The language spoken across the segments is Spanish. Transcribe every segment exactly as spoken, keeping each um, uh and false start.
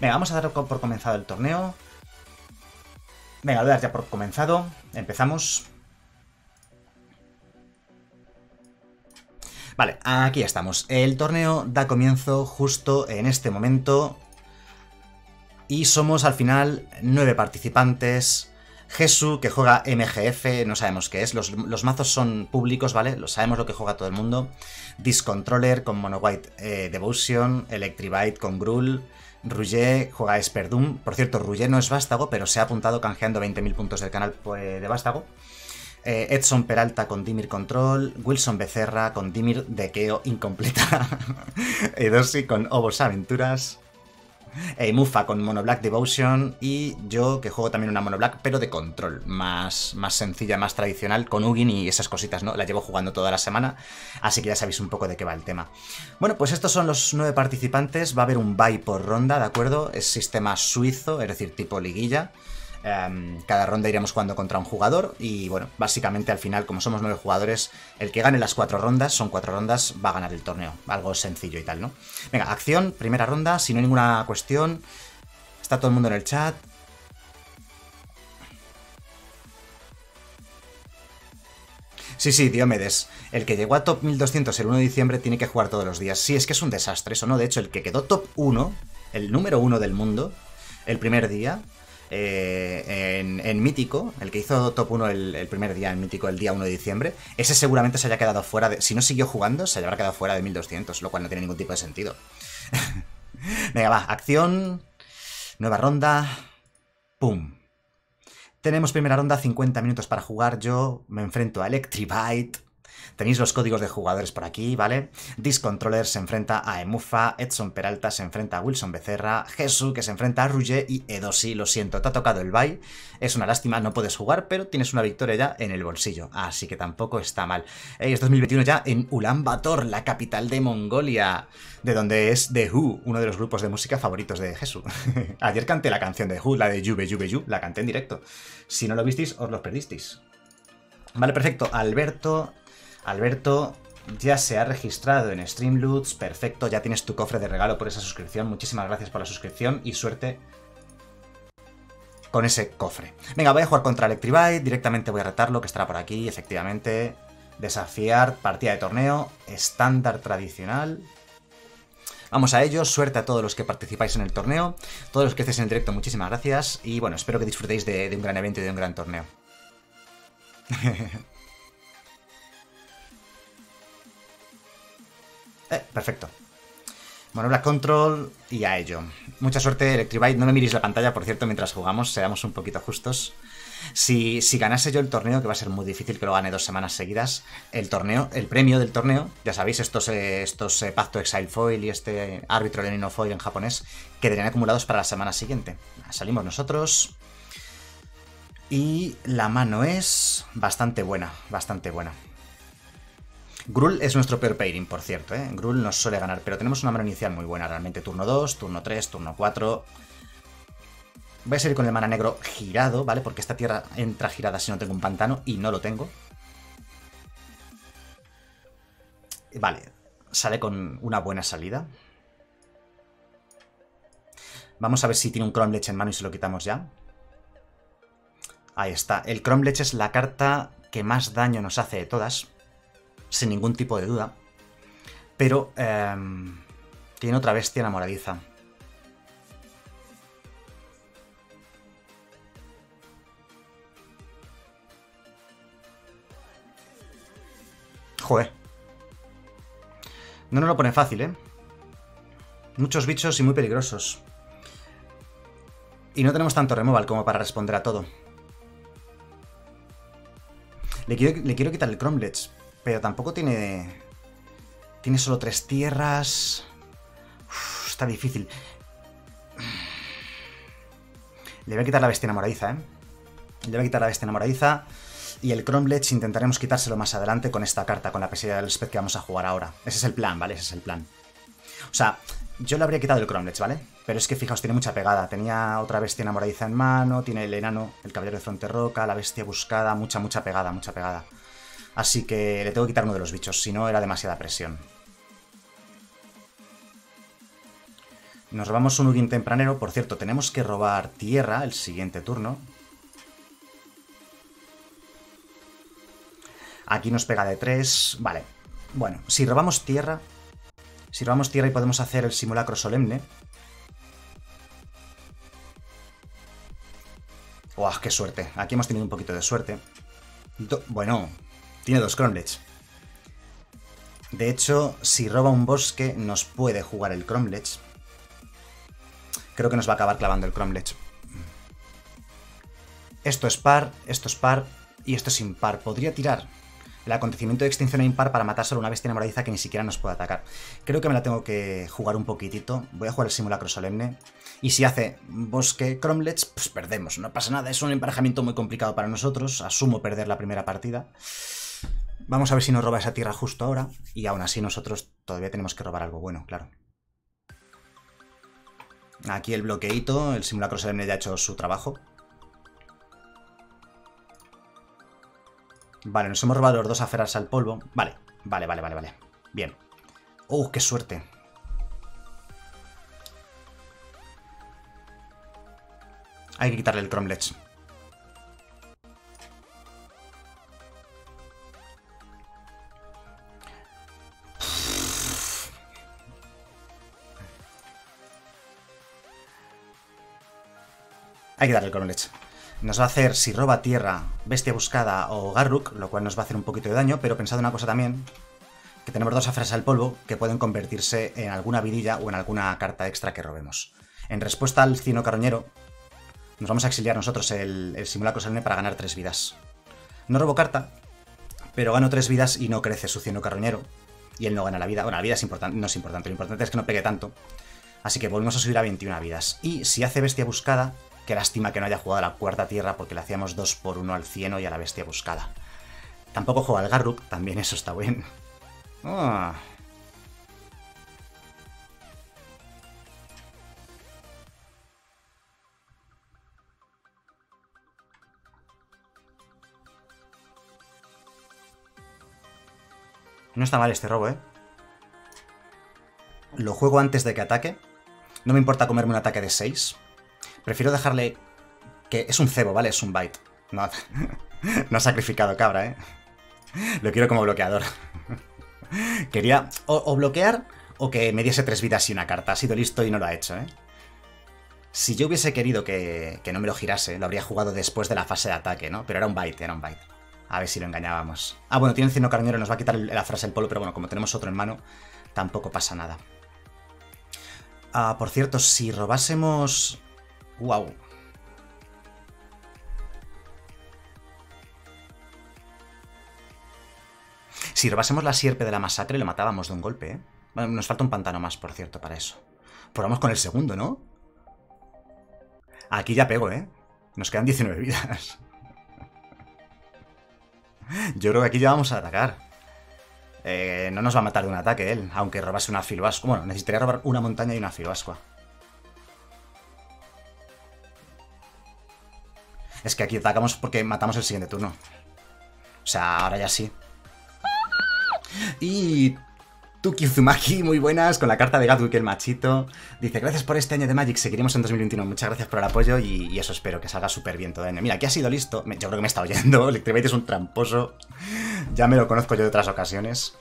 Venga, vamos a dar por comenzado el torneo. Venga, lo voy a dar ya por comenzado. Empezamos. Vale, aquí ya estamos. El torneo da comienzo justo en este momento. Y somos al final nueve participantes. Jesús, que juega M G F, no sabemos qué es. Los, los mazos son públicos, ¿vale? Lo sabemos lo que juega todo el mundo. Discontroller con Mono White eh, Devotion. Electrivite con Gruul. Rouget juega Esperdum. Por cierto, Rouget no es Vástago, pero se ha apuntado canjeando veinte mil puntos del canal de Vástago. Edson Peralta con Dimir Control, Wilson Becerra con Dimir Dequeo Incompleta, Edorsi con Obos Aventuras, Mufa con Mono Black Devotion y yo que juego también una Mono Black pero de control, más, más sencilla, más tradicional, con Ugin y esas cositas, ¿no? La llevo jugando toda la semana, así que ya sabéis un poco de qué va el tema. Bueno, pues estos son los nueve participantes, va a haber un bye por ronda, ¿de acuerdo? Es sistema suizo, es decir, tipo liguilla. Cada ronda iremos jugando contra un jugador y bueno, básicamente al final, como somos nueve jugadores, el que gane las cuatro rondas, son cuatro rondas, va a ganar el torneo. Algo sencillo y tal, ¿no? Venga, acción, primera ronda, si no hay ninguna cuestión. Está todo el mundo en el chat. Sí, sí, Diomedes. El que llegó a top mil doscientos el uno de diciembre tiene que jugar todos los días. Sí, es que es un desastre eso, ¿no? De hecho, el que quedó top uno, el número uno del mundo, el primer día... Eh, en, en Mítico, el que hizo top uno el, el primer día en Mítico, el día uno de diciembre, ese seguramente se haya quedado fuera de... Si no siguió jugando, se habrá quedado fuera de mil doscientos, lo cual no tiene ningún tipo de sentido. Venga, va, acción. Nueva ronda. Pum. Tenemos primera ronda, cincuenta minutos para jugar. Yo me enfrento a Electrivite. Tenéis los códigos de jugadores por aquí, ¿vale? Discontroller se enfrenta a Emufa, Edson Peralta se enfrenta a Wilson Becerra, Jesús que se enfrenta a Rouget y Edossi. Lo siento, te ha tocado el bye. Es una lástima, no puedes jugar, pero tienes una victoria ya en el bolsillo, así que tampoco está mal. Hey, es dos mil veintiuno ya en Ulan Bator, la capital de Mongolia, de donde es The Who, uno de los grupos de música favoritos de Jesús. Ayer canté la canción de Who, la de Yube Yube Yu, la canté en directo. Si no lo visteis, os lo perdisteis. Vale, perfecto. Alberto... Alberto ya se ha registrado en Streamloots, perfecto, ya tienes tu cofre de regalo por esa suscripción, muchísimas gracias por la suscripción y suerte con ese cofre. Venga, voy a jugar contra Electrivite, directamente voy a retarlo, que estará por aquí, efectivamente, desafiar, partida de torneo, estándar tradicional... Vamos a ello, suerte a todos los que participáis en el torneo, todos los que estéis en el directo, muchísimas gracias y bueno, espero que disfrutéis de, de un gran evento y de un gran torneo. Eh, perfecto. Mono Black Control y a ello. Mucha suerte, Electrivite. No me miréis la pantalla, por cierto, mientras jugamos, seamos un poquito justos. Si, si ganase yo el torneo, que va a ser muy difícil que lo gane dos semanas seguidas, el torneo, el premio del torneo, ya sabéis, estos, eh, estos eh, Pacto Exile Foil y este Árbitro Lenino Foil en japonés, quedarían acumulados para la semana siguiente. Salimos nosotros. Y la mano es bastante buena, bastante buena. Gruul es nuestro peor pairing, por cierto, ¿eh? Gruul nos suele ganar, pero tenemos una mano inicial muy buena, realmente. Turno dos, turno tres, turno cuatro... Voy a seguir con el mana negro girado, ¿vale? Porque esta tierra entra girada si no tengo un pantano, y no lo tengo. Vale, sale con una buena salida. Vamos a ver si tiene un Cromlech en mano y se lo quitamos ya. Ahí está. El Cromlech es la carta que más daño nos hace de todas, sin ningún tipo de duda, pero eh, tiene otra bestia enamoradiza. Joder. No nos lo pone fácil, ¿eh? Muchos bichos y muy peligrosos. Y no tenemos tanto removal como para responder a todo. Le quiero, le quiero quitar el Cromlech. Pero tampoco tiene... Tiene solo tres tierras... Uf, está difícil. Le voy a quitar la bestia enamoradiza, ¿eh? Le voy a quitar la bestia enamoradiza. Y el Cromlech intentaremos quitárselo más adelante con esta carta, con la pesadilla del Sped que vamos a jugar ahora. Ese es el plan, ¿vale? Ese es el plan. O sea, yo le habría quitado el Cromlech, ¿vale? Pero es que, fijaos, tiene mucha pegada. Tenía otra bestia enamoradiza en mano, tiene el enano, el caballero de Fronterroca, la bestia buscada, mucha, mucha pegada, mucha pegada. Así que le tengo que quitar uno de los bichos, si no era demasiada presión. Nos robamos un Ugin tempranero. Por cierto, tenemos que robar tierra el siguiente turno. Aquí nos pega de tres. Vale. Bueno, si robamos tierra... Si robamos tierra y podemos hacer el simulacro solemne... ¡Guau! ¡Qué suerte! Aquí hemos tenido un poquito de suerte. Do bueno, tiene dos cromlech. De hecho, si roba un bosque, nos puede jugar el cromlech. Creo que nos va a acabar clavando el cromlech. Esto es par, esto es par y esto es impar. Podría tirar el acontecimiento de extinción a impar para matar solo una bestia enamoradiza que ni siquiera nos puede atacar. Creo que me la tengo que jugar un poquitito. Voy a jugar el simulacro solemne. Y si hace bosque cromlech, pues perdemos. No pasa nada, es un emparejamiento muy complicado para nosotros. Asumo perder la primera partida. Vamos a ver si nos roba esa tierra justo ahora. Y aún así nosotros todavía tenemos que robar algo bueno, claro. Aquí el bloqueito, el simulacro solemne ya ha hecho su trabajo. Vale, nos hemos robado los dos aferrarse al polvo. Vale, vale, vale, vale, vale. Bien. ¡Uh, qué suerte! Hay que quitarle el cromlech. Hay que darle el cromlech. Nos va a hacer, si roba tierra, bestia buscada o Garruk, lo cual nos va a hacer un poquito de daño, pero pensad una cosa también, que tenemos dos aferas al polvo que pueden convertirse en alguna vidilla o en alguna carta extra que robemos. En respuesta al Cino Carroñero, nos vamos a exiliar nosotros el, el simulacro solemne para ganar tres vidas. No robo carta, pero gano tres vidas y no crece su Cino Carroñero, y él no gana la vida. Bueno, la vida es importante, no es importante, lo importante es que no pegue tanto. Así que volvemos a subir a veintiuna vidas. Y si hace bestia buscada, qué lástima que no haya jugado a la cuarta tierra porque le hacíamos dos por uno al cieno y a la bestia buscada. Tampoco juega al Garruk, también eso está bien. Oh. No está mal este robo, ¿eh? Lo juego antes de que ataque. No me importa comerme un ataque de seis. Prefiero dejarle... que es un cebo, ¿vale? Es un bite. No, no ha sacrificado cabra, ¿eh? Lo quiero como bloqueador. Quería o, o bloquear o que me diese tres vidas y una carta. Ha sido listo y no lo ha hecho, ¿eh? Si yo hubiese querido que, que no me lo girase, lo habría jugado después de la fase de ataque, ¿no? Pero era un bite, era un bite. A ver si lo engañábamos. Ah, bueno, tiene el Cino Carroñero, nos va a quitar la frase del polo, pero bueno, como tenemos otro en mano, tampoco pasa nada. Ah, por cierto, si robásemos... Wow. Si robásemos la sierpe de la masacre, lo matábamos de un golpe, ¿eh? Bueno, nos falta un pantano más, por cierto, para eso. Probamos con el segundo, ¿no? Aquí ya pego, ¿eh? Nos quedan diecinueve vidas. Yo creo que aquí ya vamos a atacar. Eh, no nos va a matar de un ataque él, aunque robase una filoascua. Bueno, necesitaría robar una montaña y una filoascua. Es que aquí atacamos porque matamos el siguiente turno. O sea, ahora ya sí. Y... Tukizumaki, muy buenas, con la carta de Gatwick el machito. Dice, gracias por este año de Magic, seguiremos en dos mil veintiuno. Muchas gracias por el apoyo y, y eso espero, que salga súper bien todo el año. Mira, aquí ha sido listo. Yo creo que me está oyendo. Electribate es un tramposo. Ya me lo conozco yo de otras ocasiones.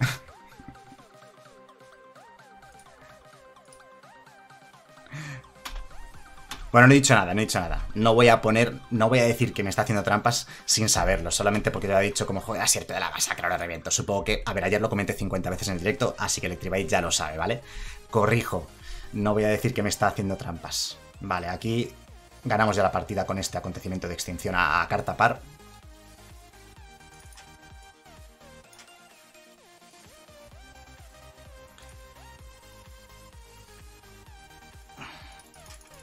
Bueno, no he dicho nada, no he dicho nada. No voy a poner, no voy a decir que me está haciendo trampas sin saberlo, solamente porque lo ha dicho como joder, la sierpe de la masacre, ahora reviento. Supongo que, a ver, ayer lo comenté cincuenta veces en el directo, así que Electribate ya lo sabe, ¿vale? Corrijo, no voy a decir que me está haciendo trampas. Vale, aquí ganamos ya la partida con este acontecimiento de extinción a, a carta par.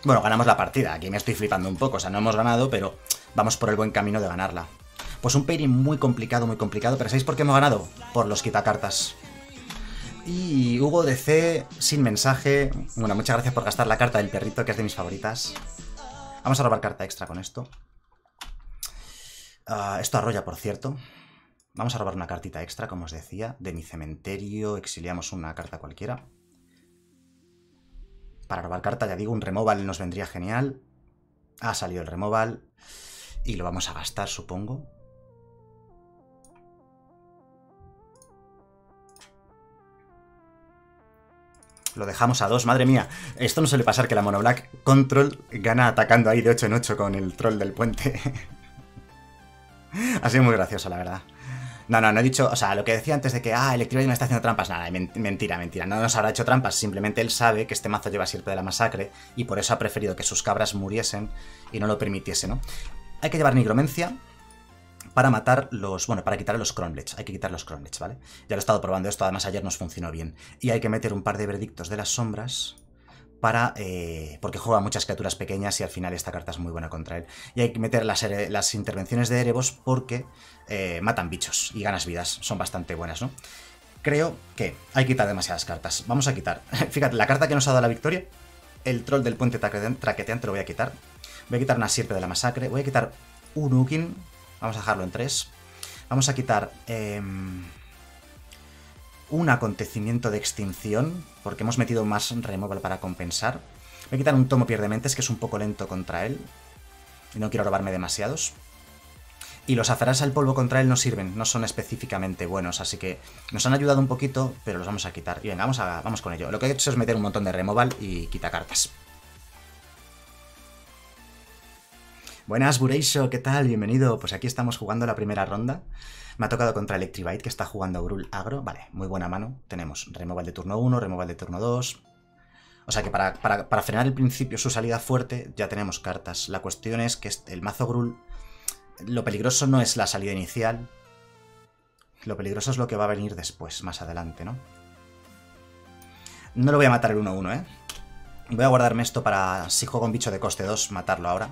Bueno, ganamos la partida. Aquí me estoy flipando un poco. O sea, no hemos ganado, pero vamos por el buen camino de ganarla. Pues un pairing muy complicado, muy complicado. ¿Pero sabéis por qué hemos ganado? Por los quitacartas. Y Hugo D C, sin mensaje. Bueno, muchas gracias por gastar la carta del perrito, que es de mis favoritas. Vamos a robar carta extra con esto. Uh, esto arrolla, por cierto. Vamos a robar una cartita extra, como os decía. De mi cementerio exiliamos una carta cualquiera. Para robar carta, ya digo, un removal nos vendría genial. Ha salido el removal y lo vamos a gastar, supongo. Lo dejamos a dos, madre mía. Esto no suele pasar, que la monoblack control gana atacando ahí de ocho en ocho con el troll del puente. Ha sido muy gracioso, la verdad. No, no, no he dicho... O sea, lo que decía antes de que, ah, Electribel me está haciendo trampas. Nada, mentira, mentira. No nos habrá hecho trampas. Simplemente él sabe que este mazo lleva siempre de la masacre y por eso ha preferido que sus cabras muriesen y no lo permitiese, ¿no? Hay que llevar nigromancia para matar los... Bueno, para quitar los cromlets. Hay que quitar los cromlets, ¿vale? Ya lo he estado probando esto. Además, ayer nos funcionó bien. Y hay que meter un par de veredictos de las sombras para... Eh, porque juega muchas criaturas pequeñas y al final esta carta es muy buena contra él. Y hay que meter las, las intervenciones de Erebos porque eh, matan bichos y ganas vidas. Son bastante buenas, ¿no? Creo que hay que quitar demasiadas cartas. Vamos a quitar... Fíjate, la carta que nos ha dado la victoria, el troll del puente traqueteante, lo voy a quitar. Voy a quitar una sierpe de la masacre. Voy a quitar un Ukin. Vamos a dejarlo en tres. Vamos a quitar... Eh, un acontecimiento de extinción, porque hemos metido más removal para compensar. Voy a quitar un tomo pierdementes, que es un poco lento contra él. Y no quiero robarme demasiados. Y los aferrarse al polvo contra él no sirven, no son específicamente buenos, así que nos han ayudado un poquito, pero los vamos a quitar. Y venga, vamos, a, vamos con ello. Lo que he hecho es meter un montón de removal y quita cartas. Buenas, Bureisho, ¿qué tal? Bienvenido. Pues aquí estamos jugando la primera ronda. Me ha tocado contra Electribite, que está jugando Grul Agro. Vale, muy buena mano. Tenemos removal de turno uno, removal de turno dos. O sea que para, para, para frenar el principio su salida fuerte ya tenemos cartas. La cuestión es que el mazo Grul, lo peligroso no es la salida inicial. Lo peligroso es lo que va a venir después, más adelante, ¿no? No lo voy a matar el uno uno, ¿eh? Voy a guardarme esto para, si juego un bicho de coste dos, matarlo ahora.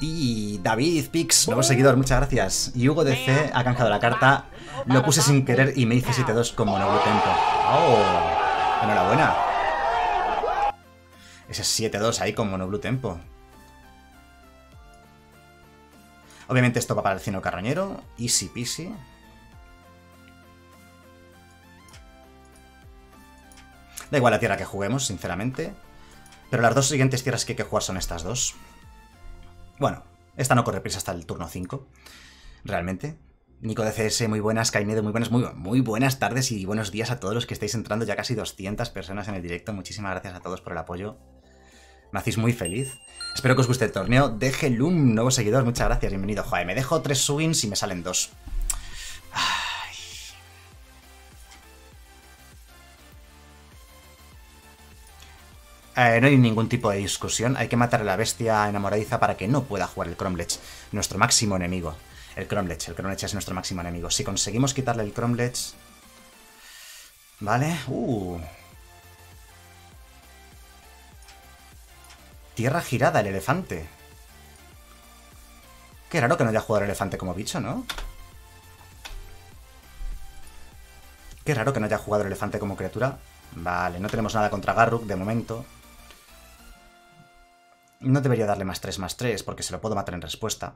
Y David Pix, nuevo seguidor, muchas gracias. Y Hugo D C ha canjeado la carta. Lo puse sin querer y me hice siete dos como no hubo tiempo. ¡Oh! Enhorabuena. Ese siete dos ahí con Mono Blue Tempo. Obviamente esto va para el Cino Carroñero. Easy peasy. Da igual la tierra que juguemos, sinceramente. Pero las dos siguientes tierras que hay que jugar son estas dos. Bueno, esta no corre prisa hasta el turno cinco, realmente. Nico de C S, muy buenas. Kainedo, muy buenas. Muy, muy buenas tardes y buenos días a todos los que estáis entrando. Ya casi doscientas personas en el directo. Muchísimas gracias a todos por el apoyo. Me hacéis muy feliz. Espero que os guste el torneo. Deje Lum, nuevo seguidor. Muchas gracias, bienvenido. Joder, me dejo tres swings y me salen dos. Ay. Eh, no hay ningún tipo de discusión. Hay que matar a la bestia enamoradiza para que no pueda jugar el Cromlech, nuestro máximo enemigo. El Cromlech, el Cromlech es nuestro máximo enemigo. Si conseguimos quitarle el Cromlech... Vale. Uh. Tierra girada, el elefante. Qué raro que no haya jugado el elefante como bicho, ¿no? Qué raro que no haya jugado el elefante como criatura. Vale, no tenemos nada contra Garruk de momento. No debería darle más tres, más tres, porque se lo puedo matar en respuesta.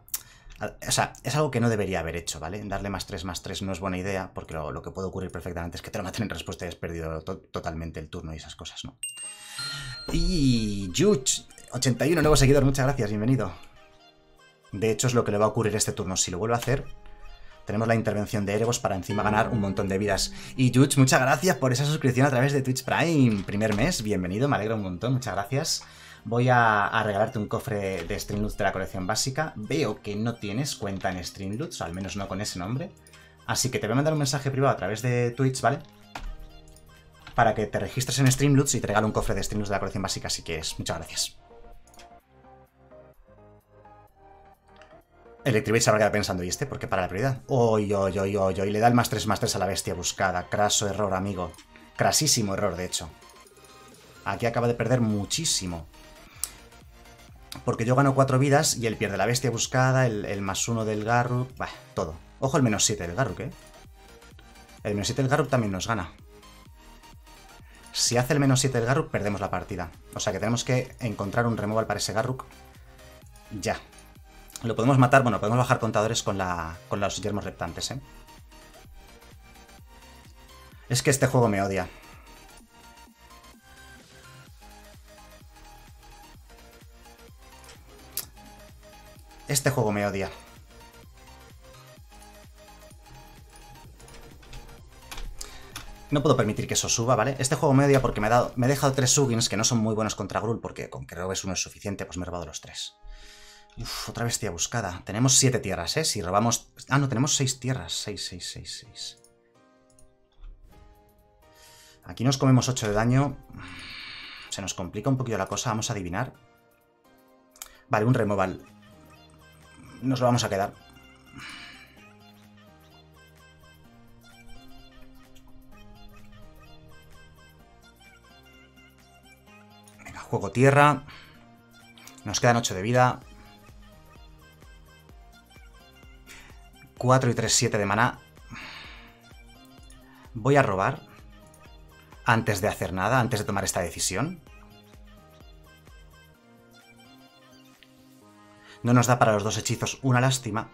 O sea, es algo que no debería haber hecho, ¿vale? Darle más tres, más tres no es buena idea, porque lo, lo que puede ocurrir perfectamente es que te lo maten en respuesta y has perdido to totalmente el turno y esas cosas, ¿no? Y... Yuch81, nuevo seguidor, muchas gracias, bienvenido. De hecho, es lo que le va a ocurrir este turno. Si lo vuelve a hacer, tenemos la intervención de Erebos para encima ganar un montón de vidas. Y Yuch, muchas gracias por esa suscripción a través de Twitch Prime. Primer mes, bienvenido, me alegro un montón, muchas gracias. Voy a, a regalarte un cofre de Streamloots de la colección básica. Veo que no tienes cuenta en Streamloots, o al menos no con ese nombre. Así que te voy a mandar un mensaje privado a través de Twitch, ¿vale? Para que te registres en Streamloots y te regalo un cofre de Streamloots de la colección básica si quieres. Muchas gracias. Electribate se habrá quedado pensando, ¿y este? ¿Por qué para la prioridad? ¡Oy, oy, oy, oy, oy! Le da el más tres, más tres a la bestia buscada. Craso error, amigo. Crasísimo error, de hecho. Aquí acaba de perder muchísimo. Porque yo gano cuatro vidas y él pierde la bestia buscada, el, el más uno del Garruk... Bah, todo. Ojo, el menos siete del Garruk, ¿eh? El menos siete del Garruk también nos gana. Si hace el menos siete del Garruk, perdemos la partida. O sea que tenemos que encontrar un removal para ese Garruk. Ya. Lo podemos matar, bueno, podemos bajar contadores con, la, con los yermos reptantes, ¿eh? Es que este juego me odia. Este juego me odia. No puedo permitir que eso suba, ¿vale? Este juego me odia porque me, ha dado, me he dejado tres Sugins que no son muy buenos contra Gruul, porque con que robes uno es suficiente, pues me he robado los tres. Uf, otra bestia buscada. Tenemos siete tierras, ¿eh? Si robamos... Ah, no, tenemos seis tierras. Seis, seis, seis, seis. Aquí nos comemos ocho de daño. Se nos complica un poquito la cosa. Vamos a adivinar. Vale, un removal. Nos lo vamos a quedar. Venga, juego tierra. Nos quedan ocho de vida. cuatro y tres, siete de maná. Voy a robar. Antes de hacer nada, antes de tomar esta decisión. No nos da para los dos hechizos, una lástima.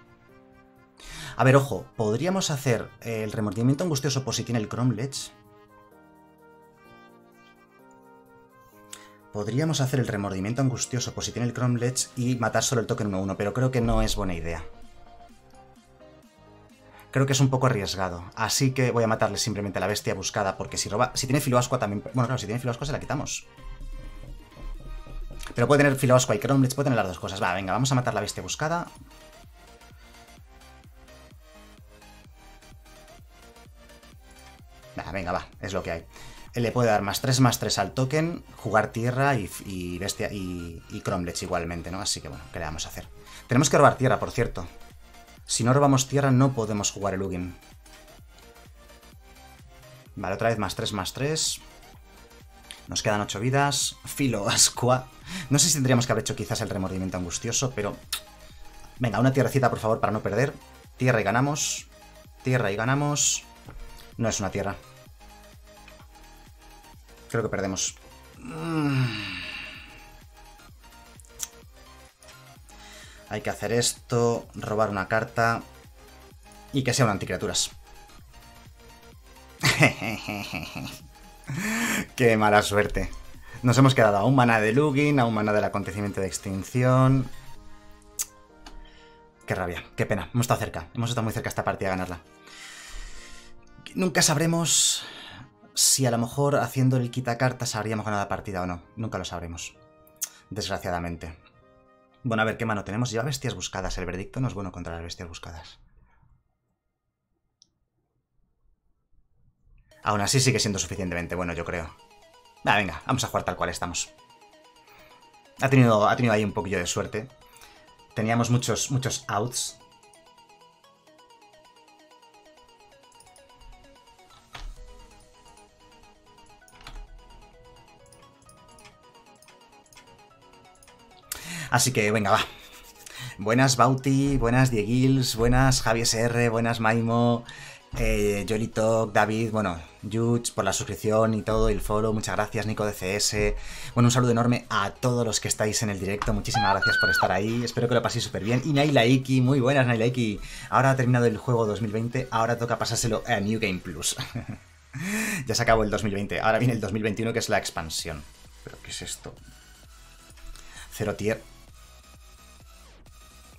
A ver, ojo, podríamos hacer el remordimiento angustioso por si tiene el Cromlech. Podríamos hacer el remordimiento angustioso por si tiene el Cromlech y matar solo el token uno uno, pero creo que no es buena idea. Creo que es un poco arriesgado, así que voy a matarle simplemente a la bestia buscada, porque si roba... Si tiene Filoascua también... Bueno, claro, si tiene Filoascua se la quitamos. Pero puede tener Filoascua y Cromlech, puede tener las dos cosas. Va, venga, vamos a matar la bestia buscada. Nah, venga, va, es lo que hay. Él le puede dar más tres, más tres al token, jugar tierra y, y bestia y, y Cromlech igualmente, ¿no? Así que bueno, ¿qué le vamos a hacer? Tenemos que robar tierra, por cierto. Si no robamos tierra no podemos jugar el Ugin. Vale, otra vez más tres, más tres. Nos quedan ocho vidas. Filoascua. No sé si tendríamos que haber hecho quizás el remordimiento angustioso, pero... Venga, una tierrecita por favor para no perder. Tierra y ganamos. Tierra y ganamos. No es una tierra. Creo que perdemos. Hay que hacer esto, robar una carta y que sea un anticriaturas. Qué mala suerte. Nos hemos quedado a un maná de Lugin, a un maná del acontecimiento de extinción. Qué rabia, qué pena. Hemos estado cerca, hemos estado muy cerca esta partida de ganarla. Nunca sabremos si a lo mejor haciendo el quitacartas habríamos ganado la partida o no. Nunca lo sabremos, desgraciadamente. Bueno, a ver, ¿qué mano tenemos? Lleva bestias buscadas. El veredicto no es bueno contra las bestias buscadas. Aún así sigue siendo suficientemente bueno, yo creo. Va, venga, vamos a jugar tal cual estamos. Ha tenido, ha tenido ahí un poquillo de suerte. Teníamos muchos, muchos outs. Así que, venga, va. Buenas Bauti, buenas Dieguils, buenas Javi S R, buenas Maimo, eh, Jolito, David, bueno, Yuch, por la suscripción y todo, el follow, muchas gracias, Nico de C S. Bueno, un saludo enorme a todos los que estáis en el directo, muchísimas gracias por estar ahí, espero que lo paséis súper bien. Y Naila Iki, muy buenas Naila Iki. Ahora ha terminado el juego dos mil veinte, ahora toca pasárselo a New Game Plus. Ya se acabó el dos mil veinte, ahora viene el dos mil veintiuno que es la expansión. ¿Pero qué es esto? Cero tier...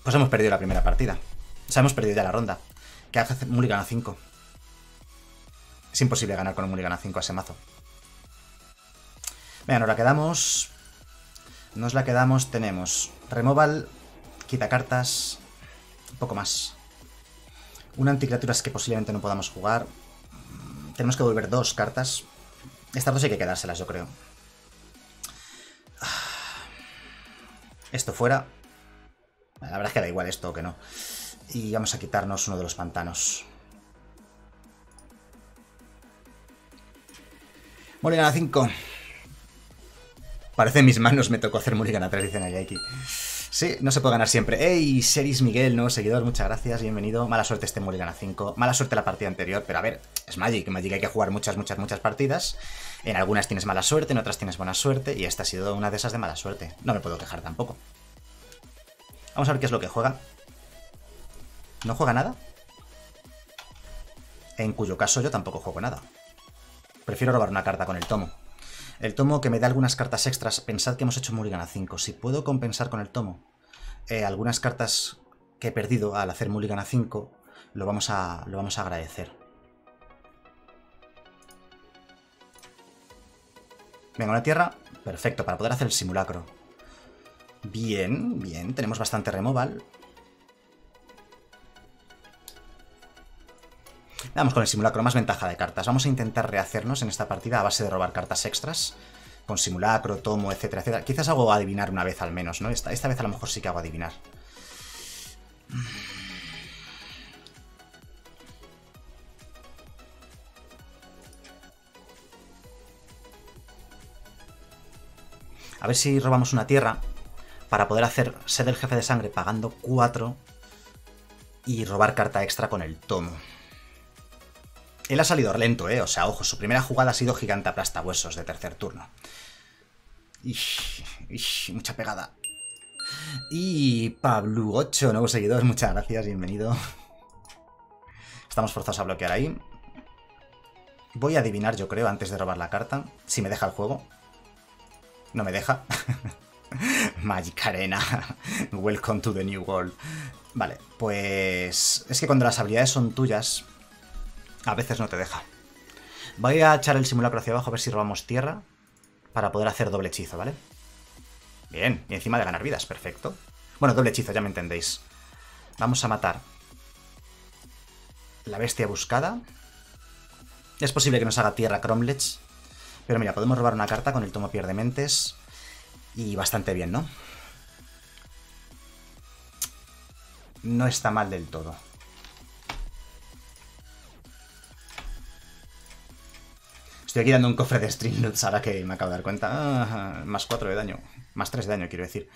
Pues hemos perdido la primera partida. O sea, hemos perdido ya la ronda. ¿Qué hace Mulligan a cinco? Es imposible ganar con un Mulligan a cinco a ese mazo. Venga, nos la quedamos. Nos la quedamos. Tenemos removal, quita cartas, un poco más. Una anticriaturas que posiblemente no podamos jugar. Tenemos que devolver dos cartas. Estas dos hay que quedárselas, yo creo. Esto fuera. La verdad es que da igual esto o que no. Y vamos a quitarnos uno de los pantanos. Mulligan a cinco. Parece en mis manos me tocó hacer Mulligan a tres, dicen allá aquí. Sí, no se puede ganar siempre. ¡Ey! Seris Miguel, nuevo seguidor, muchas gracias, bienvenido. Mala suerte este Mulligan a cinco. Mala suerte la partida anterior, pero a ver, es Magic. En Magic hay que jugar muchas, muchas, muchas partidas. En algunas tienes mala suerte, en otras tienes buena suerte. Y esta ha sido una de esas de mala suerte. No me puedo quejar tampoco. Vamos a ver qué es lo que juega. ¿No juega nada? En cuyo caso yo tampoco juego nada. Prefiero robar una carta con el tomo. El tomo que me da algunas cartas extras. Pensad que hemos hecho Mulligan a cinco. Si puedo compensar con el tomo. eh, algunas cartas que he perdido al hacer mulligan a cinco, lo vamos a, lo vamos a agradecer. Venga, una tierra, perfecto, para poder hacer el simulacro. Bien, bien, tenemos bastante removal. Vamos con el simulacro, más ventaja de cartas. Vamos a intentar rehacernos en esta partida a base de robar cartas extras. Con simulacro, tomo, etcétera, etcétera. Quizás hago adivinar una vez al menos, ¿no? Esta, esta vez a lo mejor sí que hago adivinar. A ver si robamos una tierra para poder hacer ser el jefe de sangre pagando cuatro y robar carta extra con el tomo. Él ha salido lento, ¿eh? O sea, ojo, su primera jugada ha sido gigante aplastahuesos de tercer turno. Ish, ish, mucha pegada. Y Pablo ocho, nuevo seguidor, muchas gracias, bienvenido. Estamos forzados a bloquear ahí. Voy a adivinar, yo creo, antes de robar la carta. Si me deja el juego. No me deja. Magic Arena. Welcome to the new world. Vale, pues... es que cuando las habilidades son tuyas... a veces no te deja. Voy a echar el simulacro hacia abajo a ver si robamos tierra para poder hacer doble hechizo, ¿vale? Bien, y encima de ganar vidas, perfecto. Bueno, doble hechizo, ya me entendéis. Vamos a matar la bestia buscada. Es posible que nos haga tierra Cromlech, pero mira, podemos robar una carta con el tomo pierde mentes y bastante bien, ¿no? No está mal del todo. Estoy aquí dando un cofre de Streamloots ahora que me acabo de dar cuenta. Ah, más cuatro de daño. Más tres de daño, quiero decir.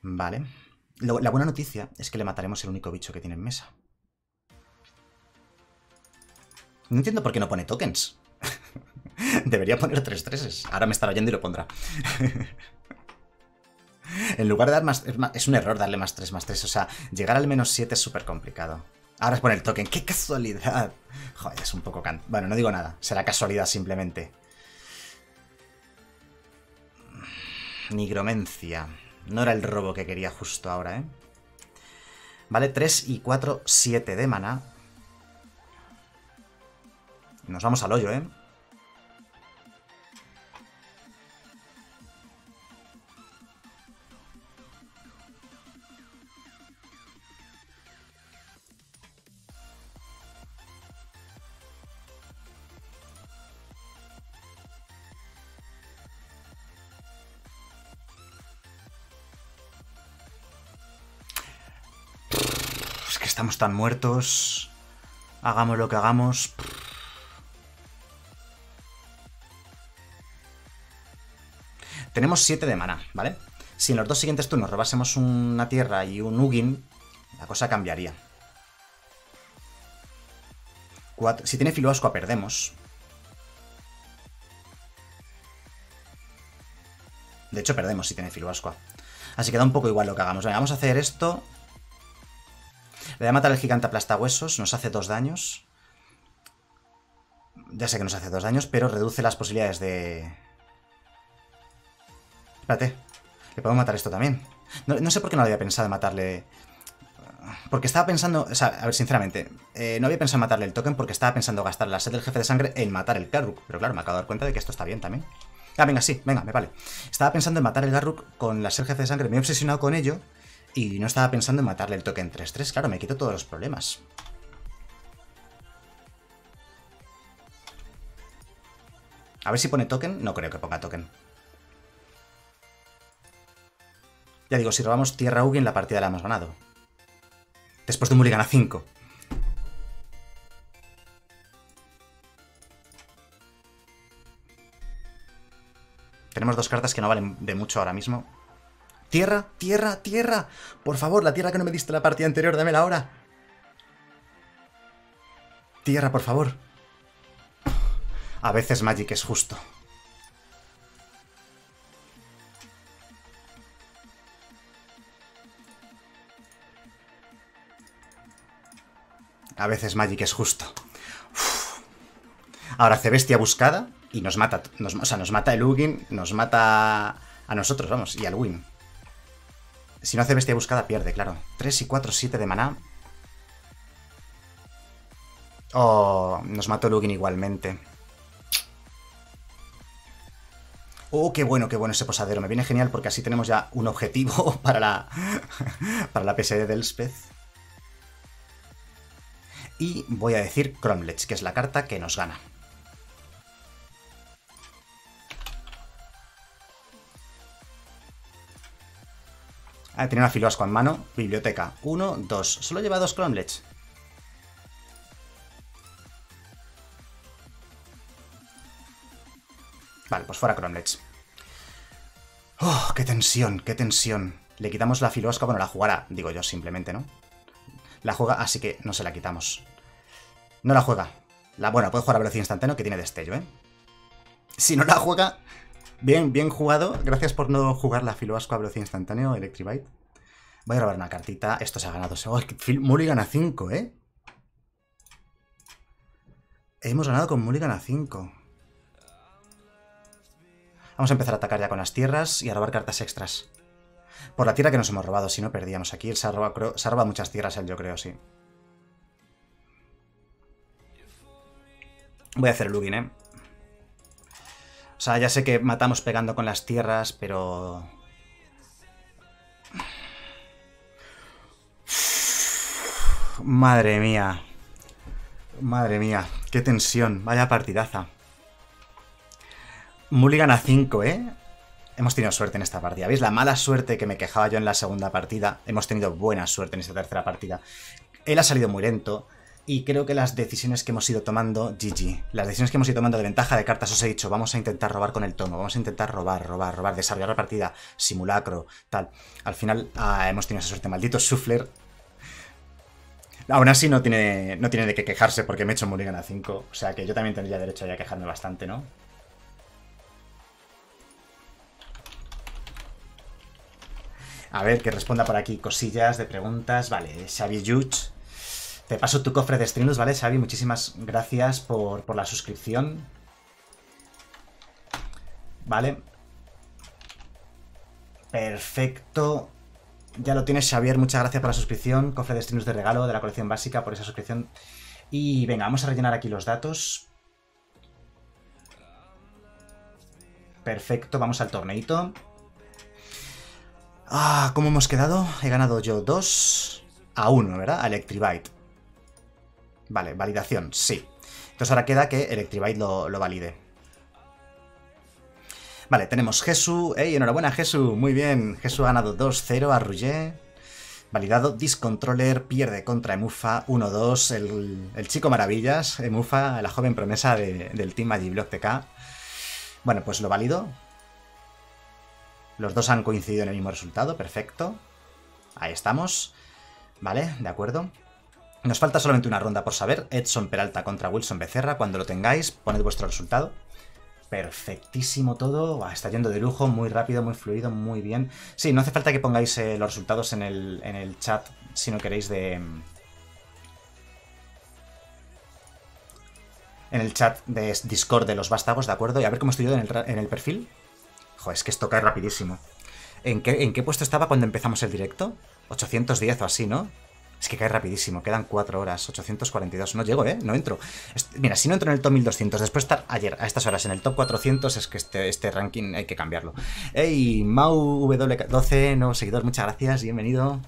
Vale. Lo, la buena noticia es que le mataremos el único bicho que tiene en mesa. No entiendo por qué no pone tokens. Debería poner tres treses. Ahora me estará oyendo y lo pondrá. En lugar de dar más... es un error darle más tres, más tres. O sea, llegar al menos siete es súper complicado. Ahora es poner el token. ¡Qué casualidad! Joder, es un poco... can... bueno, no digo nada. Será casualidad simplemente. Nigromancia. No era el robo que quería justo ahora, ¿eh? Vale, tres y cuatro, siete de maná. Nos vamos al hoyo, ¿eh? Estamos tan muertos. Hagamos lo que hagamos. Tenemos siete de maná, ¿vale? Si en los dos siguientes turnos robásemos una tierra y un Ugin, la cosa cambiaría. Cuatro. Si tiene filo ascua, perdemos. De hecho, perdemos si tiene filo ascua. Así que da un poco igual lo que hagamos. Venga, vamos a hacer esto. Le voy a matar al gigante aplastahuesos, nos hace dos daños. Ya sé que nos hace dos daños, pero reduce las posibilidades de... espérate, le puedo matar esto también. No, no sé por qué no lo había pensado matarle... porque estaba pensando... o sea, a ver, sinceramente, eh, no había pensado matarle el token porque estaba pensando gastar la sed del jefe de sangre en matar el Garruk. Pero claro, me acabo de dar cuenta de que esto está bien también. Ah, venga, sí, venga, me vale. Estaba pensando en matar el Garruk con la sed del jefe de sangre, me he obsesionado con ello... y no estaba pensando en matarle el token tres tres. Claro, me quito todos los problemas. A ver si pone token. No creo que ponga token. Ya digo, si robamos tierra Ugin, la partida la hemos ganado. Después de un mulligan a cinco. Tenemos dos cartas que no valen de mucho ahora mismo. Tierra, tierra, tierra. Por favor, la tierra que no me diste la partida anterior, dámela ahora. Tierra, por favor. A veces Magic es justo. A veces Magic es justo. Uf. Ahora hace bestia buscada y nos mata, nos, o sea, nos mata el Ugin, nos mata a nosotros, vamos, y al Win. Si no hace bestia buscada, pierde, claro. tres y cuatro, siete de maná. Oh, nos mató Lugin igualmente. Oh, qué bueno, qué bueno ese posadero. Me viene genial porque así tenemos ya un objetivo para la, para la P S D del Spez. Y voy a decir Cromlech, que es la carta que nos gana. Ah, tiene una Filoasco en mano. Biblioteca. Uno, dos. Solo lleva dos Cromlech. Vale, pues fuera Cromlech. ¡Oh, qué tensión, qué tensión! Le quitamos la Filoasco. Bueno, la jugará, digo yo, simplemente, ¿no? La juega, así que no se la quitamos. No la juega. La, bueno, puede jugar a velocidad instantánea, que tiene destello, ¿eh? Si no la juega... Bien, bien jugado. Gracias por no jugar la Filoasco a velocidad instantáneo, Electrivite. Voy a robar una cartita. Esto se ha ganado. Oh, Mulligan a cinco, ¿eh? Hemos ganado con Mulligan a cinco. Vamos a empezar a atacar ya con las tierras y a robar cartas extras. Por la tierra que nos hemos robado, si no perdíamos aquí. Se ha robado, se ha robado muchas tierras él, yo creo, sí. Voy a hacer Lugin, ¿eh? O sea, ya sé que matamos pegando con las tierras, pero... Madre mía. Madre mía. Qué tensión. Vaya partidaza. Mulligan a cinco, ¿eh? Hemos tenido suerte en esta partida. ¿Veis? La mala suerte que me quejaba yo en la segunda partida. Hemos tenido buena suerte en esta tercera partida. Él ha salido muy lento. Y creo que las decisiones que hemos ido tomando... G G. Las decisiones que hemos ido tomando de ventaja de cartas, os he dicho, vamos a intentar robar con el tomo, vamos a intentar robar, robar, robar, desarrollar la partida, simulacro, tal. Al final ah, hemos tenido esa suerte. Maldito Shuffler. Aún así no tiene, no tiene de qué quejarse porque me he hecho Mulligan a cinco. O sea que yo también tendría derecho ya a quejarme bastante, ¿no? A ver, que responda por aquí cosillas de preguntas. Vale, Xavi Yuch. Te paso tu cofre de Streamlabs, ¿vale, Xavi? Muchísimas gracias por, por la suscripción. Vale. Perfecto. Ya lo tienes, Xavier. Muchas gracias por la suscripción. Cofre de Streamlabs de regalo de la colección básica por esa suscripción. Y venga, vamos a rellenar aquí los datos. Perfecto, vamos al torneito. Ah, ¿cómo hemos quedado? He ganado yo dos a uno, ¿verdad? A Electrivite. Vale, validación, sí. Entonces ahora queda que Electrivite lo, lo valide. Vale, tenemos Jesús. ¡Ey, enhorabuena, Jesús! Muy bien. Jesús ha ganado dos cero a Rouget. Validado. Discontroller pierde contra Emufa. uno dos. El, el chico maravillas. Emufa, la joven promesa de, del Team Magiblock T K. Bueno, pues lo válido. Los dos han coincidido en el mismo resultado. Perfecto. Ahí estamos. Vale, de acuerdo. Nos falta solamente una ronda por saber. Edson Peralta contra Wilson Becerra. Cuando lo tengáis, poned vuestro resultado. Perfectísimo todo. Uah, está yendo de lujo, muy rápido, muy fluido, muy bien. Sí, no hace falta que pongáis eh, los resultados en el, en el chat si no queréis de... En el chat de Discord de los vástagos, ¿de acuerdo? Y a ver cómo estoy yo en el, en el perfil. Joder, es que esto cae rapidísimo. ¿En qué, ¿En qué puesto estaba cuando empezamos el directo? ochocientos diez o así, ¿no? Es que cae rapidísimo, quedan cuatro horas, ochocientos cuarenta y dos, no llego, ¿eh? No entro. Mira, si no entro en el top mil doscientos, después de estar ayer a estas horas en el top cuatrocientos, es que este, este ranking hay que cambiarlo. Ey, Mau W doce, nuevo seguidor, muchas gracias, bienvenido.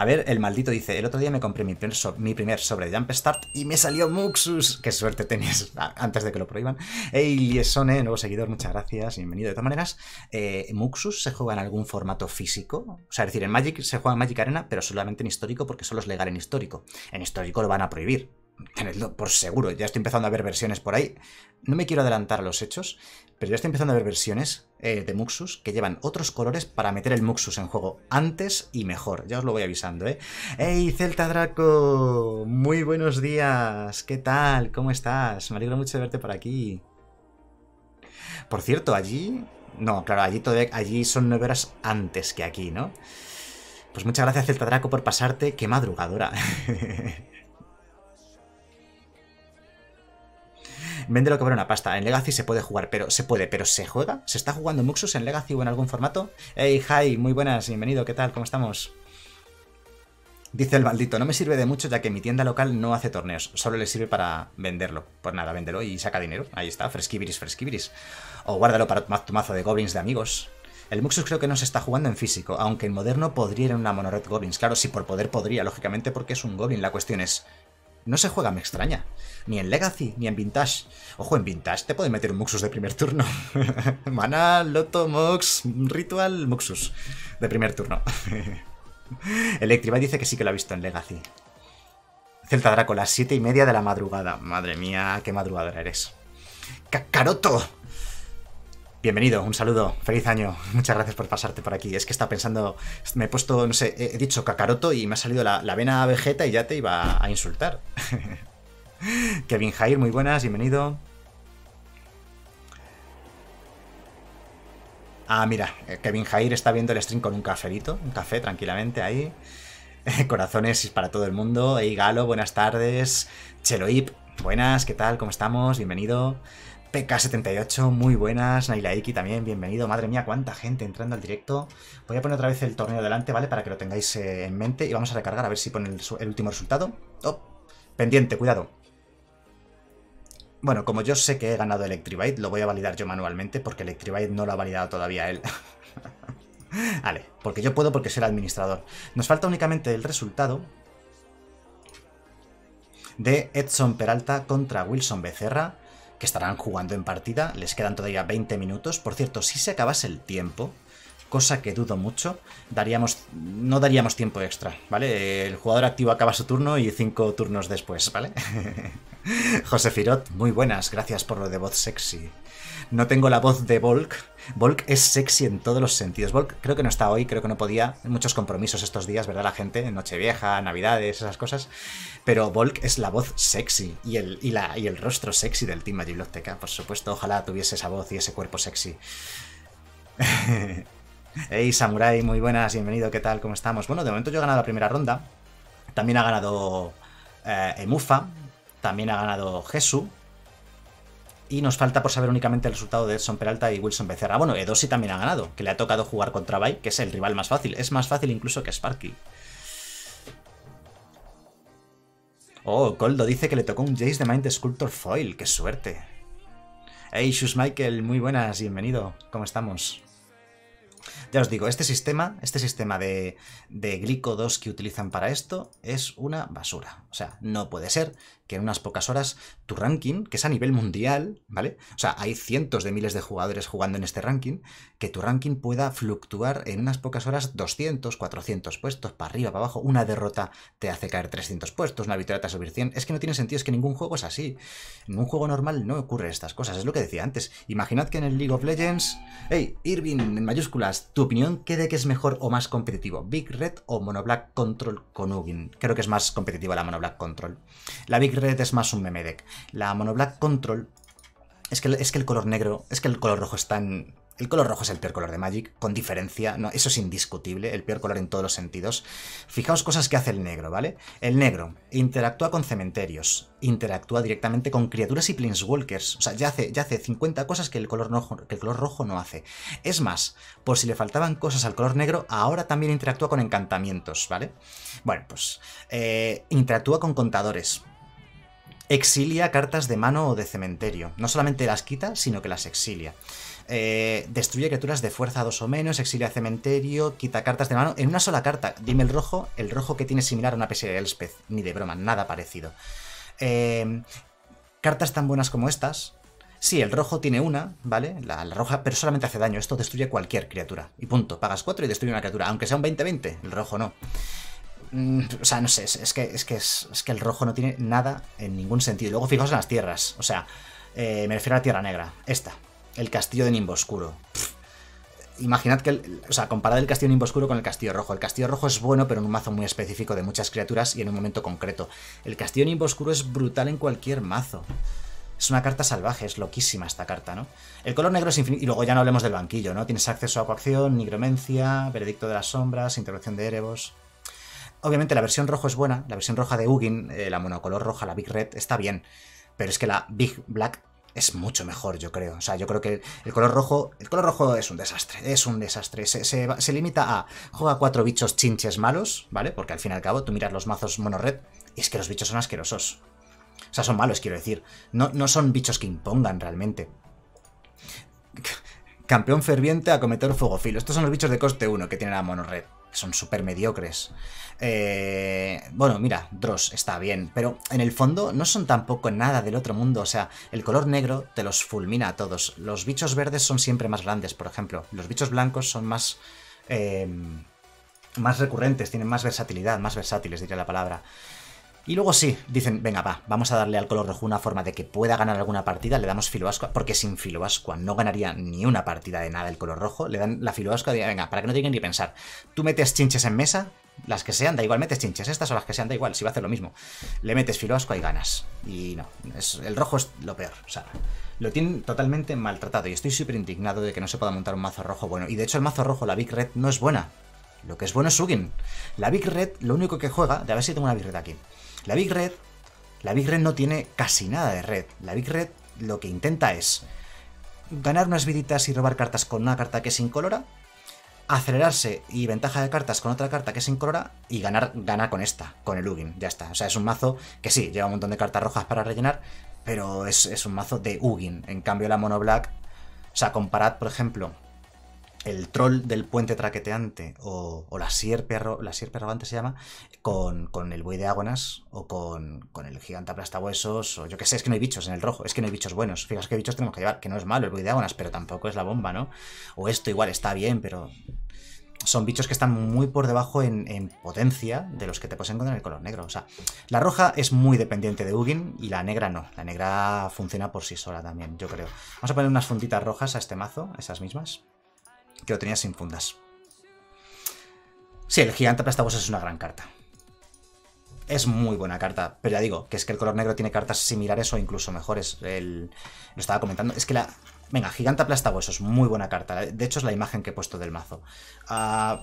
A ver, el maldito dice, el otro día me compré mi primer, so mi primer sobre de Jump Start y me salió Muxus. Qué suerte tenías antes de que lo prohíban. Ey, Liesone, nuevo seguidor, muchas gracias, bienvenido. De todas maneras, eh, ¿Muxus se juega en algún formato físico? O sea, es decir, en Magic se juega en Magic Arena, pero solamente en histórico porque solo es legal en histórico. En histórico lo van a prohibir, tenedlo por seguro. Ya estoy empezando a ver versiones por ahí. No me quiero adelantar a los hechos, pero ya estoy empezando a ver versiones eh, de Muxus que llevan otros colores para meter el Muxus en juego antes y mejor. Ya os lo voy avisando, ¿eh? ¡Ey, Celta Draco! Muy buenos días. ¿Qué tal? ¿Cómo estás? Me alegro mucho de verte por aquí. Por cierto, allí... No, claro, allí, todavía... allí son nueve horas antes que aquí, ¿no? Pues muchas gracias, Celta Draco, por pasarte. ¡Qué madrugadora! Vende lo que vale una pasta. En Legacy se puede jugar, pero se puede, pero ¿se juega? ¿Se está jugando Muxus en Legacy o en algún formato? Hey, hi, muy buenas, bienvenido, ¿qué tal? ¿Cómo estamos? Dice el maldito, no me sirve de mucho ya que mi tienda local no hace torneos, solo le sirve para venderlo. Pues nada, véndelo y saca dinero, ahí está, fresquibiris, fresquibiris. O guárdalo para tu mazo de goblins de amigos. El Muxus creo que no se está jugando en físico, aunque en moderno podría ir en una monored goblins. Claro, si por poder podría, lógicamente, porque es un goblin. La cuestión es, no se juega, me extraña. Ni en Legacy, ni en Vintage. Ojo, en Vintage te pueden meter un Muxus de primer turno. Mana, Loto, Mox, Ritual, Muxus. De primer turno. Electriva dice que sí que lo ha visto en Legacy. Celta Draco, las siete y media de la madrugada. Madre mía, qué madrugadora eres. ¡Cacaroto! Bienvenido, un saludo, feliz año, muchas gracias por pasarte por aquí. Es que estaba pensando, me he puesto, no sé, he dicho Kakaroto y me ha salido la, la vena vegeta y ya te iba a insultar. Kevin Jair, muy buenas, bienvenido. Ah, mira, Kevin Jair está viendo el stream con un cafelito, un café tranquilamente ahí. Corazones para todo el mundo. Ey, Galo, buenas tardes. Cheloip, buenas, ¿qué tal? ¿Cómo estamos? Bienvenido. P K setenta y ocho, muy buenas. Nailaiki también, bienvenido. Madre mía, cuánta gente entrando al directo. Voy a poner otra vez el torneo delante, ¿vale? Para que lo tengáis eh, en mente. Y vamos a recargar a ver si pone el, el último resultado. Oh, pendiente, cuidado. Bueno, como yo sé que he ganado Electrivite, lo voy a validar yo manualmente, porque Electrivite no lo ha validado todavía él. Vale, porque yo puedo, porque soy el administrador. Nos falta únicamente el resultado de Edson Peralta contra Wilson Becerra, que estarán jugando en partida. Les quedan todavía veinte minutos. Por cierto, si se acabase el tiempo, cosa que dudo mucho, daríamos, no daríamos tiempo extra, ¿vale? El jugador activo acaba su turno y cinco turnos después, ¿vale? José Firot, muy buenas, gracias por lo de voz sexy. No tengo la voz de Volk. Volk es sexy en todos los sentidos. Volk creo que no está hoy, creo que no podía. Muchos compromisos estos días, ¿verdad? La gente, Nochevieja, Navidades, esas cosas. Pero Volk es la voz sexy y el, y la, y el rostro sexy del Team Magibloteca, por supuesto. Ojalá tuviese esa voz y ese cuerpo sexy. Hey, Samurai, muy buenas, bienvenido, ¿qué tal? ¿Cómo estamos? Bueno, de momento yo he ganado la primera ronda. También ha ganado eh, Emufa. También ha ganado Jesús. Y nos falta por saber únicamente el resultado de Edson Peralta y Wilson Becerra. Bueno, Edosi también ha ganado, que le ha tocado jugar contra Bai, que es el rival más fácil. Es más fácil incluso que Sparky. Oh, Coldo dice que le tocó un Jace de Mind Sculptor Foil. ¡Qué suerte! Hey, Shus Michael, muy buenas, bienvenido. ¿Cómo estamos? Ya os digo, este sistema, este sistema de, de Glico dos que utilizan para esto es una basura. O sea, no puede ser que en unas pocas horas tu ranking, que es a nivel mundial, ¿vale? O sea, hay cientos de miles de jugadores jugando en este ranking, que tu ranking pueda fluctuar en unas pocas horas doscientos, cuatrocientos puestos, para arriba, para abajo. Una derrota te hace caer trescientos puestos, una victoria te hace subir cien. Es que no tiene sentido, es que ningún juego es así. En un juego normal no ocurre estas cosas, es lo que decía antes. Imaginad que en el League of Legends, hey, Irving, en mayúsculas, tu opinión, ¿qué deck es mejor o más competitivo? ¿Big Red o Mono Black Control con Ugin? Creo que es más competitiva la Mono Black Control. La Big Red es más un meme deck. La Mono Black Control es que, es que el color negro, es que el color rojo está en... El color rojo es el peor color de Magic, con diferencia, no, eso es indiscutible, el peor color en todos los sentidos. Fijaos cosas que hace el negro, ¿vale? El negro interactúa con cementerios, interactúa directamente con criaturas y planeswalkers, o sea, ya hace, ya hace cincuenta cosas que el, color rojo, que el color rojo no hace. Es más, por si le faltaban cosas al color negro, ahora también interactúa con encantamientos, ¿vale? Bueno, pues eh, interactúa con contadores. Exilia cartas de mano o de cementerio. No solamente las quita, sino que las exilia. Eh, destruye criaturas de fuerza dos o menos, exilia cementerio, quita cartas de mano. En una sola carta, dime el rojo, el rojo que tiene similar a una P S de Elspeth. Ni de broma, nada parecido. Eh, cartas tan buenas como estas. Sí, el rojo tiene una, ¿vale? La, la roja, pero solamente hace daño. Esto destruye cualquier criatura. Y punto. Pagas cuatro y destruye una criatura. Aunque sea un veinte veinte, el rojo no. O sea, no sé, es que, es, que es, es que el rojo no tiene nada en ningún sentido. Luego fijaos en las tierras, o sea, eh, me refiero a la Tierra Negra, esta, el castillo de Nimboscuro. Pff, imaginad que, el, o sea, comparad el castillo de Nimboscuro con el castillo rojo. El castillo rojo es bueno, pero en un mazo muy específico de muchas criaturas y en un momento concreto. El castillo de Nimboscuro es brutal en cualquier mazo. Es una carta salvaje, es loquísima esta carta, ¿no? El color negro es infinito. Y luego ya no hablemos del banquillo, ¿no? Tienes acceso a coacción, nigromencia, veredicto de las sombras, intervención de Erebos. Obviamente la versión rojo es buena, la versión roja de Ugin, eh, la monocolor roja, la Big Red, está bien, pero es que la Big Black es mucho mejor, yo creo. O sea, yo creo que el color rojo, el color rojo es un desastre, es un desastre. Se, se, se limita a juega cuatro bichos chinches malos, ¿vale? Porque al fin y al cabo tú miras los mazos mono-red y es que los bichos son asquerosos. O sea, son malos, quiero decir. No, no son bichos que impongan realmente. Campeón ferviente, acometer fuegofilo. Estos son los bichos de coste uno que tiene la mono-red. Son súper mediocres. Eh, bueno, mira, Dross está bien, pero en el fondo no son tampoco nada del otro mundo. O sea, el color negro te los fulmina a todos. Los bichos verdes son siempre más grandes, por ejemplo. Los bichos blancos son más, eh, más recurrentes, tienen más versatilidad, más versátiles, diría la palabra. Y luego sí, dicen, venga, va, vamos a darle al color rojo una forma de que pueda ganar alguna partida, le damos filoascua, porque sin filoascua no ganaría ni una partida de nada el color rojo, le dan la filoascua de, venga, para que no tengan ni pensar. Tú metes chinches en mesa, las que sean, da igual, metes chinches, estas o las que sean, da igual, si va a hacer lo mismo. Le metes filoascua y ganas. Y no, es, el rojo es lo peor, o sea, lo tienen totalmente maltratado y estoy súper indignado de que no se pueda montar un mazo rojo bueno. Y de hecho el mazo rojo, la Big Red, no es buena. Lo que es bueno es Ugin. La Big Red, lo único que juega, de a ver si tengo una Big Red aquí. La Big Red, la Big Red no tiene casi nada de red. La Big Red lo que intenta es ganar unas viditas y robar cartas con una carta que es incolora, acelerarse y ventaja de cartas con otra carta que es incolora y ganar, ganar con esta, con el Ugin, ya está. O sea, es un mazo que sí, lleva un montón de cartas rojas para rellenar, pero es, es un mazo de Ugin. En cambio la Mono Black, o sea, comparad por ejemplo el troll del puente traqueteante o, o la sierpe arrogante se llama, con, con el buey de Ágonas o con, con el gigante aplastahuesos o yo que sé, es que no hay bichos en el rojo, es que no hay bichos buenos. Fijaos que bichos tenemos que llevar, que no es malo el buey de Ágonas, pero tampoco es la bomba, ¿no? O esto igual está bien, pero son bichos que están muy por debajo en, en potencia de los que te puedes encontrar en el color negro. O sea, la roja es muy dependiente de Ugin y la negra no. La negra funciona por sí sola también, yo creo. Vamos a poner unas funditas rojas a este mazo, esas mismas que lo tenía sin fundas. Sí, el gigante aplastahuesos es una gran carta. Es muy buena carta, pero ya digo, que es que el color negro tiene cartas similares o incluso mejores. El, lo estaba comentando, es que la... Venga, gigante aplastahuesos, muy buena carta. De hecho es la imagen que he puesto del mazo. Uh...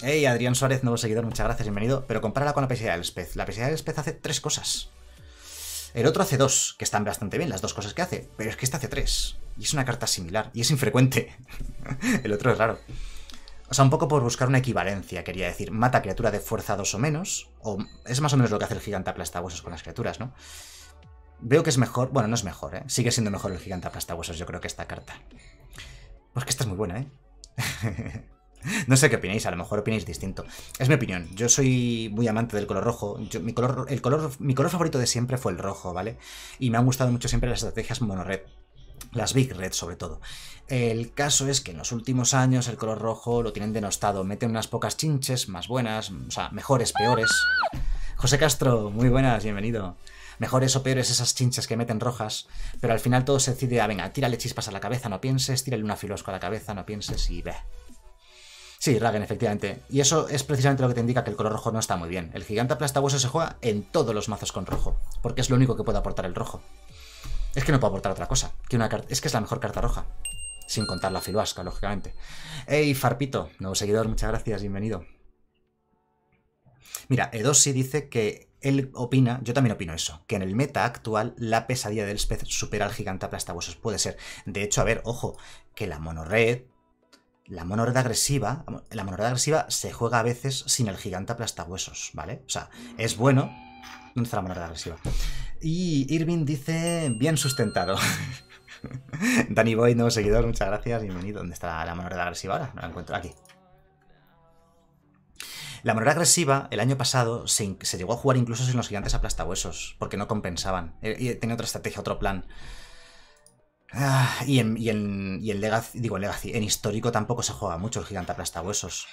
Hey, Adrián Suárez, nuevo seguidor, muchas gracias, bienvenido. Pero compárala con la pesadilla del pez. La pesadilla del pez hace tres cosas. El otro hace dos, que están bastante bien las dos cosas que hace, pero es que este hace tres. Y es una carta similar, y es infrecuente. El otro es raro. O sea, un poco por buscar una equivalencia, quería decir. Mata criatura de fuerza dos o menos, o es más o menos lo que hace el gigante aplastahuesos con las criaturas, ¿no? Veo que es mejor, bueno, no es mejor, ¿eh? Sigue siendo mejor el gigante aplastahuesos, yo creo que esta carta. Pues que esta es muy buena, ¿eh? No sé qué opináis, a lo mejor opináis distinto. Es mi opinión, yo soy muy amante del color rojo. Yo, mi, color, el color, mi color favorito de siempre fue el rojo, ¿vale? Y me han gustado mucho siempre las estrategias mono-red, las Big Red sobre todo. El caso es que en los últimos años el color rojo lo tienen denostado. Meten unas pocas chinches más buenas, o sea, mejores, peores. José Castro, muy buenas, bienvenido. Mejores o peores esas chinches que meten rojas, pero al final todo se decide a, venga, tírale chispas a la cabeza, no pienses, tírale una filosco a la cabeza, no pienses y ve. Sí, Ragen, efectivamente. Y eso es precisamente lo que te indica que el color rojo no está muy bien. El gigante aplastahuesos se juega en todos los mazos con rojo, porque es lo único que puede aportar el rojo. Es que no puede aportar otra cosa. Que una carta... Es que es la mejor carta roja, sin contar la filoasca, lógicamente. Ey, Farpito, nuevo seguidor, muchas gracias, bienvenido. Mira, Edosi dice que él opina, yo también opino eso, que en el meta actual la pesadilla del pez supera al gigante aplastahuesos. Puede ser. De hecho, a ver, ojo, que la mono-red... La mono-red agresiva, la mono-red agresiva se juega a veces sin el gigante aplastahuesos, ¿vale? O sea, es bueno. ¿Dónde está la mono-red agresiva? Y Irving dice, bien sustentado. Danny Boy, nuevo seguidor, muchas gracias, bienvenido. ¿Dónde está la mono-red agresiva ahora? No la encuentro, aquí. La mono-red agresiva, el año pasado, se, se llegó a jugar incluso sin los gigantes aplastahuesos, porque no compensaban. Tenía otra estrategia, otro plan. Ah, y, en, y, en, y en Legacy, digo en Legacy, en histórico tampoco se juega mucho el gigante aplastahuesos.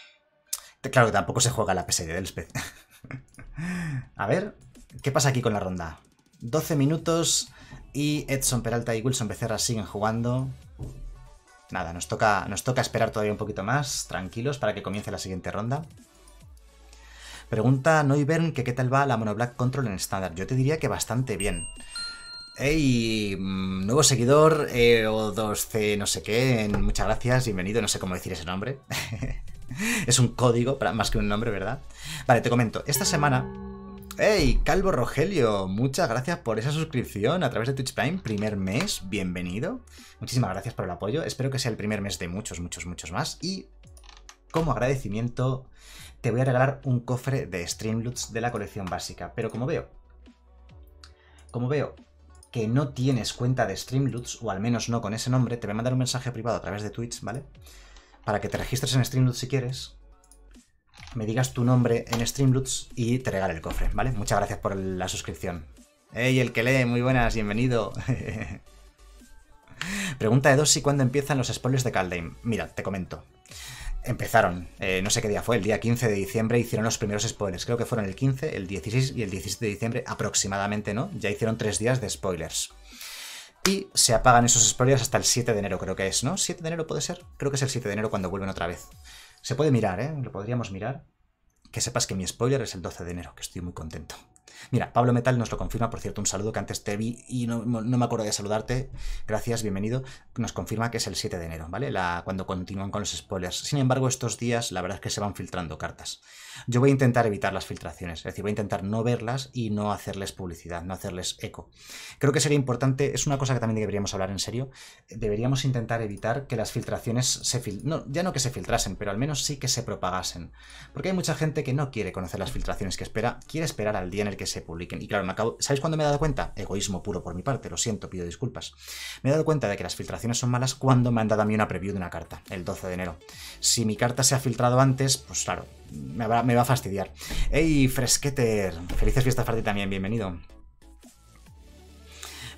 Claro que tampoco se juega la pesadilla del pez. A ver, ¿qué pasa aquí con la ronda? doce minutos y Edson Peralta y Wilson Becerra siguen jugando. Nada, nos toca, nos toca esperar todavía un poquito más, tranquilos, para que comience la siguiente ronda. Pregunta Noivern que qué tal va la Mono Black Control en estándar. Yo te diría que bastante bien. Hey, nuevo seguidor, eh, o dos C no sé qué, muchas gracias, bienvenido, no sé cómo decir ese nombre. Es un código, más que un nombre, ¿verdad? Vale, te comento, esta semana ¡Hey, Calvo Rogelio! Muchas gracias por esa suscripción a través de Twitch Prime. Primer mes, bienvenido. Muchísimas gracias por el apoyo. Espero que sea el primer mes de muchos, muchos, muchos más. Y como agradecimiento te voy a regalar un cofre de Streamloots de la colección básica. Pero como veo, como veo que no tienes cuenta de Streamloots, o al menos no con ese nombre, te voy a mandar un mensaje privado a través de Twitch, ¿vale? Para que te registres en Streamloots si quieres, me digas tu nombre en Streamloots y te regale el cofre, ¿vale? Muchas gracias por la suscripción. ¡Ey, el que lee! Muy buenas, bienvenido. Pregunta de Dossi, ¿cuándo empiezan los spoilers de Kaldheim? Mira, te comento. Empezaron, eh, no sé qué día fue, el día quince de diciembre hicieron los primeros spoilers. Creo que fueron el quince, el dieciséis y el diecisiete de diciembre aproximadamente, ¿no? Ya hicieron tres días de spoilers. Y se apagan esos spoilers hasta el siete de enero, creo que es, ¿no? ¿siete de enero puede ser? Creo que es el siete de enero cuando vuelven otra vez. Se puede mirar, ¿eh? Lo podríamos mirar. Que sepas que mi spoiler es el doce de enero, que estoy muy contento. Mira, Pablo Metal nos lo confirma, por cierto, un saludo que antes te vi y no, no me acuerdo de saludarte. Gracias, bienvenido. Nos confirma que es el siete de enero, ¿vale? La, cuando continúan con los spoilers. Sin embargo, estos días la verdad es que se van filtrando cartas. Yo voy a intentar evitar las filtraciones, es decir, voy a intentar no verlas y no hacerles publicidad, no hacerles eco. Creo que sería importante, es una cosa que también deberíamos hablar en serio, deberíamos intentar evitar que las filtraciones se fil- no, ya no que se filtrasen, pero al menos sí que se propagasen. Porque hay mucha gente que no quiere conocer las filtraciones, que espera, quiere esperar al día en el que se publiquen. Y claro, me acabo... ¿sabéis cuándo me he dado cuenta? Egoísmo puro por mi parte, lo siento, pido disculpas. Me he dado cuenta de que las filtraciones son malas cuando me han dado a mí una preview de una carta, el doce de enero. Si mi carta se ha filtrado antes, pues claro, me va, me va a fastidiar. ¡Ey, Fresqueter! Felices fiestas para ti también, bienvenido.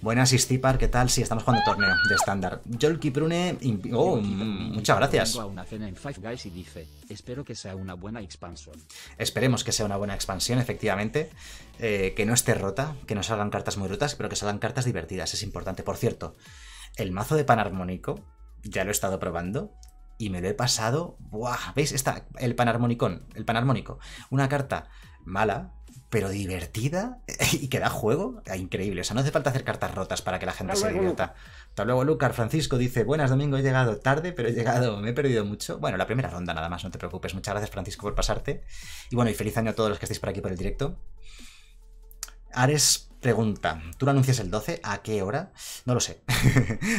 Buenas, Istipar, ¿qué tal? Sí, estamos jugando torneo de estándar. Jolky Prune... Oh, muchas gracias. A una cena en Five Guys y dice, espero que sea una buena expansión. Esperemos que sea una buena expansión, efectivamente. Eh, que no esté rota, que no salgan cartas muy rotas, pero que salgan cartas divertidas, es importante. Por cierto, el mazo de Panarmónico, ya lo he estado probando y me lo he pasado... ¡Buah! ¿Veis? Está el Panarmonicón, el Panarmónico. Una carta mala... pero divertida y que da juego, increíble. O sea, no hace falta hacer cartas rotas para que la gente se divierta. Hasta luego, Lucar. Francisco dice, buenas, Domingo, he llegado tarde, pero he llegado, me he perdido mucho. Bueno, la primera ronda nada más, no te preocupes. Muchas gracias, Francisco, por pasarte. Y bueno, y feliz año a todos los que estéis por aquí por el directo. Ares pregunta, ¿tú lo anuncias el doce? ¿A qué hora? No lo sé.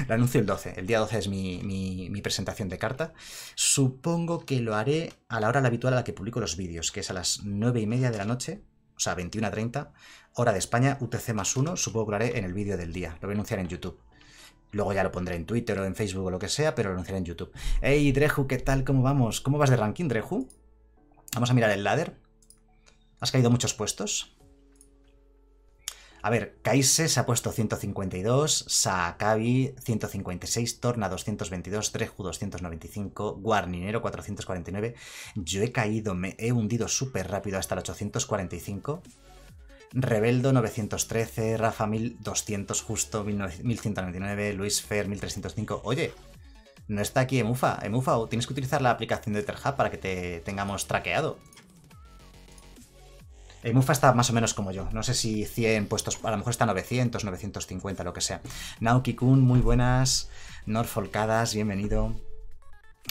Lo anuncio el doce. El día doce es mi, mi, mi presentación de carta. Supongo que lo haré a la hora la habitual a la que publico los vídeos, que es a las nueve y media de la noche. O sea, veintiuno a treinta, hora de España, U T C más uno, supongo que lo haré en el vídeo del día. Lo voy a anunciar en YouTube. Luego ya lo pondré en Twitter o en Facebook o lo que sea, pero lo anunciaré en YouTube. ¡Ey, Dreju! ¿Qué tal? ¿Cómo vamos? ¿Cómo vas de ranking, Dreju? Vamos a mirar el ladder. ¿Has caído muchos puestos? A ver, Kaise se ha puesto ciento cincuenta y dos, Saakabi ciento cincuenta y seis, Torna doscientos veintidós, Dreju doscientos noventa y cinco, Guarninero cuatrocientos cuarenta y nueve. Yo he caído, me he hundido súper rápido hasta el ochocientos cuarenta y cinco. Rebeldo novecientos trece, Rafa mil doscientos, Justo mil ciento noventa y nueve, Luis Fer mil trescientos cinco. Oye, no está aquí Emufa. Emufa, tienes que utilizar la aplicación de Terhub para que te tengamos traqueado. Mufa está más o menos como yo, no sé si cien puestos, a lo mejor está novecientos, novecientos cincuenta, lo que sea. Naoki-kun, muy buenas. Norfolkadas, bienvenido.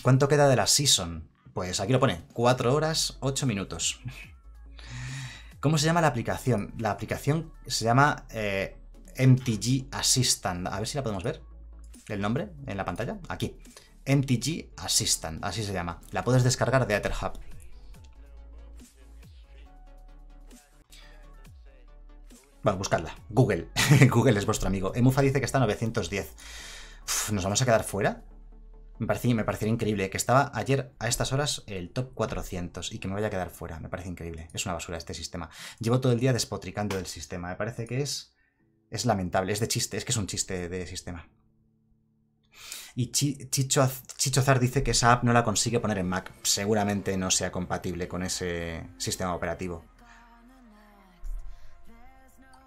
¿Cuánto queda de la season? Pues aquí lo pone, cuatro horas, ocho minutos. ¿Cómo se llama la aplicación? La aplicación se llama eh, M T G Assistant. A ver si la podemos ver, el nombre en la pantalla, aquí. M T G Assistant, así se llama. La puedes descargar de Etherhub. Bueno, buscadla. Google. Google es vuestro amigo. Emufa dice que está a novecientos diez. Uf, ¿nos vamos a quedar fuera? Me parece, me parecería increíble que estaba ayer a estas horas el top cuatrocientos y que me vaya a quedar fuera. Me parece increíble. Es una basura este sistema. Llevo todo el día despotricando del sistema. Me parece que es, es lamentable. Es de chiste. Es que es un chiste de sistema. Y Chicho, Chichozar dice que esa app no la consigue poner en Mac. Seguramente no sea compatible con ese sistema operativo.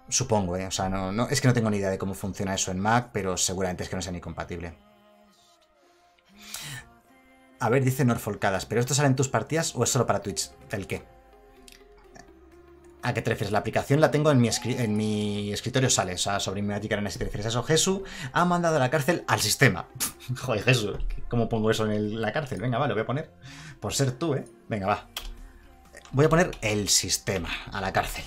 Supongo, ¿eh? O sea, no, no, es que no tengo ni idea de cómo funciona eso en Mac, pero seguramente es que no sea ni compatible. A ver, dice Norfolkadas, ¿pero esto sale en tus partidas o es solo para Twitch? ¿El qué? ¿A qué te refieres? La aplicación la tengo en mi, escri en mi escritorio, sale, o sea, sobre Magic Arena, si te refieres a eso. Jesús ha mandado a la cárcel al sistema. Joder, Jesús, ¿cómo pongo eso en el, la cárcel? Venga, va, lo voy a poner. Por ser tú, ¿eh? Venga, va. Voy a poner el sistema a la cárcel.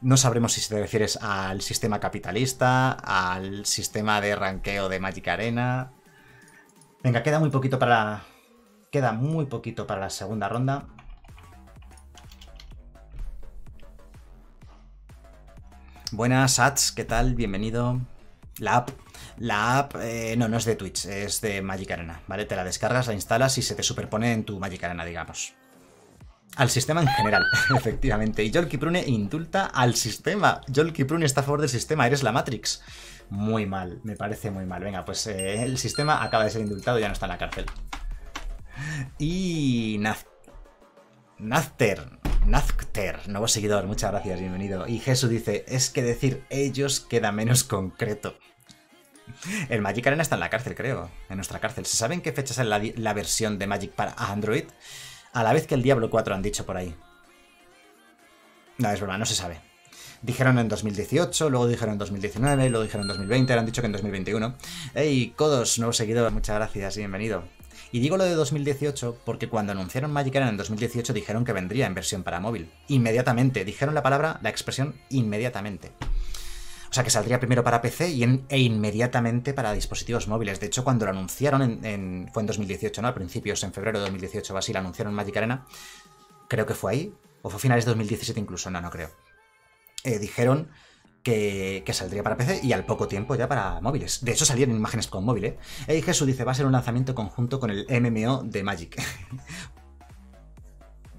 No sabremos si te refieres al sistema capitalista, al sistema de ranqueo de Magic Arena. Venga, queda muy poquito para... Queda muy poquito para la segunda ronda. Buenas, Ats, ¿qué tal? Bienvenido. La app, la app, eh, no, no es de Twitch, es de Magic Arena, ¿vale? Te la descargas, la instalas y se te superpone en tu Magic Arena, digamos. Al sistema en general, efectivamente. Y Jolkiprune indulta al sistema. Jolkiprune está a favor del sistema, eres la Matrix. Muy mal, me parece muy mal. Venga, pues eh, el sistema acaba de ser indultado, ya no está en la cárcel. Y... Naz... Nazter... Nazter, nuevo seguidor, muchas gracias, bienvenido. Y Jesús dice, es que decir ellos queda menos concreto. El Magic Arena está en la cárcel, creo, en nuestra cárcel. ¿Se saben qué fecha sale la, la versión de Magic para Android? A la vez que el Diablo cuatro han dicho por ahí. No, es verdad, no se sabe. Dijeron en dos mil dieciocho, luego dijeron en dos mil diecinueve, luego dijeron en dos mil veinte, ahora han dicho que en dos mil veintiuno. Ey, Kodos, nuevo seguidor, muchas gracias, bienvenido. Y digo lo de dos mil dieciocho porque cuando anunciaron Magic Arena en dos mil dieciocho dijeron que vendría en versión para móvil. Inmediatamente. Dijeron la palabra, la expresión, inmediatamente. O sea que saldría primero para P C y en, e inmediatamente para dispositivos móviles. De hecho, cuando lo anunciaron, en, en, fue en dos mil dieciocho, ¿no? A principios, en febrero de dos mil dieciocho o así, lo anunciaron Magic Arena. Creo que fue ahí. O fue a finales de dos mil diecisiete incluso, no, no creo. Eh, dijeron... Que, que saldría para P C y al poco tiempo ya para móviles. De hecho salían imágenes con móvil, ¿eh? Ey, Jesús dice, va a ser un lanzamiento conjunto con el M M O de Magic.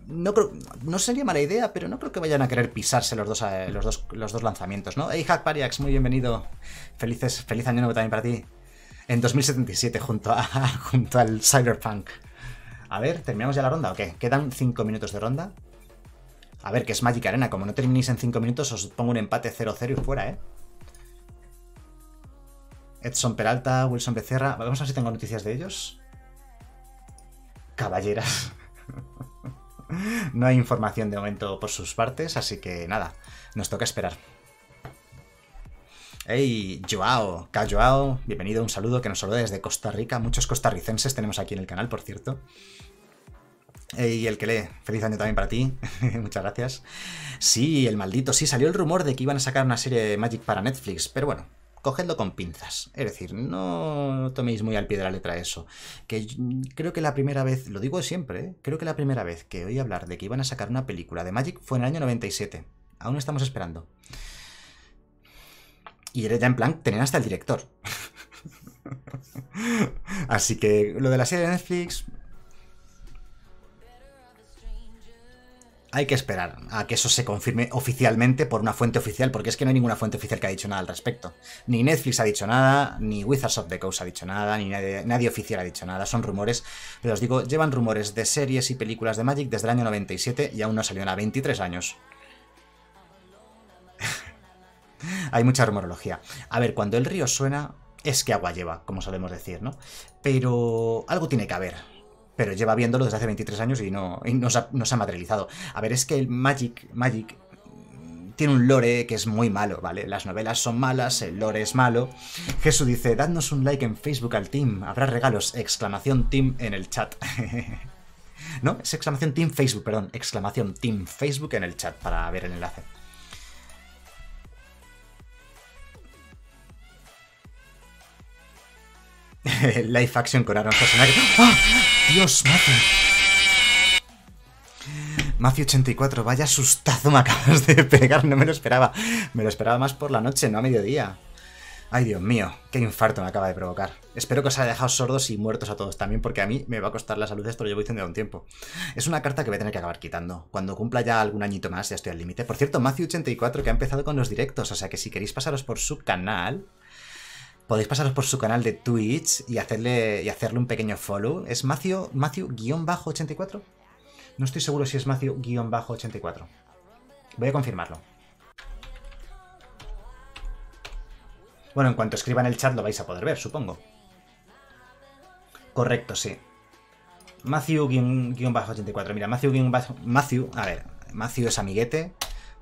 No creo, no sería mala idea, pero no creo que vayan a querer pisarse los dos, eh, los dos, los dos lanzamientos, ¿no? Ey, Hackpariax, muy bienvenido. Felices, feliz año nuevo también para ti. En dos mil setenta y siete junto, a, junto al Cyberpunk. A ver, ¿terminamos ya la ronda o qué? Quedan cinco minutos de ronda. A ver, que es Magic Arena. Como no terminéis en cinco minutos, os pongo un empate cero cero y fuera, ¿eh? Edson Peralta, Wilson Becerra... Vamos a ver si tengo noticias de ellos. Caballeras. No hay información de momento por sus partes, así que nada. Nos toca esperar. Hey, Joao. K. Joao, bienvenido. Un saludo que nos saluda desde Costa Rica. Muchos costarricenses tenemos aquí en el canal, por cierto. Y el que lee, feliz año también para ti, muchas gracias. Sí, el maldito, sí, salió el rumor de que iban a sacar una serie de Magic para Netflix, pero bueno, cogedlo con pinzas. Es decir, no toméis muy al pie de la letra eso. Que creo que la primera vez, lo digo siempre, ¿eh? Creo que la primera vez que oí hablar de que iban a sacar una película de Magic fue en el año noventa y siete. Aún estamos esperando. Y era ya en plan, tenían hasta el director. Así que lo de la serie de Netflix... Hay que esperar a que eso se confirme oficialmente por una fuente oficial, porque es que no hay ninguna fuente oficial que haya dicho nada al respecto. Ni Netflix ha dicho nada, ni Wizards of the Coast ha dicho nada, ni nadie, nadie oficial ha dicho nada. Son rumores, pero os digo, llevan rumores de series y películas de Magic desde el año noventa y siete y aún no salió nada, veintitrés años. Hay mucha rumorología. A ver, cuando el río suena, es que agua lleva, como solemos decir, ¿no? Pero algo tiene que haber. Pero lleva viéndolo desde hace veintitrés años y no, y no, se, ha, no se ha materializado. A ver, es que el Magic, Magic tiene un lore que es muy malo, ¿vale? Las novelas son malas, el lore es malo. Jesús dice, dadnos un like en Facebook al team, habrá regalos, exclamación team en el chat. No, es exclamación team Facebook, perdón, exclamación team Facebook en el chat para ver el enlace. Live action con Aaron Schwarzenegger. ¡Ah! Dios, Matthew. Matthew ochenta y cuatro, vaya sustazo me acabas de pegar, no me lo esperaba. Me lo esperaba más por la noche, no a mediodía. Ay, Dios mío, qué infarto me acaba de provocar. Espero que os haya dejado sordos y muertos a todos también, porque a mí me va a costar la salud, esto lo llevo diciendo de un tiempo. Es una carta que voy a tener que acabar quitando. Cuando cumpla ya algún añito más, ya estoy al límite. Por cierto, Matthew ochenta y cuatro que ha empezado con los directos, o sea que si queréis pasaros por su canal... Podéis pasaros por su canal de Twitch y hacerle, y hacerle un pequeño follow. ¿Es Matthew, Matthew ochenta y cuatro? No estoy seguro si es Matthew ochenta y cuatro. Voy a confirmarlo. Bueno, en cuanto escriba en el chat lo vais a poder ver, supongo. Correcto, sí. Matthew ochenta y cuatro. Mira, Matthew, Matthew... A ver, Matthew es amiguete.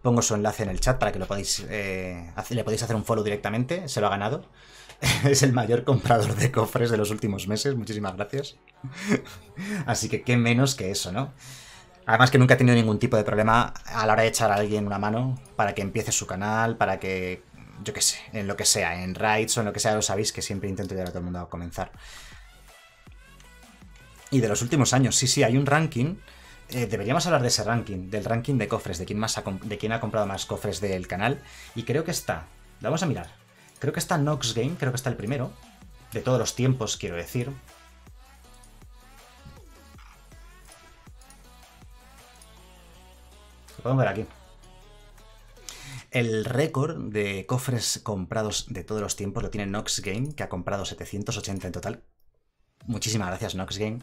Pongo su enlace en el chat para que lo podáis, eh, le podéis hacer un follow directamente. Se lo ha ganado. Es el mayor comprador de cofres de los últimos meses, muchísimas gracias. Así que qué menos que eso, ¿no? Además que nunca ha tenido ningún tipo de problema a la hora de echar a alguien una mano para que empiece su canal, para que, yo qué sé, en lo que sea, en raids o en lo que sea, lo sabéis que siempre intento llevar a todo el mundo a comenzar. Y de los últimos años, sí, sí, hay un ranking. Eh, deberíamos hablar de ese ranking, del ranking de cofres, de quién, más ha, de quién ha comprado más cofres del canal. Y creo que está, lo vamos a mirar, creo que está Nox Game, creo que está el primero, de todos los tiempos, quiero decir. Lo podemos ver aquí. El récord de cofres comprados de todos los tiempos lo tiene Nox Game, que ha comprado setecientos ochenta en total. Muchísimas gracias, Nox Game.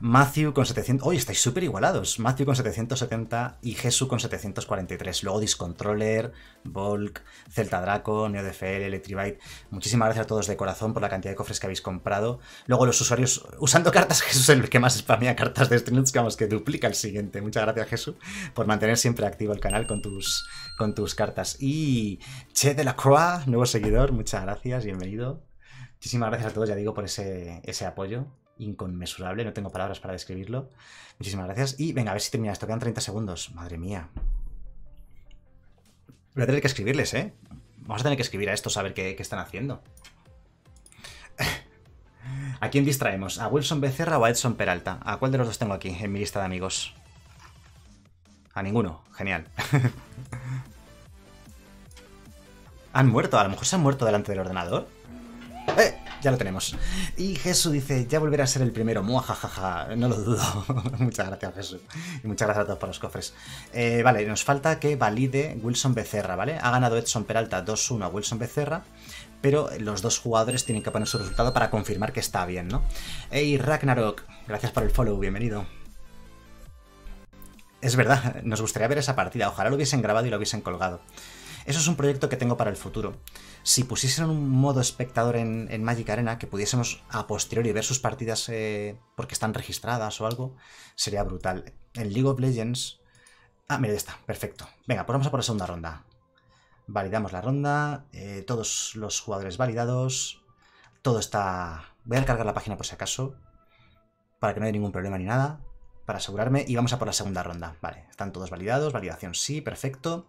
Matthew con setecientos... ¡Uy, estáis súper igualados! Matthew con setecientos setenta y Jesús con setecientos cuarenta y tres. Luego Discontroller, Volk, Celta Draco, NeoDFL, Electribite. Muchísimas gracias a todos de corazón por la cantidad de cofres que habéis comprado. Luego los usuarios usando cartas. Jesús es el que más spamea cartas de Streamlabs, que vamos, que duplica el siguiente. Muchas gracias, Jesús, por mantener siempre activo el canal con tus, con tus cartas. Y Che de la Croix, nuevo seguidor. Muchas gracias, bienvenido. Muchísimas gracias a todos, ya digo, por ese, ese apoyo inconmensurable. No tengo palabras para describirlo. Muchísimas gracias. Y venga, a ver si termina esto. Quedan treinta segundos. Madre mía. Voy a tener que escribirles, ¿eh? Vamos a tener que escribir a estos a ver qué, qué están haciendo. ¿A quién distraemos? ¿A Wilson Becerra o a Edson Peralta? ¿A cuál de los dos tengo aquí en mi lista de amigos? A ninguno. Genial. ¿Han muerto? A lo mejor se han muerto delante del ordenador. Eh, ya lo tenemos. Y Jesús dice, ya volverá a ser el primero. Muajajaja, no lo dudo. Muchas gracias, Jesús. Y muchas gracias a todos por los cofres. Eh, vale, nos falta que valide Wilson Becerra, ¿vale? Ha ganado Edson Peralta dos uno a Wilson Becerra, pero los dos jugadores tienen que poner su resultado para confirmar que está bien, ¿no? Ey, Ragnarok, gracias por el follow, bienvenido. Es verdad, nos gustaría ver esa partida. Ojalá lo hubiesen grabado y lo hubiesen colgado. Eso es un proyecto que tengo para el futuro. Si pusiesen un modo espectador en, en Magic Arena, que pudiésemos a posteriori ver sus partidas eh, porque están registradas o algo, sería brutal. En League of Legends... Ah, mira, ya está, perfecto. Venga, pues vamos a por la segunda ronda. Validamos la ronda, eh, todos los jugadores validados, todo está... Voy a recargar la página por si acaso, para que no haya ningún problema ni nada, para asegurarme, y vamos a por la segunda ronda. Vale, están todos validados, validación sí, perfecto.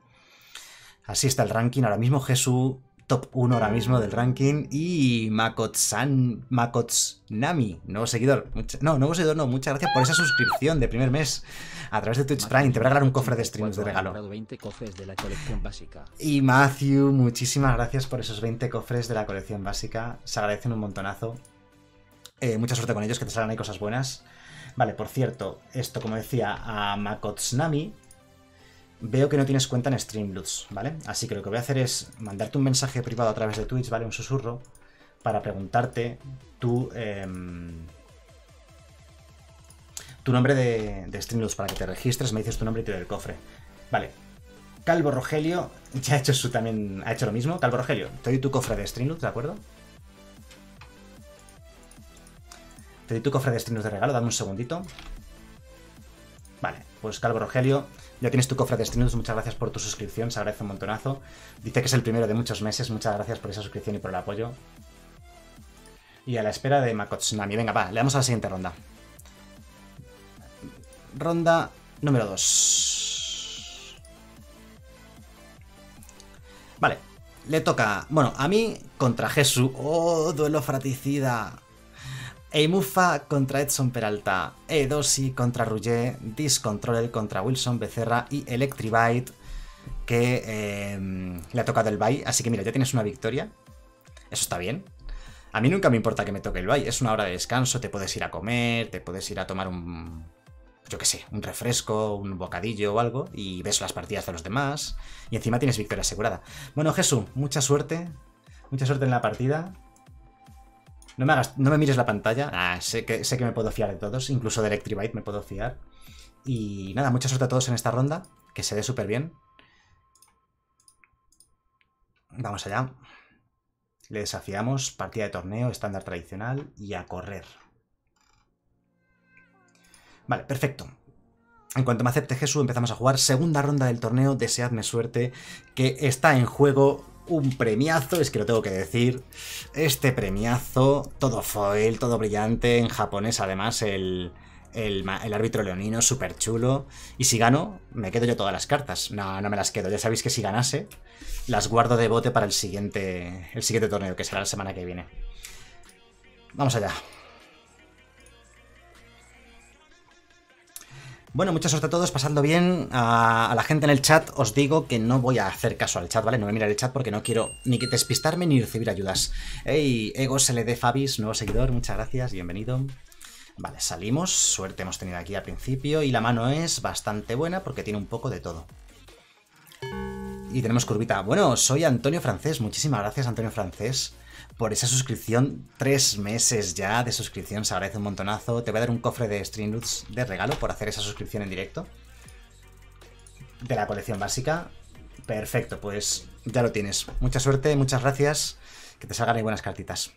Así está el ranking ahora mismo. Jesús, top uno ahora mismo del ranking. Y Makotsan, Makotsnami, nuevo seguidor. Mucha, no, nuevo seguidor no, muchas gracias por esa suscripción de primer mes a través de Twitch Prime. Te voy a regalar un cofre de streams de regalo. veinte cofres de la colección básica. Y Matthew, muchísimas gracias por esos veinte cofres de la colección básica. Se agradecen un montonazo. Eh, mucha suerte con ellos, que te salgan ahí cosas buenas. Vale, por cierto, esto como decía a Makotsnami... Veo que no tienes cuenta en Streamlabs, ¿vale? Así que lo que voy a hacer es mandarte un mensaje privado a través de Twitch, ¿vale? Un susurro, para preguntarte tu, eh, tu nombre de, de Streamlabs para que te registres, me dices tu nombre y te doy el cofre. Vale, Calvo Rogelio ya ha hecho su también, ha hecho lo mismo. Calvo Rogelio, te doy tu cofre de Streamlabs, ¿de acuerdo? Te doy tu cofre de Streamlabs de regalo, dame un segundito. Vale, pues Calvo Rogelio, ya tienes tu cofre de Streamlabs, muchas gracias por tu suscripción, se agradece un montonazo. Dice que es el primero de muchos meses, muchas gracias por esa suscripción y por el apoyo. Y a la espera de Makotsnami, venga, va, le damos a la siguiente ronda. Ronda número dos. Vale, le toca, bueno, a mí contra Jesús. ¡Oh, duelo fratricida! Eimufa contra Edson Peralta, Edosi contra Ruggé, Discontroller contra Wilson Becerra y Electribite, que eh, le ha tocado el bye. Así que mira, ya tienes una victoria. Eso está bien. A mí nunca me importa que me toque el bye. Es una hora de descanso, te puedes ir a comer, te puedes ir a tomar un... yo qué sé, un refresco, un bocadillo o algo, y ves las partidas de los demás. Y encima tienes victoria asegurada. Bueno, Jesús, mucha suerte. Mucha suerte en la partida. No me, hagas, no me mires la pantalla. Ah, sé que, sé que me puedo fiar de todos. Incluso de Electribite me puedo fiar. Y nada, mucha suerte a todos en esta ronda. Que se dé súper bien. Vamos allá. Le desafiamos. Partida de torneo, estándar tradicional. Y a correr. Vale, perfecto. En cuanto me acepte Jesús, empezamos a jugar. Segunda ronda del torneo. Deseadme suerte. Que está en juego... un premiazo, es que lo tengo que decir. Este premiazo, todo foil, todo brillante, en japonés además el, el, el árbitro leonino, súper chulo. Y si gano, me quedo yo todas las cartas. No, no me las quedo. Ya sabéis que si ganase, las guardo de bote para el siguiente, el siguiente torneo, que será la semana que viene. Vamos allá. Bueno, mucha suerte a todos, pasadlo bien. A, a la gente en el chat os digo que no voy a hacer caso al chat, ¿vale? No voy a mirar el chat porque no quiero ni despistarme ni recibir ayudas. Ey, EgoSLD Fabis, nuevo seguidor, muchas gracias, bienvenido. Vale, salimos, suerte hemos tenido aquí al principio y la mano es bastante buena porque tiene un poco de todo. Y tenemos curvita. Bueno, soy Antonio Francés, muchísimas gracias Antonio Francés por esa suscripción, tres meses ya de suscripción, se agradece un montonazo. Te voy a dar un cofre de Streamloots de regalo por hacer esa suscripción en directo de la colección básica. Perfecto, pues ya lo tienes. Mucha suerte, muchas gracias, que te salgan ahí buenas cartitas.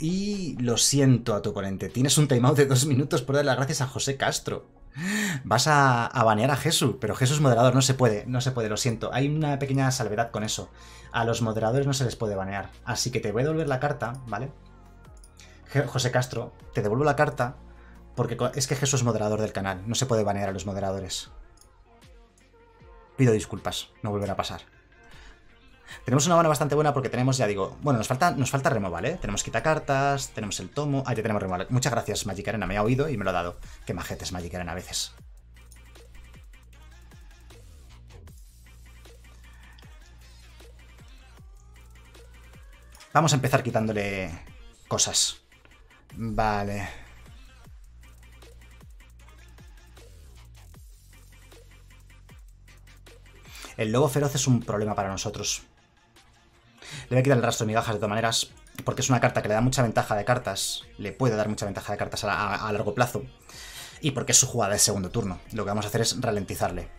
Y lo siento a tu oponente, tienes un timeout de dos minutos por dar las gracias a José Castro. Vas a, a banear a Jesús, pero Jesús moderador, no se puede, no se puede, lo siento. Hay una pequeña salvedad con eso. A los moderadores no se les puede banear. Así que te voy a devolver la carta, ¿vale? José Castro, te devuelvo la carta porque es que Jesús es moderador del canal. No se puede banear a los moderadores. Pido disculpas, no volverá a pasar. Tenemos una mano bastante buena porque tenemos, ya digo... Bueno, nos falta, nos falta remo, ¿vale? Tenemos quitacartas, tenemos el tomo... Ah, ya tenemos remo. Muchas gracias, Magic Arena. Me ha oído y me lo ha dado. Qué majetes, Magic Arena, a veces. Vamos a empezar quitándole cosas. Vale. El lobo feroz es un problema para nosotros. Le voy a quitar el rastro de migajas de todas maneras, porque es una carta que le da mucha ventaja de cartas, le puede dar mucha ventaja de cartas a, a, a largo plazo, y porque es su jugada de segundo turno. Lo que vamos a hacer es ralentizarle.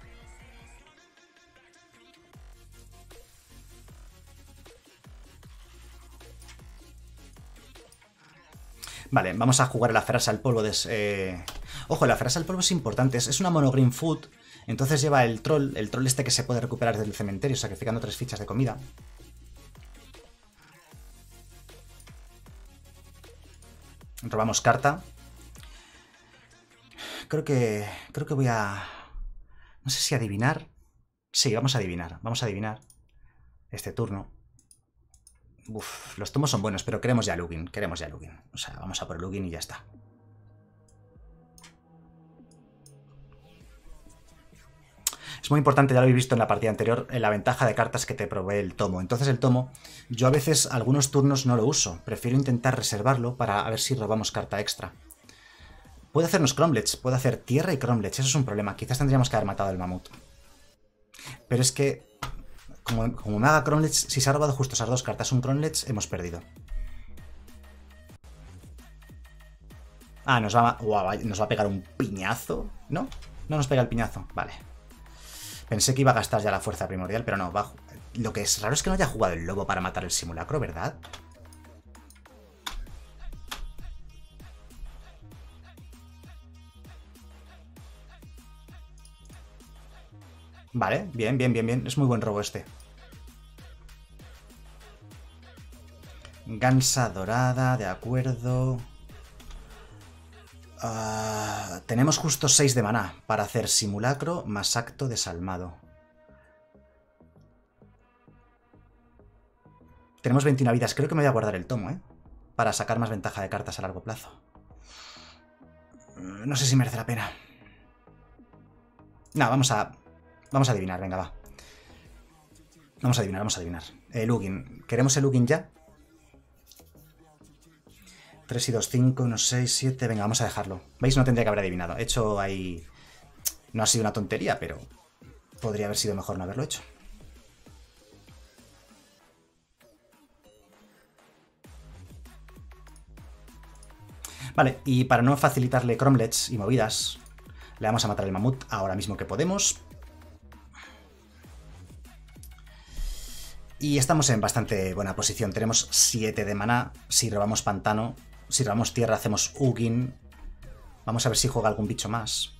Vale, vamos a jugar la frase al polvo. De, eh... Ojo, la frase al polvo es importante, es una mono green food, entonces lleva el troll, el troll este que se puede recuperar del cementerio sacrificando tres fichas de comida. Robamos carta. Creo que... Creo que voy a... No sé si adivinar. Sí, vamos a adivinar. Vamos a adivinar este turno. Uf, los tomos son buenos, pero queremos ya Lugin. Queremos ya Lugin. O sea, vamos a por Lugin y ya está. Es muy importante, ya lo habéis visto en la partida anterior, la ventaja de cartas que te provee el tomo. Entonces el tomo, yo a veces algunos turnos no lo uso. Prefiero intentar reservarlo para a ver si robamos carta extra. Puede hacernos cromlets, puede hacer tierra y cromlets. Eso es un problema. Quizás tendríamos que haber matado al mamut. Pero es que, como, como me haga cromlets, si se ha robado justo esas dos cartas un cromlets, hemos perdido. Ah, nos va, wow, nos va a pegar un piñazo. ¿No? No nos pega el piñazo. Vale. Pensé que iba a gastar ya la fuerza primordial, pero no. Va a... Lo que es raro es que no haya jugado el lobo para matar el simulacro, ¿verdad? Vale, bien, bien, bien, bien. Es muy buen robo este. Gansa dorada, de acuerdo. Uh, tenemos justo seis de maná para hacer simulacro más acto desalmado. Tenemos veintiuna vidas. Creo que me voy a guardar el tomo, ¿eh? Para sacar más ventaja de cartas a largo plazo. No sé si merece la pena. No, vamos a... Vamos a adivinar, venga, va. Vamos a adivinar, vamos a adivinar. El Lugin. ¿Queremos el Lugin ya? tres y dos, cinco, uno, seis, siete... Venga, vamos a dejarlo. ¿Veis? No tendría que haber adivinado. He hecho ahí... No ha sido una tontería, pero... Podría haber sido mejor no haberlo hecho. Vale, y para no facilitarle cromlets y movidas, le vamos a matar el mamut ahora mismo que podemos. Y estamos en bastante buena posición. Tenemos siete de maná. Si robamos pantano, si robamos tierra, hacemos Ugin. Vamos a ver si juega algún bicho más.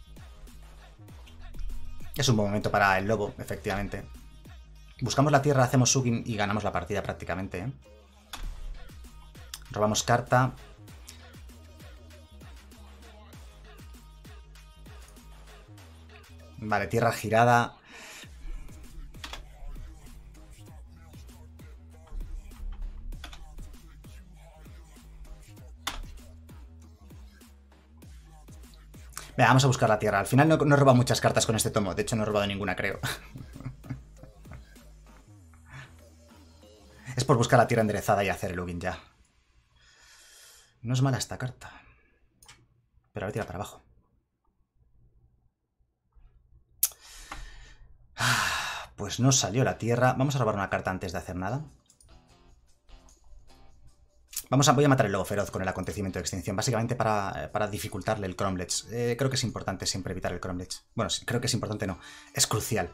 Es un buen momento para el lobo, efectivamente. Buscamos la tierra, hacemos Ugin y ganamos la partida prácticamente, ¿eh? Robamos carta. Vale, tierra girada. Venga, vamos a buscar la tierra. Al final no, no he robado muchas cartas con este tomo. De hecho, no he robado ninguna, creo. Es por buscar la tierra enderezada y hacer el login ya. No es mala esta carta. Pero ahora tira para abajo. Pues no salió la tierra. Vamos a robar una carta antes de hacer nada. Vamos a, voy a matar el lobo feroz con el acontecimiento de extinción, básicamente para, para dificultarle el Cromlech. Eh, creo que es importante siempre evitar el Cromlech. Bueno, creo que es importante, no. Es crucial.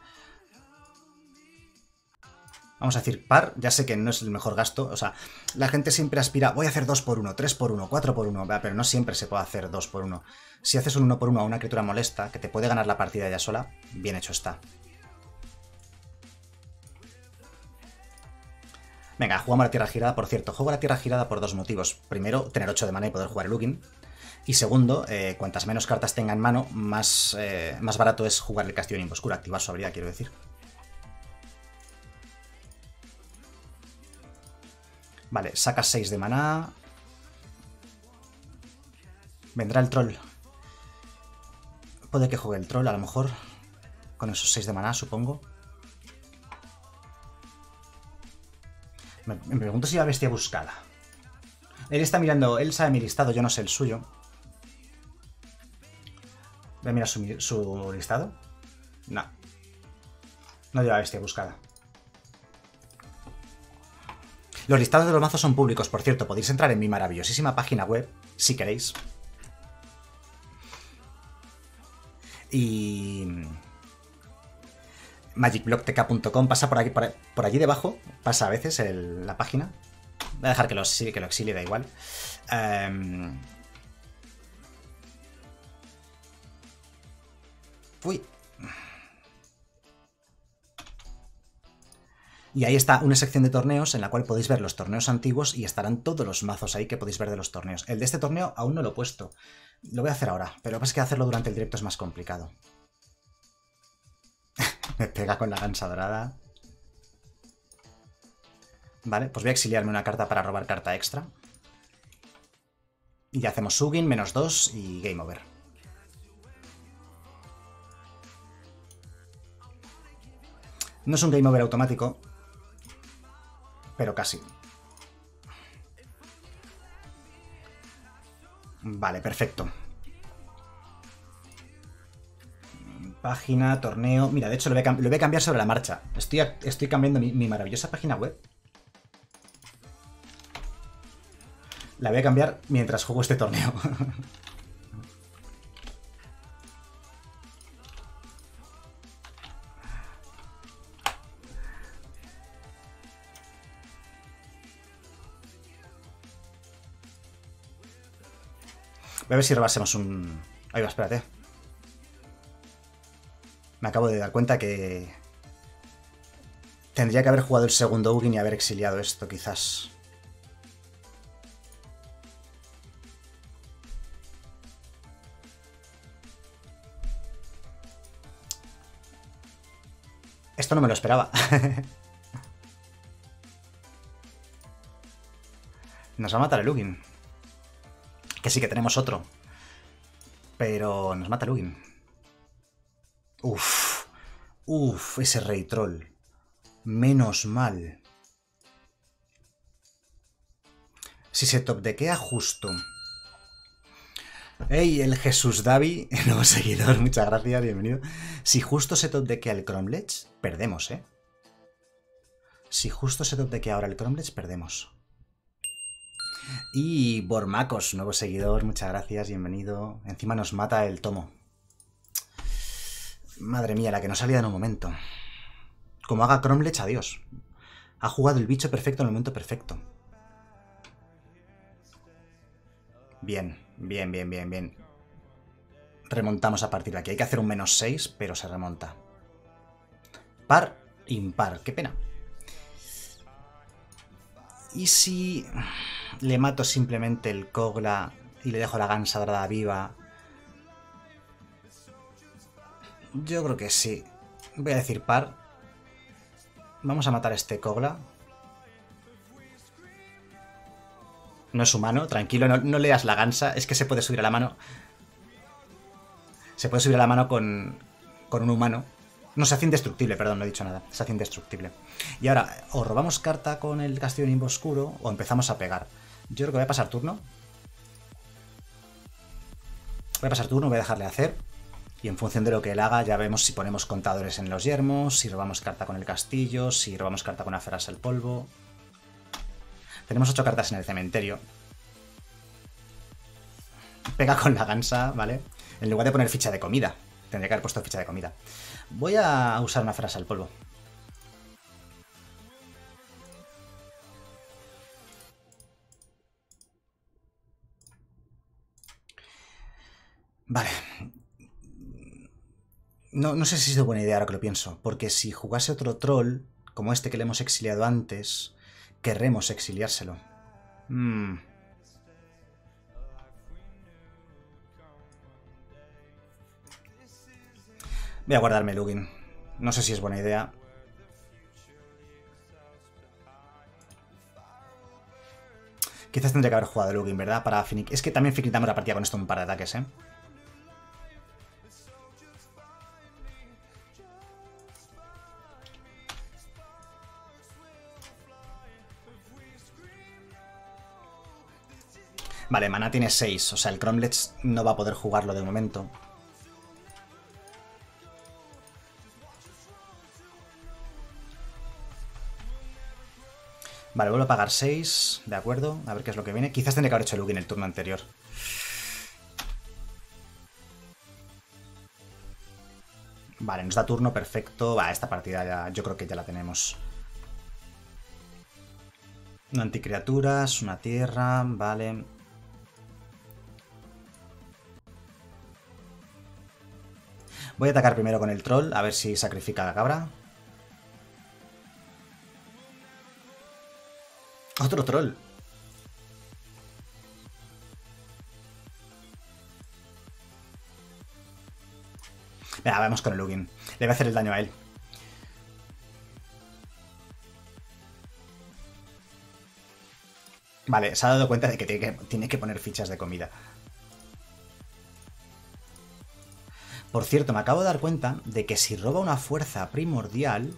Vamos a decir par. Ya sé que no es el mejor gasto. O sea, la gente siempre aspira, voy a hacer dos por uno, tres por uno, cuatro por uno, pero no siempre se puede hacer dos por uno. Si haces un uno por uno a una criatura molesta, que te puede ganar la partida ya sola, bien hecho está. Venga, jugamos la tierra girada. Por cierto, juego la tierra girada por dos motivos. Primero, tener ocho de mana y poder jugar el Lugin. Y segundo, eh, cuantas menos cartas tenga en mano, más, eh, más barato es jugar el Castillo de Nimboscura, activar su habilidad, quiero decir. Vale, sacas seis de mana. Vendrá el troll. Puede que juegue el troll, a lo mejor. Con esos seis de mana, supongo. Me pregunto si la bestia buscada. Él está mirando, él sabe mi listado, yo no sé el suyo. Voy a mirar su, su listado. No. No lleva bestia buscada. Los listados de los mazos son públicos, por cierto. Podéis entrar en mi maravillosísima página web, si queréis. Y... magic blog t k punto com, pasa por aquí, por, por allí debajo, pasa a veces el, la página. Voy a dejar que lo exilie, que lo exilie, da igual. Um... Uy. Y ahí está una sección de torneos en la cual podéis ver los torneos antiguos y estarán todos los mazos ahí que podéis ver de los torneos. El de este torneo aún no lo he puesto. Lo voy a hacer ahora, pero lo que pasa es que hacerlo durante el directo es más complicado. Me pega con la gansa dorada. Vale, pues voy a exiliarme una carta para robar carta extra. Y ya hacemos Sugin, menos dos y game over. No es un game over automático, pero casi. Vale, perfecto. Página, torneo... Mira, de hecho lo voy a, lo voy a cambiar sobre la marcha. Estoy, estoy cambiando mi, mi maravillosa página web. La voy a cambiar mientras juego este torneo. Voy a ver si robásemos un... Ahí va, espérate. Me acabo de dar cuenta que tendría que haber jugado el segundo Ugin y haber exiliado esto, quizás. Esto no me lo esperaba. Nos va a matar el Ugin. Que sí que tenemos otro. Pero nos mata el Ugin. Uf, uf, ese rey troll. Menos mal. Si se topdequea justo. Ey, el Jesús Davi, nuevo seguidor, muchas gracias, bienvenido. Si justo se topdequea el Cromlech, perdemos, ¿eh? Si justo se topdequea ahora el Cromlech, perdemos. Y Bormacos, nuevo seguidor, muchas gracias, bienvenido. Encima nos mata el tomo. Madre mía, la que no salía en un momento. Como haga Cromlech, adiós. Ha jugado el bicho perfecto en el momento perfecto. Bien, bien, bien, bien, bien. Remontamos a partir de aquí. Hay que hacer un menos seis, pero se remonta. Par, impar. Qué pena. Y si... Le mato simplemente el Kogla y le dejo la Gansa Dorada viva. Yo creo que sí. Voy a decir par. Vamos a matar a este Kogla. No es humano, tranquilo, no, no leas la gansa. Es que se puede subir a la mano. Se puede subir a la mano con, con un humano. No, se hace indestructible, perdón, no he dicho nada. Se hace indestructible. Y ahora, o robamos carta con el castillo de Nimbo Oscuro o empezamos a pegar. Yo creo que voy a pasar turno. Voy a pasar turno, voy a dejarle hacer. Y en función de lo que él haga, ya vemos si ponemos contadores en los yermos, si robamos carta con el castillo, si robamos carta con aferras al polvo. Tenemos ocho cartas en el cementerio. Pega con la gansa, ¿vale? En lugar de poner ficha de comida. Tendría que haber puesto ficha de comida. Voy a usar una frase al polvo. Vale. No, no sé si es buena idea ahora que lo pienso. Porque si jugase otro troll, como este que le hemos exiliado antes... Querremos exiliárselo. Hmm. Voy a guardarme Lugin. No sé si es buena idea. Quizás tendría que haber jugado Lugin, ¿verdad? Para finiquitar. Es que también finiquitamos la partida con esto un par de ataques, ¿eh? Vale, maná tiene seis, o sea, el Cromlech no va a poder jugarlo de momento. Vale, vuelvo a pagar seis, de acuerdo, a ver qué es lo que viene. Quizás tendría que haber hecho Lugin en el turno anterior. Vale, nos da turno perfecto. Va, esta partida ya, yo creo que ya la tenemos. Una anticriaturas, una tierra, vale. Voy a atacar primero con el troll, a ver si sacrifica a la cabra. ¡Otro troll! Venga, vamos con el Lugin. Le voy a hacer el daño a él. Vale, se ha dado cuenta de que tiene, que tiene que poner fichas de comida. Por cierto, me acabo de dar cuenta de que si roba una fuerza primordial...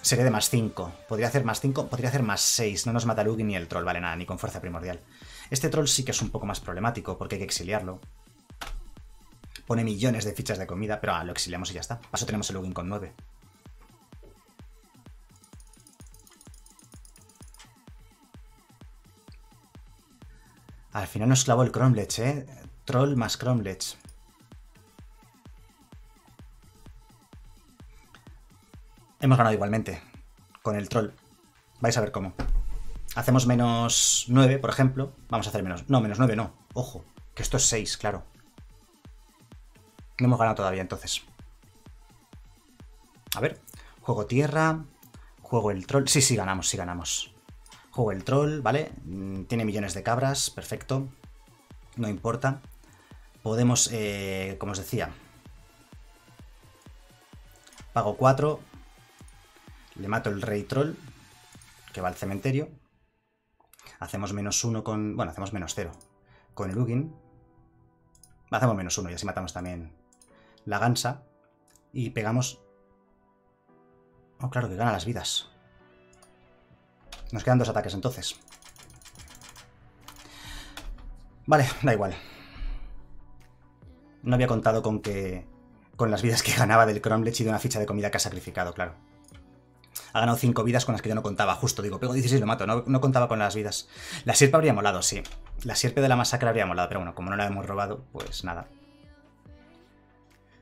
Sería de más cinco. Podría hacer más cinco, podría hacer más seis. No nos mata Lugin ni el troll, vale, nada, ni con fuerza primordial. Este troll sí que es un poco más problemático porque hay que exiliarlo. Pone millones de fichas de comida, pero ah, lo exiliamos y ya está. Paso tenemos el Lugin con nueve. Al final nos clavó el Cromlech, ¿eh? Troll más Cromlech. Hemos ganado igualmente con el troll. Vais a ver cómo. Hacemos menos nueve, por ejemplo. Vamos a hacer menos... No, menos nueve no. Ojo, que esto es seis, claro. No hemos ganado todavía, entonces. A ver. Juego tierra. Juego el troll. Sí, sí, ganamos, sí ganamos. Juego el troll, ¿vale? Tiene millones de cabras, perfecto. No importa. Podemos, eh, como os decía... Pago cuatro. Le mato el rey troll, que va al cementerio. Hacemos menos uno con... Bueno, hacemos menos cero con el Lugin. Hacemos menos uno y así matamos también la gansa. Y pegamos... Oh, claro, que gana las vidas. Nos quedan dos ataques entonces. Vale, da igual. No había contado con que... Con las vidas que ganaba del Cromlech y de una ficha de comida que ha sacrificado, claro. Ha ganado cinco vidas con las que yo no contaba, justo. Digo, pego dieciséis, lo mato. No, no contaba con las vidas. La sierpe habría molado, sí. La sierpe de la masacre habría molado, pero bueno, como no la hemos robado, pues nada.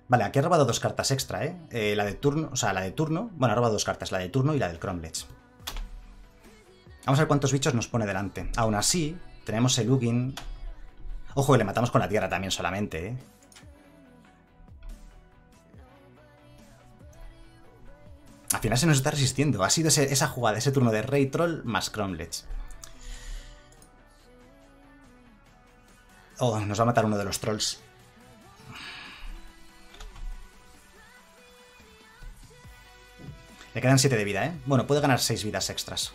Vale, aquí ha robado dos cartas extra, ¿eh? eh la de turno, o sea, la de turno... Bueno, ha robado dos cartas, la de turno y la del Cromlech. Vamos a ver cuántos bichos nos pone delante. Aún así, tenemos el Lugin. Ojo, que le matamos con la tierra también solamente, ¿eh? Al final se nos está resistiendo. Ha sido ese, esa jugada, ese turno de rey troll más cromlech. Oh, nos va a matar uno de los trolls. Le quedan siete de vida, ¿eh? Bueno, puede ganar seis vidas extras.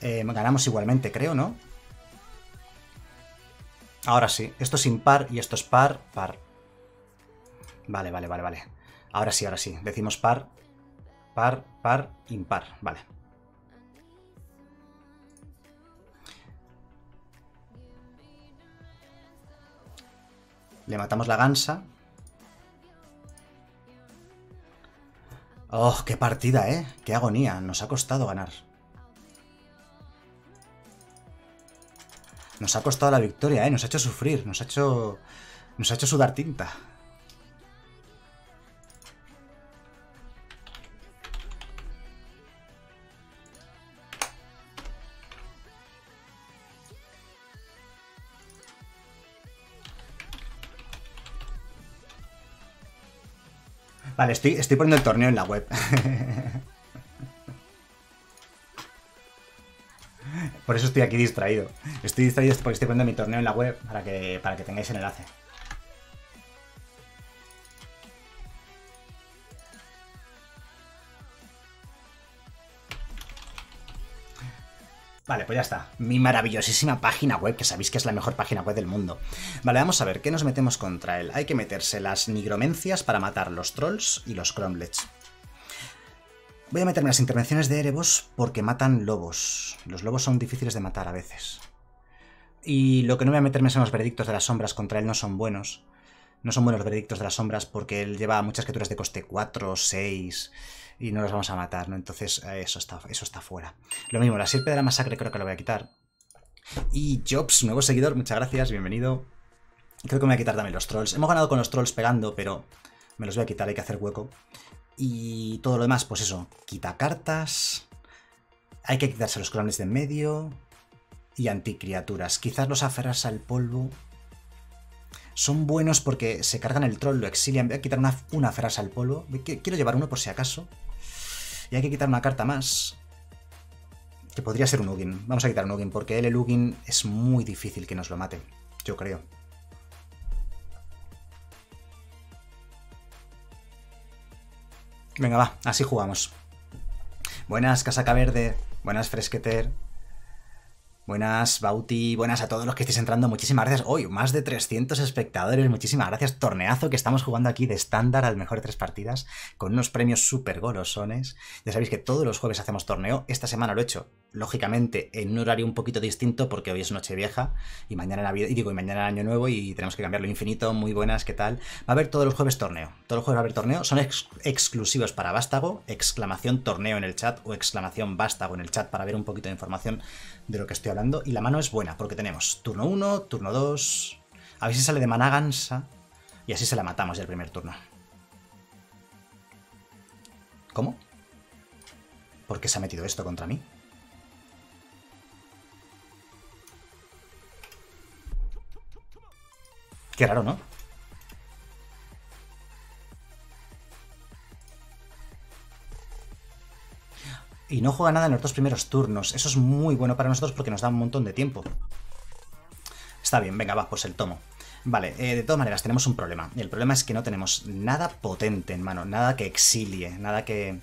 Eh, ganamos igualmente, creo, ¿no? Ahora sí. Esto es impar y esto es par, par. Vale, vale, vale, vale. Ahora sí, ahora sí. Decimos par, par, par, impar. Vale. Le matamos la gansa. Oh, qué partida, ¿eh? Qué agonía. Nos ha costado ganar. Nos ha costado la victoria, ¿eh? Nos ha hecho sufrir. Nos ha hecho... Nos ha hecho sudar tinta. Vale, estoy, estoy poniendo el torneo en la web. Por eso estoy aquí distraído. Estoy distraído porque estoy poniendo mi torneo en la web para que, para que tengáis el enlace. Vale, pues ya está. Mi maravillosísima página web, que sabéis que es la mejor página web del mundo. Vale, vamos a ver, ¿qué nos metemos contra él? Hay que meterse las nigromencias para matar los trolls y los cromlechs. Voy a meterme las intervenciones de Erebos porque matan lobos. Los lobos son difíciles de matar a veces. Y lo que no voy a meterme son los veredictos de las sombras, contra él no son buenos. No son buenos los veredictos de las sombras porque él lleva muchas criaturas de coste cuatro, seis... Y no los vamos a matar, ¿no? Entonces eso está, eso está fuera. Lo mismo, la sierpe de la masacre creo que lo voy a quitar. Y Jobs, nuevo seguidor, muchas gracias, bienvenido. Creo que me voy a quitar también los trolls. Hemos ganado con los trolls pegando, pero me los voy a quitar, hay que hacer hueco. Y todo lo demás, pues eso, quita cartas. Hay que quitarse los clones de en medio. Y anticriaturas. Quizás los aferras al polvo. Son buenos porque se cargan el troll, lo exilian. Voy a quitar una, una aferras al polvo. Quiero llevar uno por si acaso. Y hay que quitar una carta más, que podría ser un Ugin. Vamos a quitar un Ugin, porque él, el Ugin, es muy difícil que nos lo mate, yo creo. Venga, va, así jugamos. Buenas, Casaca Verde. Buenas, Fresqueter. Buenas, Bauti. Buenas a todos los que estéis entrando. Muchísimas gracias. Hoy, más de trescientos espectadores. Muchísimas gracias. Torneazo que estamos jugando aquí de estándar al mejor de tres partidas con unos premios súper golosones. Ya sabéis que todos los jueves hacemos torneo. Esta semana lo he hecho, lógicamente, en un horario un poquito distinto porque hoy es Nochevieja y mañana Navidad, y digo, y mañana Año Nuevo y tenemos que cambiarlo infinito. Muy buenas, ¿qué tal? Va a haber todos los jueves torneo. Todos los jueves va a haber torneo. Son ex exclusivos para Vástago. Exclamación torneo en el chat o exclamación Vástago en el chat para ver un poquito de información de lo que estoy hablando. Y la mano es buena porque tenemos turno uno, turno dos. A ver si sale de maná gansa y así se la matamos ya el primer turno. ¿Cómo? ¿Por qué se ha metido esto contra mí? Qué raro, ¿no? Y no juega nada en los dos primeros turnos. Eso es muy bueno para nosotros porque nos da un montón de tiempo. Está bien, venga, va, pues el tomo. Vale, eh, de todas maneras tenemos un problema. Y el problema es que no tenemos nada potente en mano. Nada que exilie, nada que...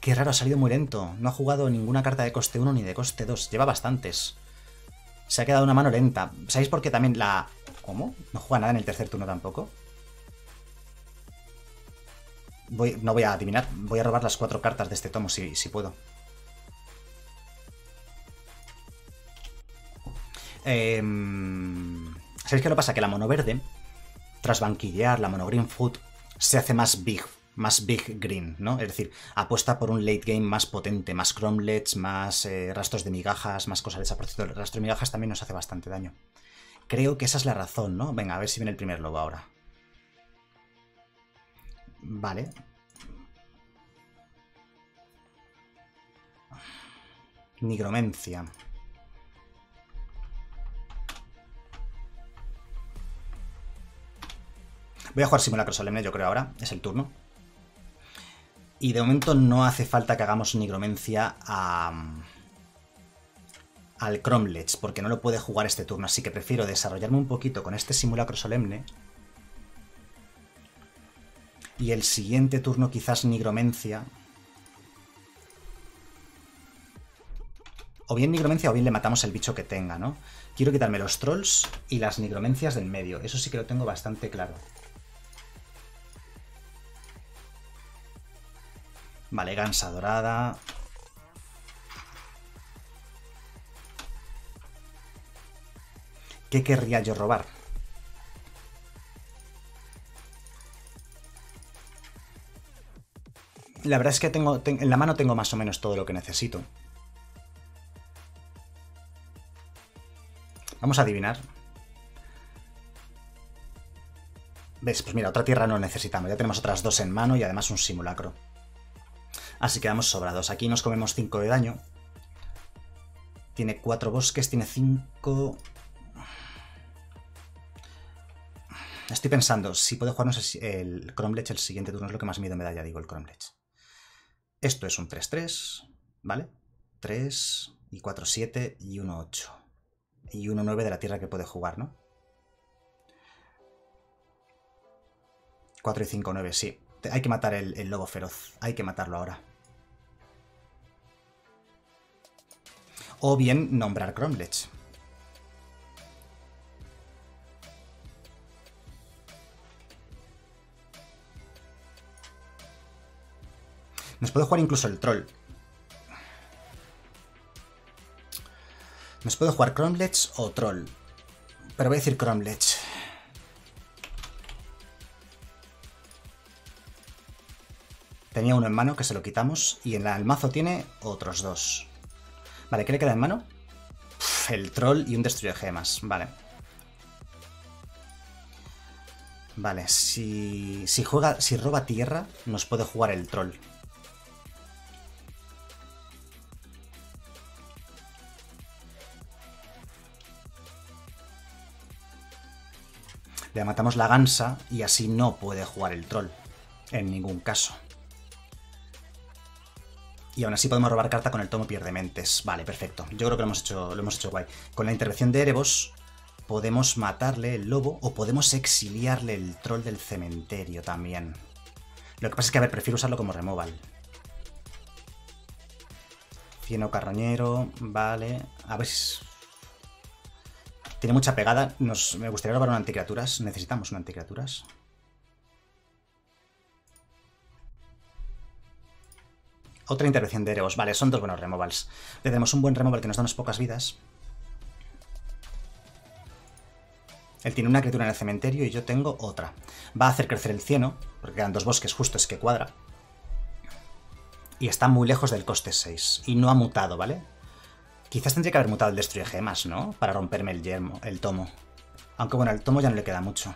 Qué raro, ha salido muy lento. No ha jugado ninguna carta de coste uno ni de coste dos. Lleva bastantes. Se ha quedado una mano lenta. ¿Sabéis por qué también la... ¿Cómo? No juega nada en el tercer turno tampoco. Voy... No voy a adivinar. Voy a robar las cuatro cartas de este tomo si, si puedo. Eh... ¿Sabéis qué lo pasa? Que la mono verde, tras banquillear la mono green food, se hace más big. Más big green, ¿no? Es decir, apuesta por un late game más potente, más cromlets, más eh, rastros de migajas, más cosas de esa. Por cierto, el rastro de migajas también nos hace bastante daño. Creo que esa es la razón, ¿no? Venga, a ver si viene el primer lobo ahora. Vale. Nigromancia. Voy a jugar simulacro solemne, yo creo ahora. Es el turno. Y de momento no hace falta que hagamos nigromancia a... al Cromlech, porque no lo puede jugar este turno. Así que prefiero desarrollarme un poquito con este simulacro solemne. Y el siguiente turno quizás nigromancia. O bien nigromancia o bien le matamos el bicho que tenga, ¿no? Quiero quitarme los trolls y las nigromancias del medio. Eso sí que lo tengo bastante claro. Vale, gansa dorada. ¿Qué querría yo robar? La verdad es que tengo, ten, en la mano tengo más o menos todo lo que necesito. Vamos a adivinar. ¿Ves? Pues mira, otra tierra no necesitamos. Ya tenemos otras dos en mano y además un simulacro. Así que vamos sobrados. Aquí nos comemos cinco de daño. Tiene cuatro bosques, tiene cinco... Estoy pensando, si puede jugarnos el Cromlech el siguiente turno, es lo que más miedo me da, ya digo, el Cromlech. Esto es un tres tres, ¿vale? tres y cuatro siete y uno ocho. Y uno nueve de la tierra que puede jugar, ¿no? cuatro y cinco nueve, sí. Hay que matar el, el lobo feroz. Hay que matarlo ahora. O bien nombrar Cromlech. Nos puede jugar incluso el troll. Nos puede jugar Cromlech o troll. Pero voy a decir Cromlech. Tenía uno en mano que se lo quitamos. Y en el mazo tiene otros dos. Vale, ¿qué le queda en mano? Uf, el troll y un destruye gemas. Vale. Vale, si, si juega, si roba tierra, nos puede jugar el troll. Le matamos la gansa y así no puede jugar el troll. En ningún caso. Y aún así podemos robar carta con el tomo Pierdementes. Vale, perfecto. Yo creo que lo hemos hecho, lo hemos hecho guay. Con la intervención de Erebos podemos matarle el lobo o podemos exiliarle el troll del cementerio también. Lo que pasa es que, a ver, prefiero usarlo como removal. Fieno carroñero, vale. A ver si... Tiene mucha pegada. Nos, me gustaría robar un anticriaturas. Necesitamos un anticriaturas. Otra intervención de Erebos. Vale, son dos buenos removals. Le damos un buen removal que nos da unas pocas vidas. Él tiene una criatura en el cementerio y yo tengo otra. Va a hacer crecer el cieno, porque quedan dos bosques, justo es que cuadra. Y está muy lejos del coste seis. Y no ha mutado, ¿vale? Quizás tendría que haber mutado el destruye gemas, ¿no? Para romperme el yermo, el tomo. Aunque bueno, el tomo ya no le queda mucho.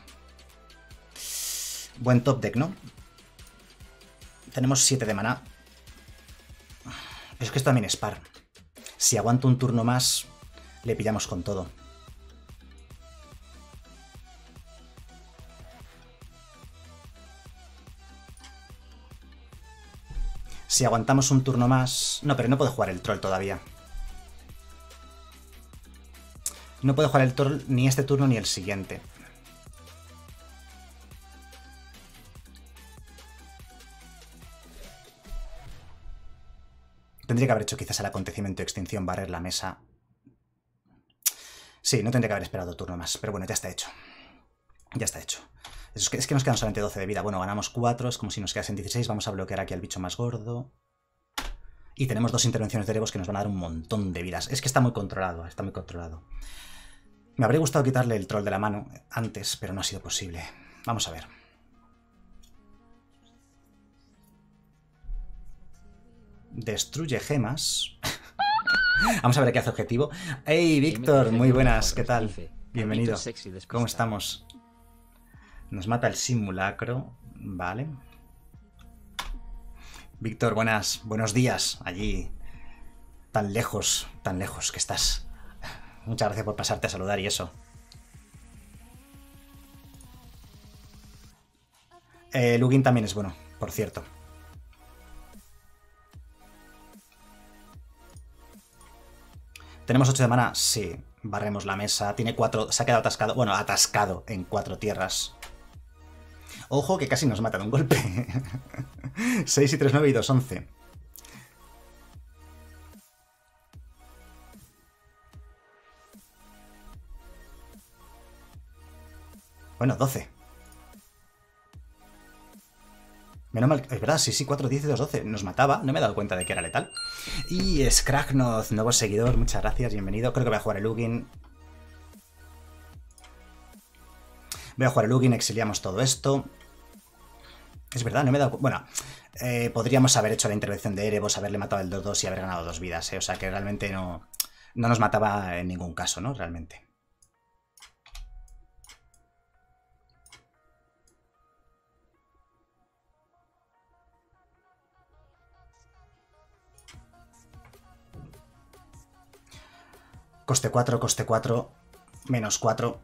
Buen top deck, ¿no? Tenemos siete de maná. Es que esto también es par. Si aguanto un turno más, le pillamos con todo. Si aguantamos un turno más... No, pero no puedo jugar el troll todavía. No puedo jugar el troll ni este turno ni el siguiente. Tendría que haber hecho quizás el acontecimiento de extinción, barrer la mesa. Sí, no tendría que haber esperado turno más, pero bueno, ya está hecho. Ya está hecho. Es que, es que nos quedan solamente doce de vida. Bueno, ganamos cuatro, es como si nos quedasen dieciséis. Vamos a bloquear aquí al bicho más gordo. Y tenemos dos intervenciones de Erebos que nos van a dar un montón de vidas. Es que está muy controlado, está muy controlado. Me habría gustado quitarle el troll de la mano antes, pero no ha sido posible. Vamos a ver. Destruye gemas. Vamos a ver qué hace objetivo. ¡Hey, Víctor! Muy buenas, ¿qué tal? Bienvenido. ¿Cómo estamos? Nos mata el simulacro. Vale. Víctor, buenas, buenos días, allí tan lejos, tan lejos que estás. Muchas gracias por pasarte a saludar y eso. Eh, Lugin también es bueno, por cierto. ¿Tenemos ocho de mana? Sí, barremos la mesa. Tiene cuatro, se ha quedado atascado, bueno, atascado en cuatro tierras. Ojo que casi nos mata de un golpe. seis y tres, nueve y dos, once. Bueno, doce. Menos mal, es verdad, sí, sí, cuatro, diez y dos, doce. Nos mataba, no me he dado cuenta de que era letal. Y Scracknoth, nuevo seguidor, muchas gracias, bienvenido. Creo que voy a jugar el Ugin. Voy a jugar el Ugin, exiliamos todo esto. Es verdad, no me he dado... Bueno, eh, podríamos haber hecho la intervención de Erebos, haberle matado el dos dos y haber ganado dos vidas, ¿eh? O sea que realmente no, no nos mataba en ningún caso, ¿no? Realmente. Coste cuatro, coste cuatro, menos cuatro.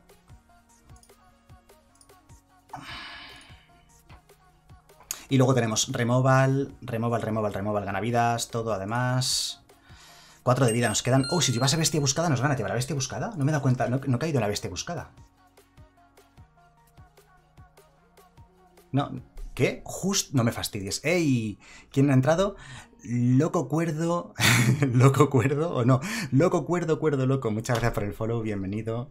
Y luego tenemos removal, removal, removal, removal, gana vidas, todo además. Cuatro de vida nos quedan. Oh, si llevas a bestia buscada nos gana. ¿Lleva la bestia buscada? No me he dado cuenta, no, no he caído en la bestia buscada. No, ¿qué? Just, no me fastidies. ¡Ey! ¿Quién ha entrado? Loco cuerdo, loco cuerdo, o no, loco cuerdo, cuerdo loco. Muchas gracias por el follow, bienvenido.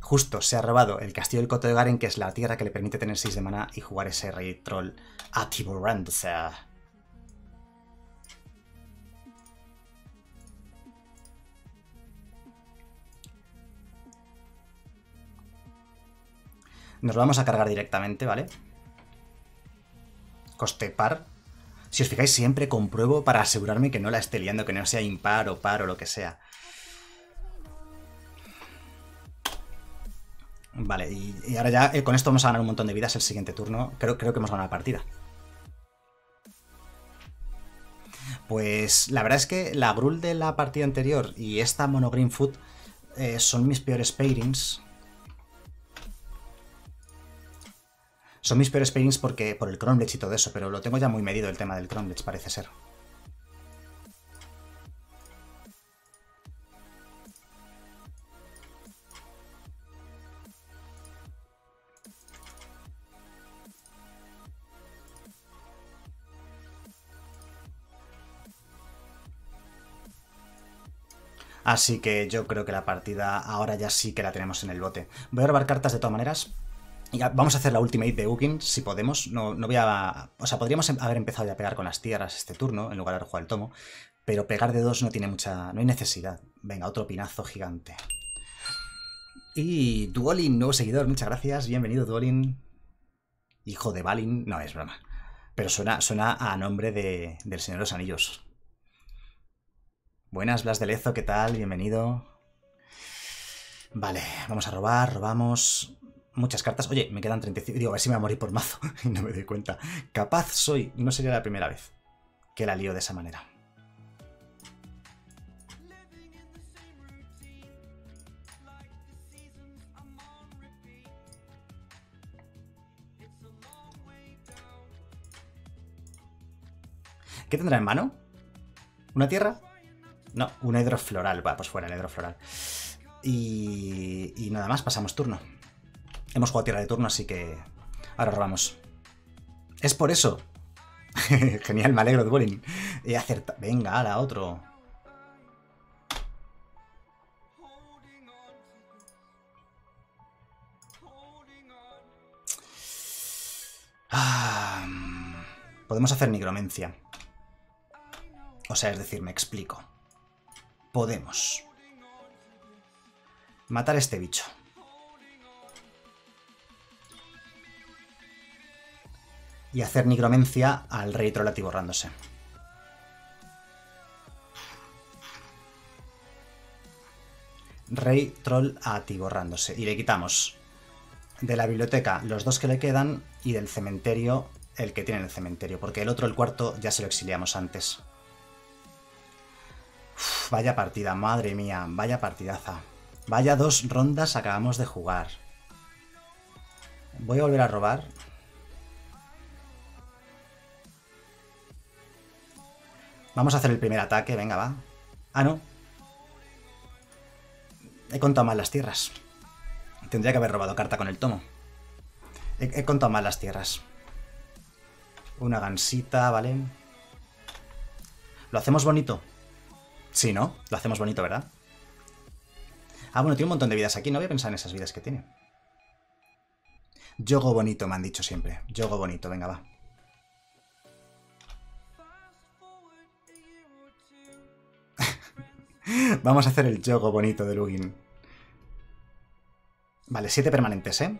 Justo, se ha robado el castillo del Coto de Garen, que es la tierra que le permite tener seis de maná y jugar ese rey troll a Tiburanza. Nos lo vamos a cargar directamente, ¿vale? Coste par. Si os fijáis, siempre compruebo para asegurarme que no la esté liando, que no sea impar o par o lo que sea. Vale, y, y ahora ya eh, con esto vamos a ganar un montón de vidas el siguiente turno. Creo, creo que hemos ganado la partida. Pues la verdad es que la Gruul de la partida anterior y esta Mono Green Food eh, son mis peores pairings. Son mis peores pairings porque por el Cromlech y todo eso, pero lo tengo ya muy medido el tema del Cromlech, parece ser. Así que yo creo que la partida ahora ya sí que la tenemos en el bote. Voy a robar cartas de todas maneras. Y vamos a hacer la ultimate de Ugin, si podemos. No, no voy a... O sea, podríamos haber empezado ya a pegar con las tierras este turno, en lugar de jugar el tomo. Pero pegar de dos no tiene mucha... No hay necesidad. Venga, otro pinazo gigante. Y Duolin, nuevo seguidor, muchas gracias. Bienvenido, Duolin. Hijo de Balin. No, es broma. Pero suena, suena a nombre de, del Señor de los Anillos. Buenas, Blas de Lezo, ¿qué tal? Bienvenido. Vale, vamos a robar, robamos muchas cartas. Oye, me quedan treinta y cinco. Digo, a ver si me voy a morir por mazo y no me doy cuenta. Capaz soy, no sería la primera vez que la lío de esa manera. ¿Qué tendrá en mano? ¿Una tierra? No, un hidrofloral. Va, pues fuera el hidrofloral. Y, y nada más, pasamos turno. Hemos jugado tierra de turno, así que ahora robamos. Es por eso. Genial, me alegro de Bolin. He acertado. Venga, ala, otro. Ah, podemos hacer nigromancia. O sea, es decir, me explico. Podemos matar a este bicho. Y hacer nigromancia al rey troll atiborrándose. Rey troll atiborrándose. Y le quitamos de la biblioteca los dos que le quedan y del cementerio el que tiene en el cementerio, porque el otro, el cuarto, ya se lo exiliamos antes. Uf, vaya partida, madre mía, vaya partidaza. Vaya dos rondas acabamos de jugar. Voy a volver a robar. Vamos a hacer el primer ataque, venga, va. Ah, no. He contado mal las tierras. Tendría que haber robado carta con el tomo. He, he contado mal las tierras. Una gansita, ¿vale? ¿Lo hacemos bonito? Sí, ¿no? Lo hacemos bonito, ¿verdad? Ah, bueno, tiene un montón de vidas aquí. No voy a pensar en esas vidas que tiene. Yogo bonito, me han dicho siempre. Yogo bonito, venga, va. Vamos a hacer el yogo bonito de Lugin. Vale, siete permanentes, ¿eh?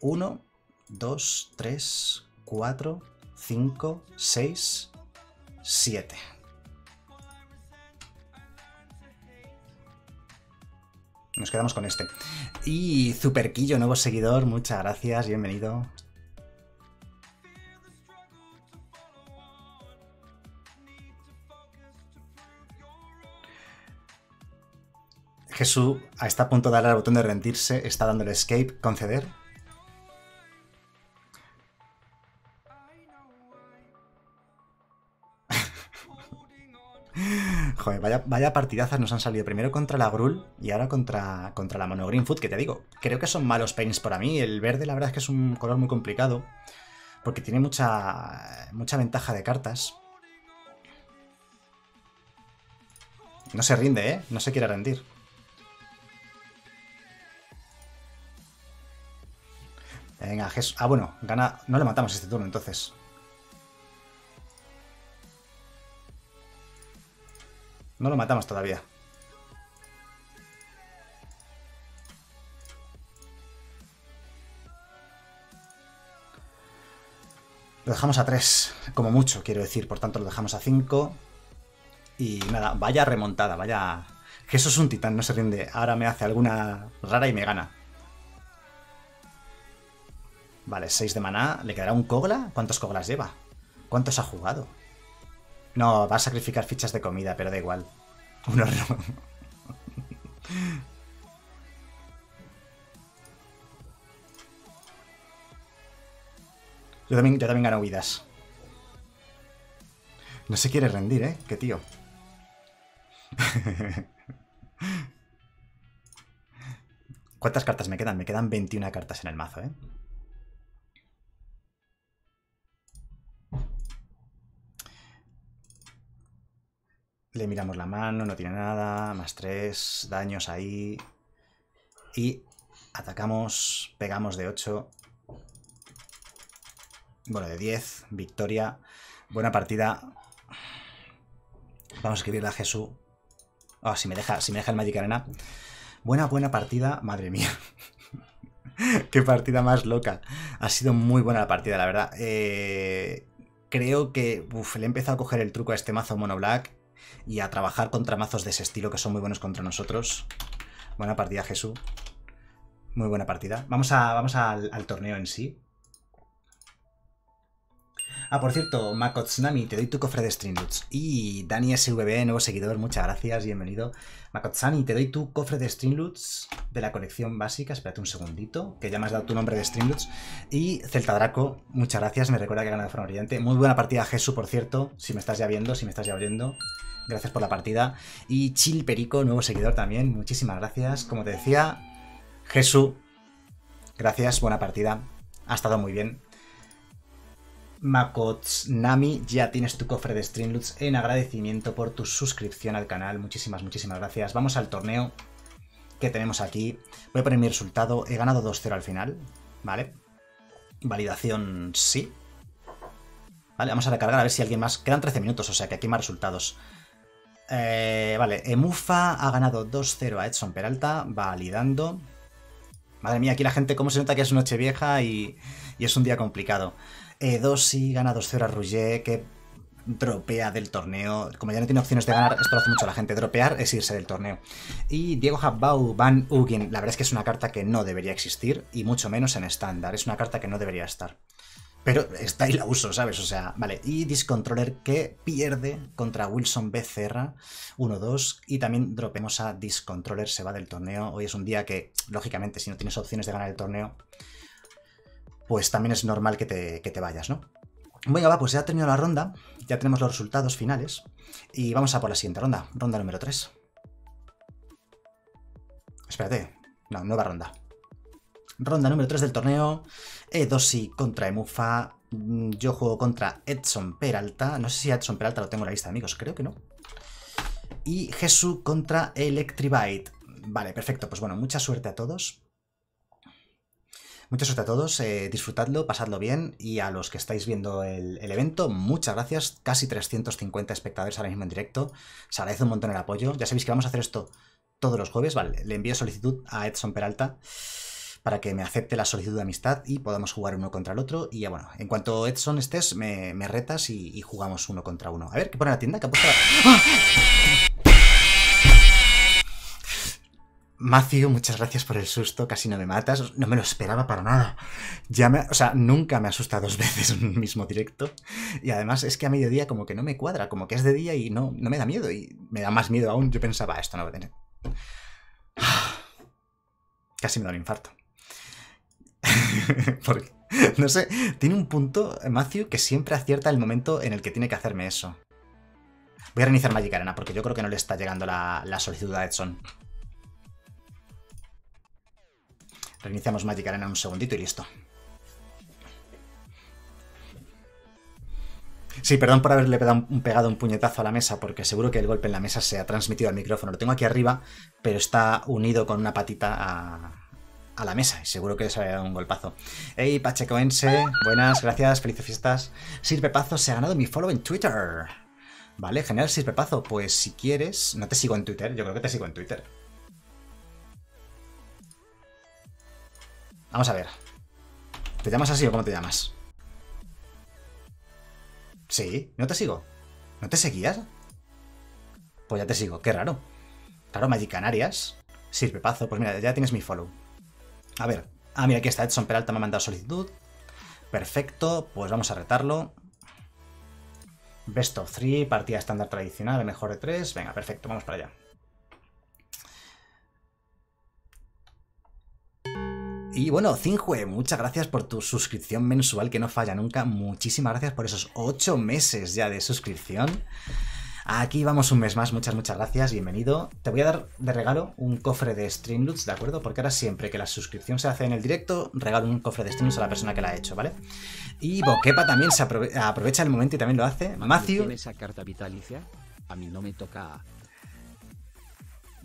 uno, dos, tres, cuatro, cinco, seis, siete. Nos quedamos con este. Y Zuperquillo, nuevo seguidor, muchas gracias, bienvenido. Jesús está a punto de darle al botón de rendirse, está dándole escape, conceder. Joder, vaya, vaya partidazas nos han salido. Primero contra la Gruul y ahora contra, contra la Mono Green Food, que te digo, creo que son malos paints para mí. El verde la verdad es que es un color muy complicado, porque tiene mucha, mucha ventaja de cartas. No se rinde, ¿eh? No se quiere rendir. Venga, Jesús. Ah, bueno, gana. No le matamos este turno, entonces. No lo matamos todavía. Lo dejamos a tres, como mucho, quiero decir. Por tanto, lo dejamos a cinco. Y nada, vaya remontada, vaya... Jesús es un titán, no se rinde. Ahora me hace alguna rara y me gana. Vale, seis de maná. ¿Le quedará un Kogla? ¿Cuántos Koglas lleva? ¿Cuántos ha jugado? No, va a sacrificar fichas de comida, pero da igual. Un horror. Yo también, yo también gano huidas. No se quiere rendir, ¿eh? Qué tío. ¿Cuántas cartas me quedan? Me quedan veintiuna cartas en el mazo, ¿eh? Le miramos la mano, no tiene nada. Más tres, daños ahí. Y atacamos, pegamos de ocho. Bueno, de diez, victoria. Buena partida. Vamos a escribirla a Jesús. Oh, si me deja, si me deja el Magic Arena. Buena, buena partida. Madre mía. Qué partida más loca. Ha sido muy buena la partida, la verdad. Eh, creo que uf, le he empezado a coger el truco a este mazo Mono Black y a trabajar contra mazos de ese estilo que son muy buenos contra nosotros. Buena partida, Jesús. Muy buena partida. Vamos, a, vamos al, al torneo en sí. Ah, por cierto, Makotsunami, te doy tu cofre de Streamloots. Y Dani S V B, nuevo seguidor, muchas gracias, bienvenido. Makotsani, te doy tu cofre de Streamloots de la colección básica. Espérate un segundito, que ya me has dado tu nombre de Streamloots. Y Celta Draco, muchas gracias, me recuerda que ha ganado de forma brillante. Muy buena partida, Jesús, por cierto, si me estás ya viendo, si me estás ya oyendo. Gracias por la partida. Y Chill Perico, nuevo seguidor también, muchísimas gracias. Como te decía, Jesús, gracias, buena partida. Ha estado muy bien. Makotsunami, ya tienes tu cofre de Streamloots en agradecimiento por tu suscripción al canal. Muchísimas, muchísimas gracias. Vamos al torneo que tenemos aquí. Voy a poner mi resultado. He ganado dos cero al final, ¿vale? Validación sí. Vale, vamos a recargar a ver si alguien más... Quedan trece minutos, o sea que aquí hay más resultados. Eh, vale, Emufa ha ganado dos cero a Edson Peralta, validando. Madre mía, aquí la gente cómo se nota que es Nochevieja y, y es un día complicado. Edosi gana dos cero a Rouget, que dropea del torneo. Como ya no tiene opciones de ganar, esto lo hace mucho la gente. Dropear es irse del torneo. Y Diego Habbau, Van Ugin. La verdad es que es una carta que no debería existir, y mucho menos en estándar. Es una carta que no debería estar. Pero está ahí la uso, ¿sabes? O sea, vale. Y Discontroller que pierde contra Wilson B C R uno dos. Y también dropemos a Discontroller, se va del torneo. Hoy es un día que, lógicamente, si no tienes opciones de ganar el torneo, pues también es normal que te, que te vayas, ¿no? Bueno, va, pues ya ha terminado la ronda. Ya tenemos los resultados finales. Y vamos a por la siguiente ronda. Ronda número tres. Espérate. No, nueva ronda. Ronda número tres del torneo, E dos I contra Emufa, yo juego contra Edson Peralta, no sé si Edson Peralta lo tengo en la lista de amigos, creo que no. Y Jesús contra Electribite. Vale, perfecto, pues bueno, mucha suerte a todos. Mucha suerte a todos, eh, disfrutadlo, pasadlo bien, y a los que estáis viendo el, el evento, muchas gracias, casi trescientos cincuenta espectadores ahora mismo en directo, se agradece un montón el apoyo, ya sabéis que vamos a hacer esto todos los jueves, vale, le envío solicitud a Edson Peralta, para que me acepte la solicitud de amistad y podamos jugar uno contra el otro. Y ya bueno, en cuanto Edson estés, me, me retas y, y jugamos uno contra uno. A ver, ¿qué pone la tienda? ¿Qué ha puesto la... ¡Ah! Matthew, muchas gracias por el susto, casi no me matas. No me lo esperaba para nada. Ya me, o sea, nunca me asusta dos veces en un mismo directo. Y además es que a mediodía como que no me cuadra, como que es de día y no, no me da miedo. Y me da más miedo aún. Yo pensaba, esto no va a tener... Casi me da un infarto. Porque, no sé, tiene un punto, Matthew, que siempre acierta el momento en el que tiene que hacerme eso. Voy a reiniciar Magic Arena porque yo creo que no le está llegando la, la solicitud a Edson. Reiniciamos Magic Arena un segundito y listo. Sí, perdón por haberle pegado un, pegado un puñetazo a la mesa, porque seguro que el golpe en la mesa se ha transmitido al micrófono. Lo tengo aquí arriba, pero está unido con una patita a... a la mesa, y seguro que les había dado un golpazo. Hey, Pachecoense, buenas, gracias, felices fiestas. Sirpepazo se ha ganado mi follow en Twitter. Vale, genial, Sirpepazo, pues si quieres... No te sigo en Twitter, yo creo que te sigo en Twitter. Vamos a ver. ¿Te llamas así o cómo te llamas? Sí, no te sigo. ¿No te seguías? Pues ya te sigo, qué raro. Claro, Magic Canarias. Sirpepazo, pues mira, ya tienes mi follow. A ver, ah mira, aquí está Edson Peralta, me ha mandado solicitud. Perfecto, pues vamos a retarlo. Best of three, partida estándar tradicional, el mejor de tres. Venga, perfecto, vamos para allá. Y bueno, Cinjue, muchas gracias por tu suscripción mensual que no falla nunca. Muchísimas gracias por esos ocho meses ya de suscripción. Aquí vamos un mes más, muchas, muchas gracias, bienvenido. Te voy a dar de regalo un cofre de Streamloots, ¿de acuerdo? Porque ahora siempre que la suscripción se hace en el directo, regalo un cofre de Streamloots a la persona que la ha hecho, ¿vale? Y Boquepa también se aprove aprovecha el momento y también lo hace. Matthew... ¿Tiene esa carta vitalicia? A mí no me toca...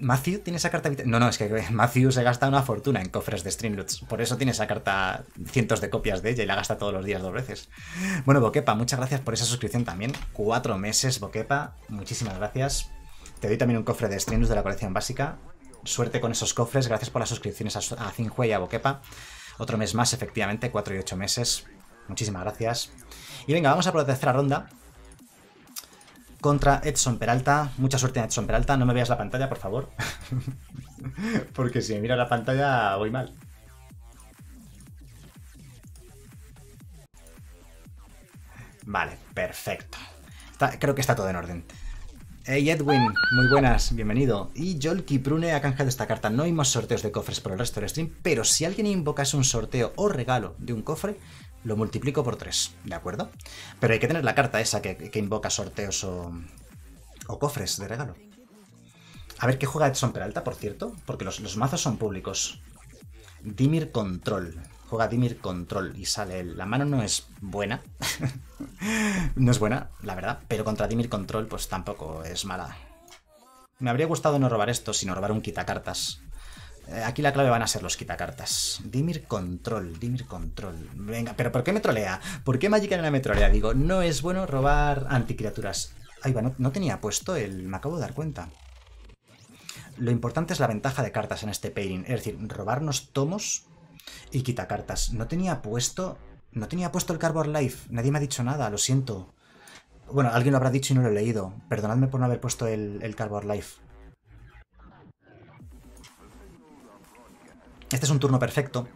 Matthew tiene esa carta vitalicia... No, no, es que Matthew se gasta una fortuna en cofres de Streamloots. Por eso tiene esa carta, cientos de copias de ella y la gasta todos los días dos veces. Bueno, Boquepa, muchas gracias por esa suscripción también. Cuatro meses, Boquepa. Muchísimas gracias. Te doy también un cofre de Streamloots de la colección básica. Suerte con esos cofres. Gracias por las suscripciones a Cinjue y a Boquepa. Otro mes más, efectivamente. Cuatro y ocho meses. Muchísimas gracias. Y venga, vamos a por la tercera ronda. Contra Edson Peralta. Mucha suerte en Edson Peralta. No me veas la pantalla, por favor. Porque si me miro la pantalla, voy mal. Vale, perfecto. Está, creo que está todo en orden. Hey Edwin, muy buenas, bienvenido. Y Jolky Prune ha canjeado esta carta. No hay más sorteos de cofres por el resto del stream, pero si alguien invocase un sorteo o regalo de un cofre, lo multiplico por tres, ¿de acuerdo? Pero hay que tener la carta esa que, que invoca sorteos o, o cofres de regalo. A ver qué juega Edson Peralta, por cierto, porque los, los mazos son públicos. Dimir Control. Juega Dimir Control y sale él. La mano no es buena. No es buena, la verdad, pero contra Dimir Control pues tampoco es mala. Me habría gustado no robar esto, sino robar un quitacartas. Aquí la clave van a ser los quitacartas. Dimir Control, Dimir Control. Venga, pero ¿por qué me trolea? ¿Por qué Magic Arena me trolea? Digo, no es bueno robar anticriaturas. Ahí va, no, no tenía puesto el... Me acabo de dar cuenta. Lo importante es la ventaja de cartas en este pairing. Es decir, robarnos tomos y quitacartas. No tenía puesto... No tenía puesto el Cardboard Life. Nadie me ha dicho nada, lo siento. Bueno, alguien lo habrá dicho y no lo he leído. Perdonadme por no haber puesto el, el Cardboard Life. Este es un turno perfecto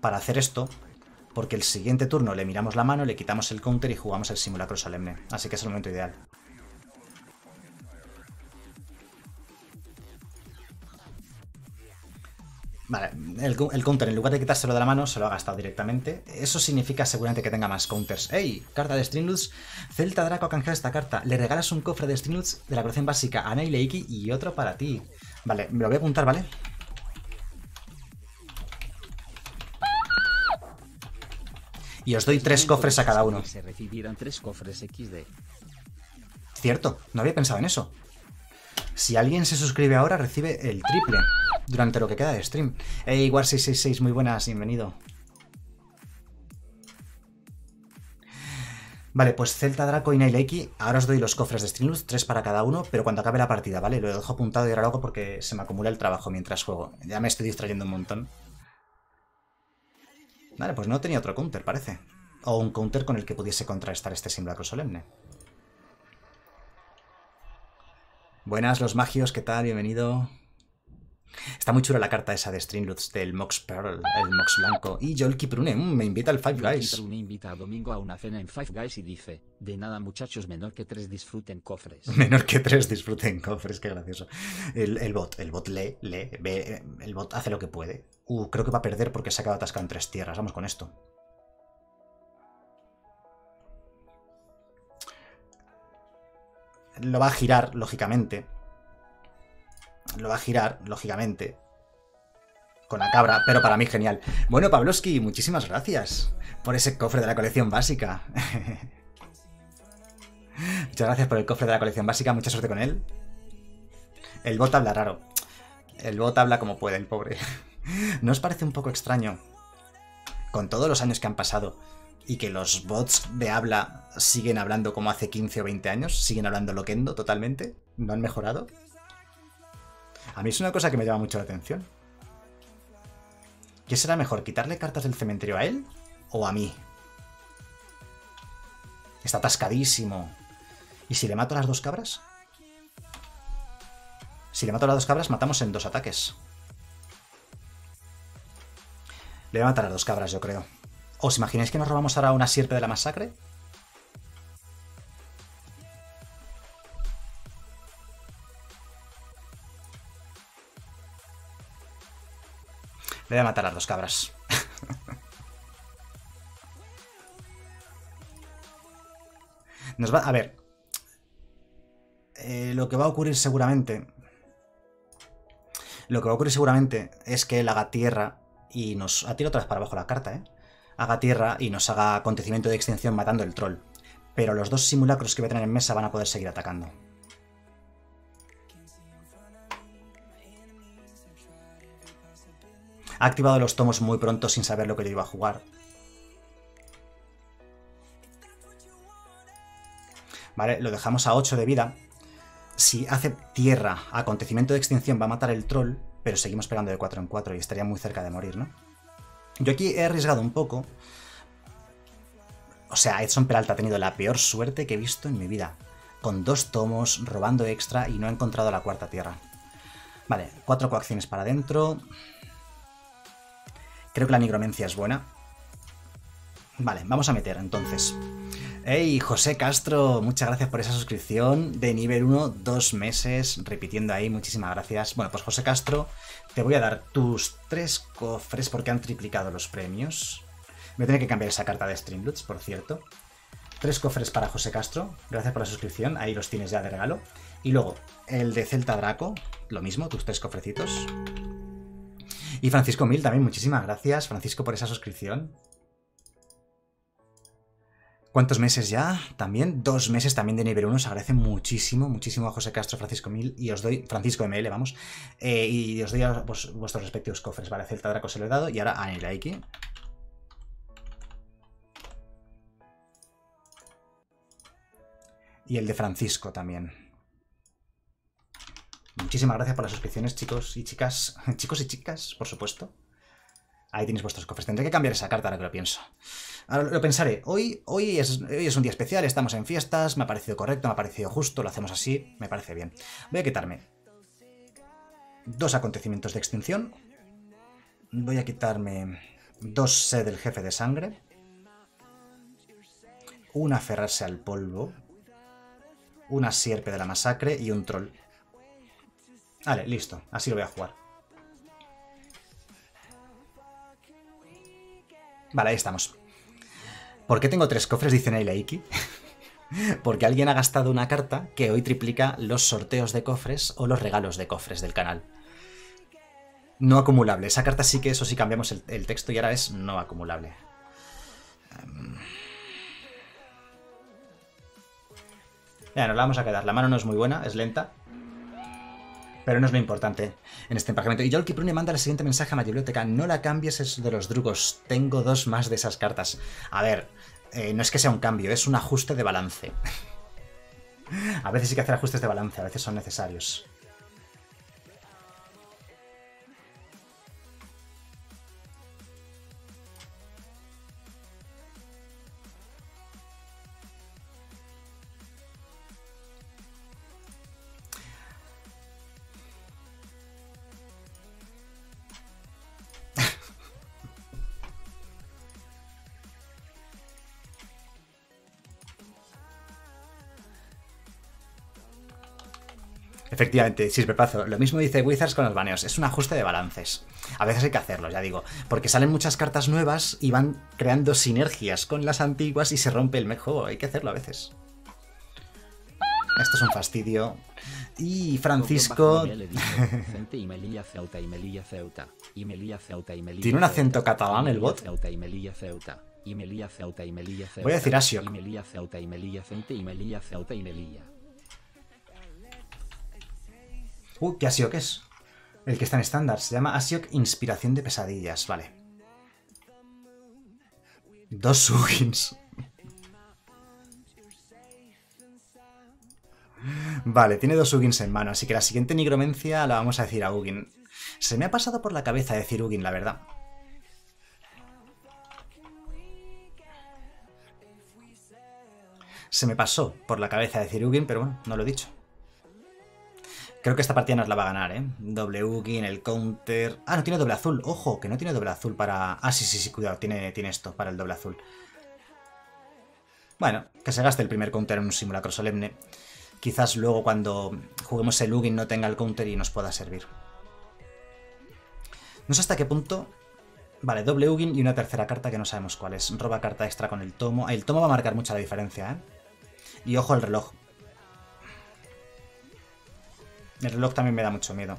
para hacer esto porque el siguiente turno le miramos la mano, le quitamos el counter y jugamos el simulacro solemne. Así que es el momento ideal. Vale, el, el counter en lugar de quitárselo de la mano se lo ha gastado directamente. Eso significa seguramente que tenga más counters. ¡Ey! Carta de Stringnuts. Celta Draco ha canjeado esta carta. Le regalas un cofre de Stringnuts de la colección básica a Nail Eiki y otro para ti. Vale, me lo voy a apuntar, ¿vale? Y os doy tres cofres a cada uno. Se recibieron tres cofres equis de. Cierto, no había pensado en eso. Si alguien se suscribe ahora, recibe el triple durante lo que queda de stream. Hey, War seis seis seis, muy buenas, bienvenido. Vale, pues Celta, Draco y Nail Eiki. Ahora os doy los cofres de Stringnuts, tres para cada uno, pero cuando acabe la partida, ¿vale? Lo dejo apuntado y ahora hago porque se me acumula el trabajo mientras juego. Ya me estoy distrayendo un montón. Vale, pues no tenía otro counter, parece. O un counter con el que pudiese contrarrestar este simulacro solemne. Buenas, los magios, ¿qué tal? Bienvenido. Está muy chula la carta esa de Stringnuts del Mox Pearl, el Mox Blanco. Y Yolki Prune, mmm, me invita al Five Guys. Yolki Prune invita a Domingo a una cena en Five Guys y dice: de nada, muchachos, menor que tres disfruten cofres. Menor que tres disfruten cofres, qué gracioso. El, el bot, el bot lee, lee, ve, el bot hace lo que puede. Uh, creo que va a perder porque se ha quedado atascado en tres tierras. Vamos con esto. Lo va a girar, lógicamente. Lo va a girar, lógicamente, con la cabra, pero para mí genial. Bueno, Pavlovsky, muchísimas gracias por ese cofre de la colección básica. Muchas gracias por el cofre de la colección básica, mucha suerte con él. El bot habla raro. El bot habla como puede, el pobre. ¿No os parece un poco extraño, con todos los años que han pasado, y que los bots de habla siguen hablando como hace quince o veinte años? ¿Siguen hablando loquendo totalmente? ¿No han mejorado? A mí es una cosa que me llama mucho la atención. ¿Qué será mejor, quitarle cartas del cementerio a él o a mí? Está atascadísimo. ¿Y si le mato a las dos cabras? Si le mato a las dos cabras, matamos en dos ataques. Le voy a matar a las dos cabras, yo creo. ¿Os imagináis que nos robamos ahora una sierpe de la masacre? Le voy a matar a las dos cabras. Nos va... A ver. Eh, lo que va a ocurrir seguramente... Lo que va a ocurrir seguramente es que él haga tierra y nos... Atiro otra vez para abajo la carta, ¿eh? Haga tierra y nos haga acontecimiento de extinción matando el troll. Pero los dos simulacros que voy a tener en mesa van a poder seguir atacando. Ha activado los tomos muy pronto sin saber lo que yo iba a jugar. Vale, lo dejamos a ocho de vida. Si hace tierra, acontecimiento de extinción, va a matar el troll, pero seguimos pegando de cuatro en cuatro y estaría muy cerca de morir, ¿no? Yo aquí he arriesgado un poco. O sea, Edson Peralta ha tenido la peor suerte que he visto en mi vida. Con dos tomos, robando extra y no ha encontrado la cuarta tierra. Vale, cuatro coacciones para adentro... Creo que la nigromancia es buena. Vale, vamos a meter entonces. ¡Ey, José Castro! Muchas gracias por esa suscripción de nivel uno, dos meses, repitiendo ahí, muchísimas gracias. Bueno, pues José Castro, te voy a dar tus tres cofres porque han triplicado los premios. Voy a tener que cambiar esa carta de Stringnuts, por cierto. Tres cofres para José Castro, gracias por la suscripción, ahí los tienes ya de regalo. Y luego, el de Celta Draco, lo mismo, tus tres cofrecitos. Y Francisco Mil también, muchísimas gracias, Francisco, por esa suscripción. ¿Cuántos meses ya? También, dos meses también de nivel uno. Os agradece muchísimo, muchísimo a José Castro, Francisco Mil, y os doy, Francisco M L, vamos, eh, y os doy a vos, vuestros respectivos cofres. Vale, Celta Draco se lo he dado, y ahora a Nail Eiki. Y el de Francisco también. Muchísimas gracias por las suscripciones, chicos y chicas. Chicos y chicas, por supuesto. Ahí tenéis vuestros cofres. Tendré que cambiar esa carta ahora que lo pienso. Ahora lo pensaré. Hoy, hoy, es, hoy es un día especial, estamos en fiestas. Me ha parecido correcto, me ha parecido justo. Lo hacemos así, me parece bien. Voy a quitarme dos acontecimientos de extinción. Voy a quitarme dos C del jefe de sangre, un aferrarse al polvo, una sierpe de la masacre y un troll. Vale, listo, así lo voy a jugar. Vale, ahí estamos. ¿Por qué tengo tres cofres? Dice Neileiki. Porque alguien ha gastado una carta que hoy triplica los sorteos de cofres o los regalos de cofres del canal. No acumulable. Esa carta sí que, eso sí, cambiamos el, el texto y ahora es no acumulable. Um... Ya, nos la vamos a quedar. La mano no es muy buena, es lenta. Pero no es lo importante en este emparejamiento. Y Yolki Prune manda el siguiente mensaje a mi biblioteca. No la cambies, es de los drugos. Tengo dos más de esas cartas. A ver, eh, no es que sea un cambio, es un ajuste de balance. A veces hay que hacer ajustes de balance, a veces son necesarios. Efectivamente, Sispepazo. Lo mismo dice Wizards con los baneos. Es un ajuste de balances. A veces hay que hacerlo, ya digo. Porque salen muchas cartas nuevas y van creando sinergias con las antiguas y se rompe el juego. Hay que hacerlo a veces. Esto es un fastidio. Y Francisco... Tiene un acento catalán el bot. Voy a decir Asiok. Uh, ¿qué Asiok es? El que está en estándar. Se llama Asiok Inspiración de Pesadillas. Vale. Dos Sugins. Vale, tiene dos Ugins en mano. Así que la siguiente nigromancia la vamos a decir a Ugin. Se me ha pasado por la cabeza decir Ugin, la verdad. Se me pasó por la cabeza decir Ugin, pero bueno, no lo he dicho. Creo que esta partida nos la va a ganar, ¿eh? Doble Ugin, el counter... Ah, no tiene doble azul. Ojo, que no tiene doble azul para... Ah, sí, sí, sí, cuidado. Tiene, tiene esto para el doble azul. Bueno, que se gaste el primer counter en un simulacro solemne. Quizás luego cuando juguemos el Ugin no tenga el counter y nos pueda servir. No sé hasta qué punto... Vale, doble Ugin y una tercera carta que no sabemos cuál es. Roba carta extra con el tomo. El tomo va a marcar mucha la diferencia, ¿eh? Y ojo al reloj. El reloj también me da mucho miedo.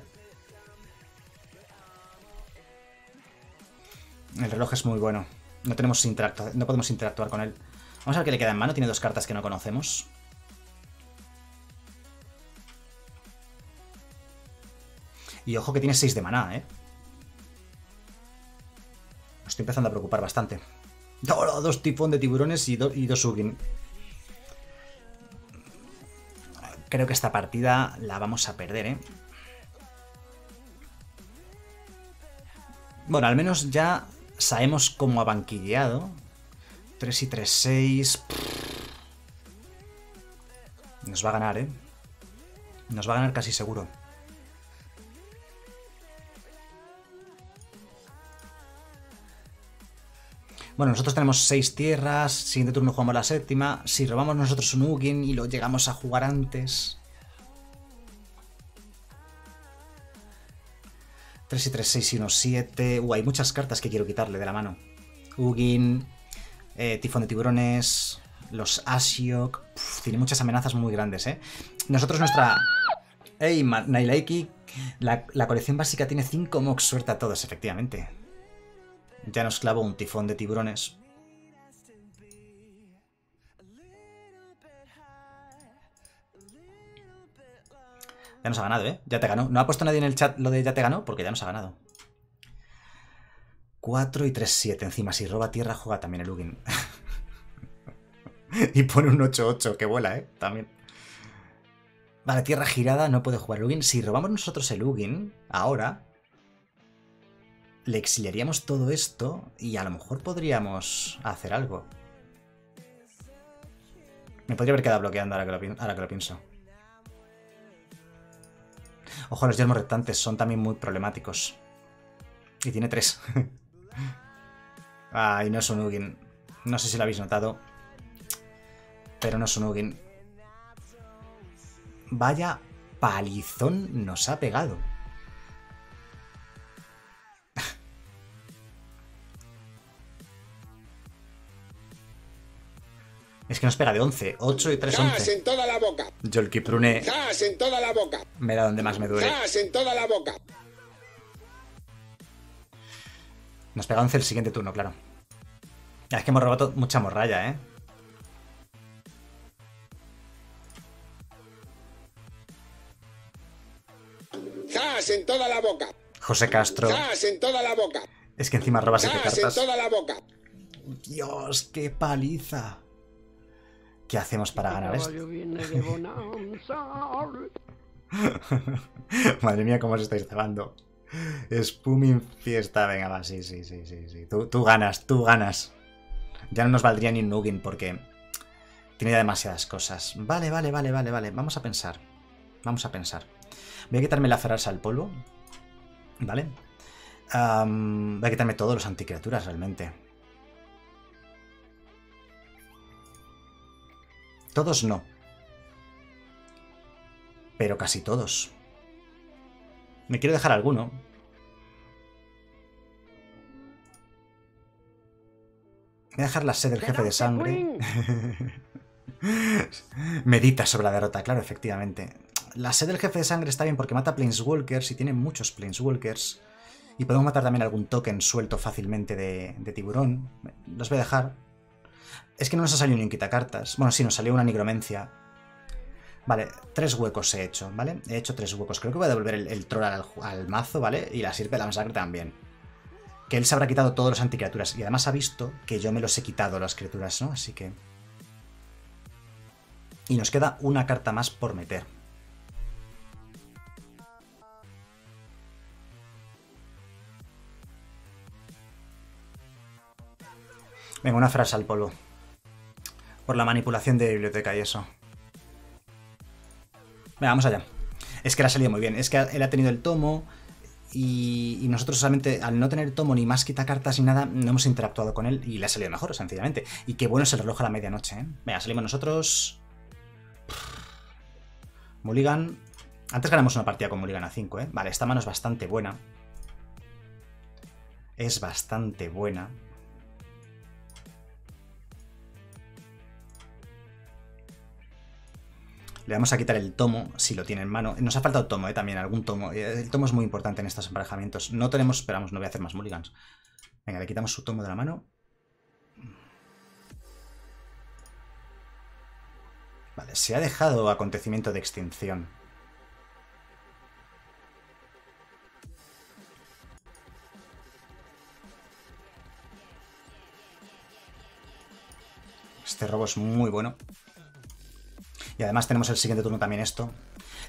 El reloj es muy bueno. No tenemos interactu- no podemos interactuar con él. Vamos a ver qué le queda en mano. Tiene dos cartas que no conocemos. Y ojo que tiene seis de maná, ¿eh? Me estoy empezando a preocupar bastante. ¡Oh, dos tifón de tiburones y, do y dos Ugin! Creo que esta partida la vamos a perder, ¿eh? Bueno, al menos ya sabemos cómo ha banquilleado. tres y tres, seis. Nos va a ganar, ¿eh? Nos va a ganar casi seguro. Bueno, nosotros tenemos seis tierras, siguiente turno jugamos la séptima, si robamos nosotros un Ugin y lo llegamos a jugar antes... tres y tres, seis y uno, siete... Uh, hay muchas cartas que quiero quitarle de la mano. Ugin, eh, Tifón de Tiburones, los Asiok... Uf, tiene muchas amenazas muy grandes, ¿eh? Nosotros nuestra... ¡Ey, Nailaiki! La, la colección básica tiene cinco mocks, suerte a todos, efectivamente. Ya nos clavó un tifón de tiburones. Ya nos ha ganado, ¿eh? Ya te ganó. No ha puesto nadie en el chat lo de ya te ganó porque ya nos ha ganado. cuatro y tres, siete. Encima, si roba tierra, juega también el Ugin. Y pone un ocho ocho que vuela, ¿eh? También. Vale, tierra girada, no puede jugar el Ugin. Si robamos nosotros el Ugin, ahora... Le exiliaríamos todo esto y a lo mejor podríamos hacer algo. Me podría haber quedado bloqueando ahora que lo, ahora que lo pienso. Ojo, los yermos reptantes son también muy problemáticos. Y tiene tres. Ay, no es un Ugin. No sé si lo habéis notado, pero no es un Ugin. Vaya palizón nos ha pegado. Es que nos pega de once, ocho y tres, once. ¡Zas en toda la boca! Yolkiprune. ¡Zas en toda la boca! Me da donde más me duele. ¡Zas en toda la boca! Nos pega once el siguiente turno, claro. Es que hemos robado mucha morralla, ¿eh? ¡Zas en toda la boca! José Castro. ¡Zas en toda la boca! Es que encima roba siete cartas. ¡Zas en toda la boca! Dios, qué paliza. ¿Qué hacemos para ganar esto? Madre mía, cómo os estáis cebando. Spuming fiesta. Venga, va, sí, sí, sí, sí, sí. Tú, tú ganas, tú ganas. Ya no nos valdría ni un Ugin porque tiene ya demasiadas cosas. Vale, vale, vale, vale, vale. Vamos a pensar. Vamos a pensar. Voy a quitarme la Ferrarsa al polvo. Vale. Um, voy a quitarme todos los anticriaturas realmente. Todos no, pero casi todos. Me quiero dejar alguno. Voy a dejar la sed del jefe de sangre. Medita sobre la derrota, claro, efectivamente. La sed del jefe de sangre está bien porque mata planeswalkers y tiene muchos planeswalkers. Y podemos matar también algún token suelto fácilmente de, de tiburón. Los voy a dejar. Es que no nos ha salido ni un quitacartas. Bueno, sí, nos salió una nigromencia. Vale, tres huecos he hecho, ¿vale? He hecho tres huecos. Creo que voy a devolver el, el troll al, al mazo, ¿vale? Y la sirve de la masacre también. Que él se habrá quitado todos los anticriaturas. Y además ha visto que yo me los he quitado, las criaturas, ¿no? Así que... Y nos queda una carta más por meter. Venga, una frase al polvo. Por la manipulación de biblioteca y eso. Venga, vamos allá. Es que le ha salido muy bien. Es que él ha tenido el tomo y, y nosotros solamente, al no tener tomo ni más quitacartas ni nada, no hemos interactuado con él y le ha salido mejor, sencillamente. Y qué bueno es el reloj a la medianoche, ¿eh? Venga, salimos nosotros. Mulligan. Antes ganamos una partida con Mulligan a cinco, ¿eh? Vale, esta mano es bastante buena. Es bastante buena. Le vamos a quitar el tomo, si lo tiene en mano. Nos ha faltado tomo, ¿eh? También, algún tomo. El tomo es muy importante en estos emparejamientos. No tenemos... Esperamos, no voy a hacer más mulligans. Venga, le quitamos su tomo de la mano. Vale, se ha dejado acontecimiento de extinción. Este robo es muy bueno. Y además tenemos el siguiente turno también esto.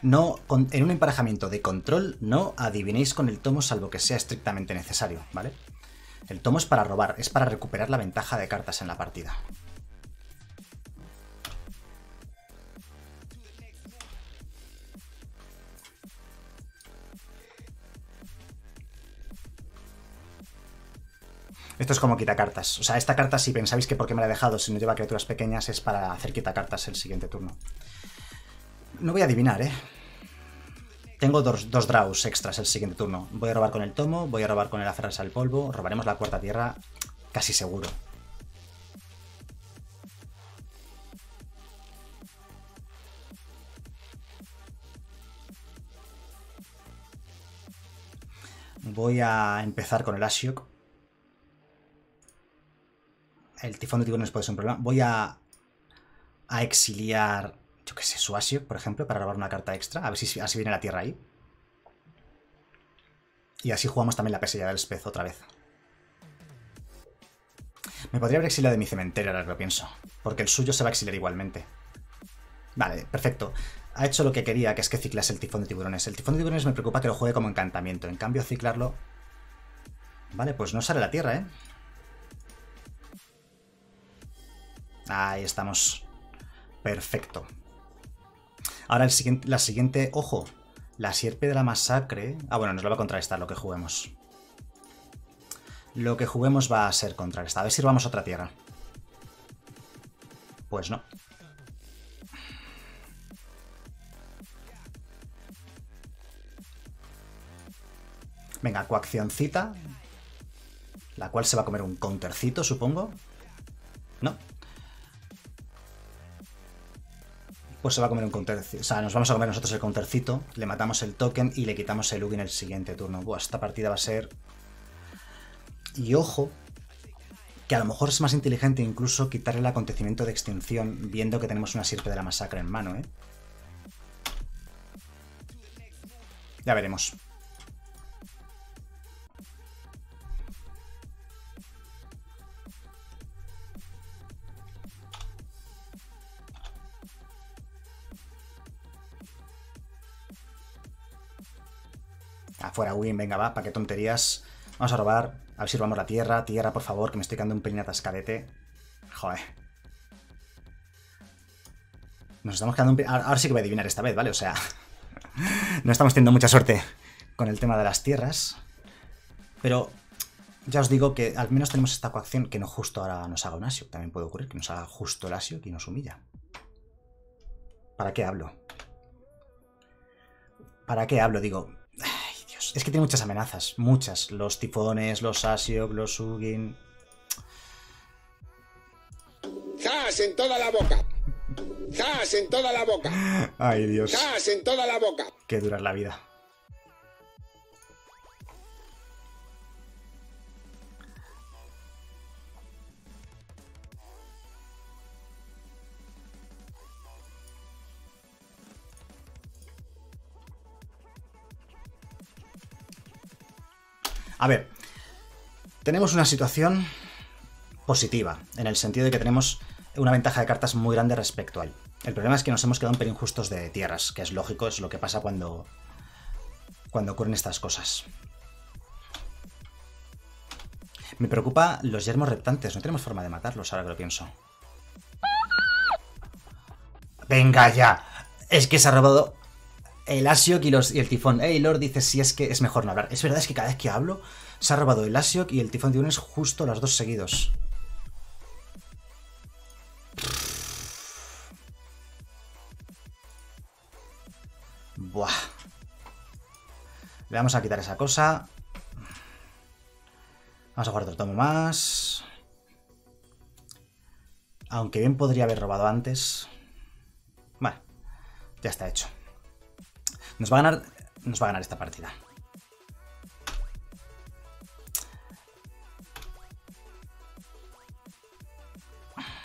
No, con, en un emparejamiento de control no adivinéis con el tomo salvo que sea estrictamente necesario, ¿vale? El tomo es para robar, es para recuperar la ventaja de cartas en la partida. Esto es como quitacartas. O sea, esta carta, si pensáis que porque me la he dejado, si no lleva criaturas pequeñas, es para hacer quitacartas el siguiente turno. No voy a adivinar, ¿eh? Tengo dos, dos draws extras el siguiente turno. Voy a robar con el tomo, voy a robar con el aferrarse al polvo, robaremos la cuarta tierra, casi seguro. Voy a empezar con el Ashiok. El tifón de tiburones puede ser un problema. Voy a, a exiliar, yo qué sé, su Ashiok, por ejemplo, para robar una carta extra. A ver si así viene la tierra ahí. Y así jugamos también la pesilla del Spez otra vez. Me podría haber exiliado de mi cementerio, ahora que lo pienso. Porque el suyo se va a exiliar igualmente. Vale, perfecto. Ha hecho lo que quería, que es que ciclase el tifón de tiburones. El tifón de tiburones me preocupa que lo juegue como encantamiento. En cambio, ciclarlo... Vale, pues no sale la tierra, ¿eh? Ahí estamos. Perfecto. Ahora el siguiente, la siguiente... ¡Ojo! La sierpe de la masacre... Ah, bueno, nos lo va a contrarrestar lo que juguemos. Lo que juguemos va a ser contra esta. A ver si robamos otra tierra. Pues no. Venga, coaccioncita. La cual se va a comer un countercito, supongo. No. Pues se va a comer un countercito. O sea, nos vamos a comer nosotros el countercito. Le matamos el token y le quitamos el Ugin en el siguiente turno. Buah, esta partida va a ser... Y ojo, que a lo mejor es más inteligente incluso quitarle el acontecimiento de extinción, viendo que tenemos una sirpe de la masacre en mano, ¿eh? Ya veremos. Afuera, Win, venga, va, para qué tonterías. Vamos a robar, a ver si robamos la tierra. Tierra, por favor, que me estoy quedando un pelín atascadete. Joder. Nos estamos quedando un pelín... Ahora sí que voy a adivinar esta vez, ¿vale? O sea, no estamos teniendo mucha suerte con el tema de las tierras. Pero ya os digo que al menos tenemos esta coacción que no justo ahora nos haga un Asio. También puede ocurrir que nos haga justo el Asio y nos humilla. ¿Para qué hablo? ¿Para qué hablo? Digo... Es que tiene muchas amenazas, muchas. Los tifones, los Asiok, los Ugin. ¡Zas en toda la boca! ¡Zas en toda la boca! ¡Ay, Dios! ¡Zas en toda la boca! Qué dura la vida. A ver, tenemos una situación positiva, en el sentido de que tenemos una ventaja de cartas muy grande respecto al. El problema es que nos hemos quedado un pelín justos de tierras, que es lógico, es lo que pasa cuando, cuando ocurren estas cosas. Me preocupa los yermos reptantes, no tenemos forma de matarlos ahora que lo pienso. ¡Venga ya! Es que se ha robado... El Asiok y, los, y el Tifón. Hey, Lord dice si es que es mejor no hablar. Es verdad, es que cada vez que hablo se ha robado el Asiok y el Tifón de Unes justo los dos seguidos. Buah. Le vamos a quitar esa cosa. Vamos a jugar otro tomo más. Aunque bien podría haber robado antes. Vale. Ya está hecho. Nos va a ganar, nos va a ganar esta partida.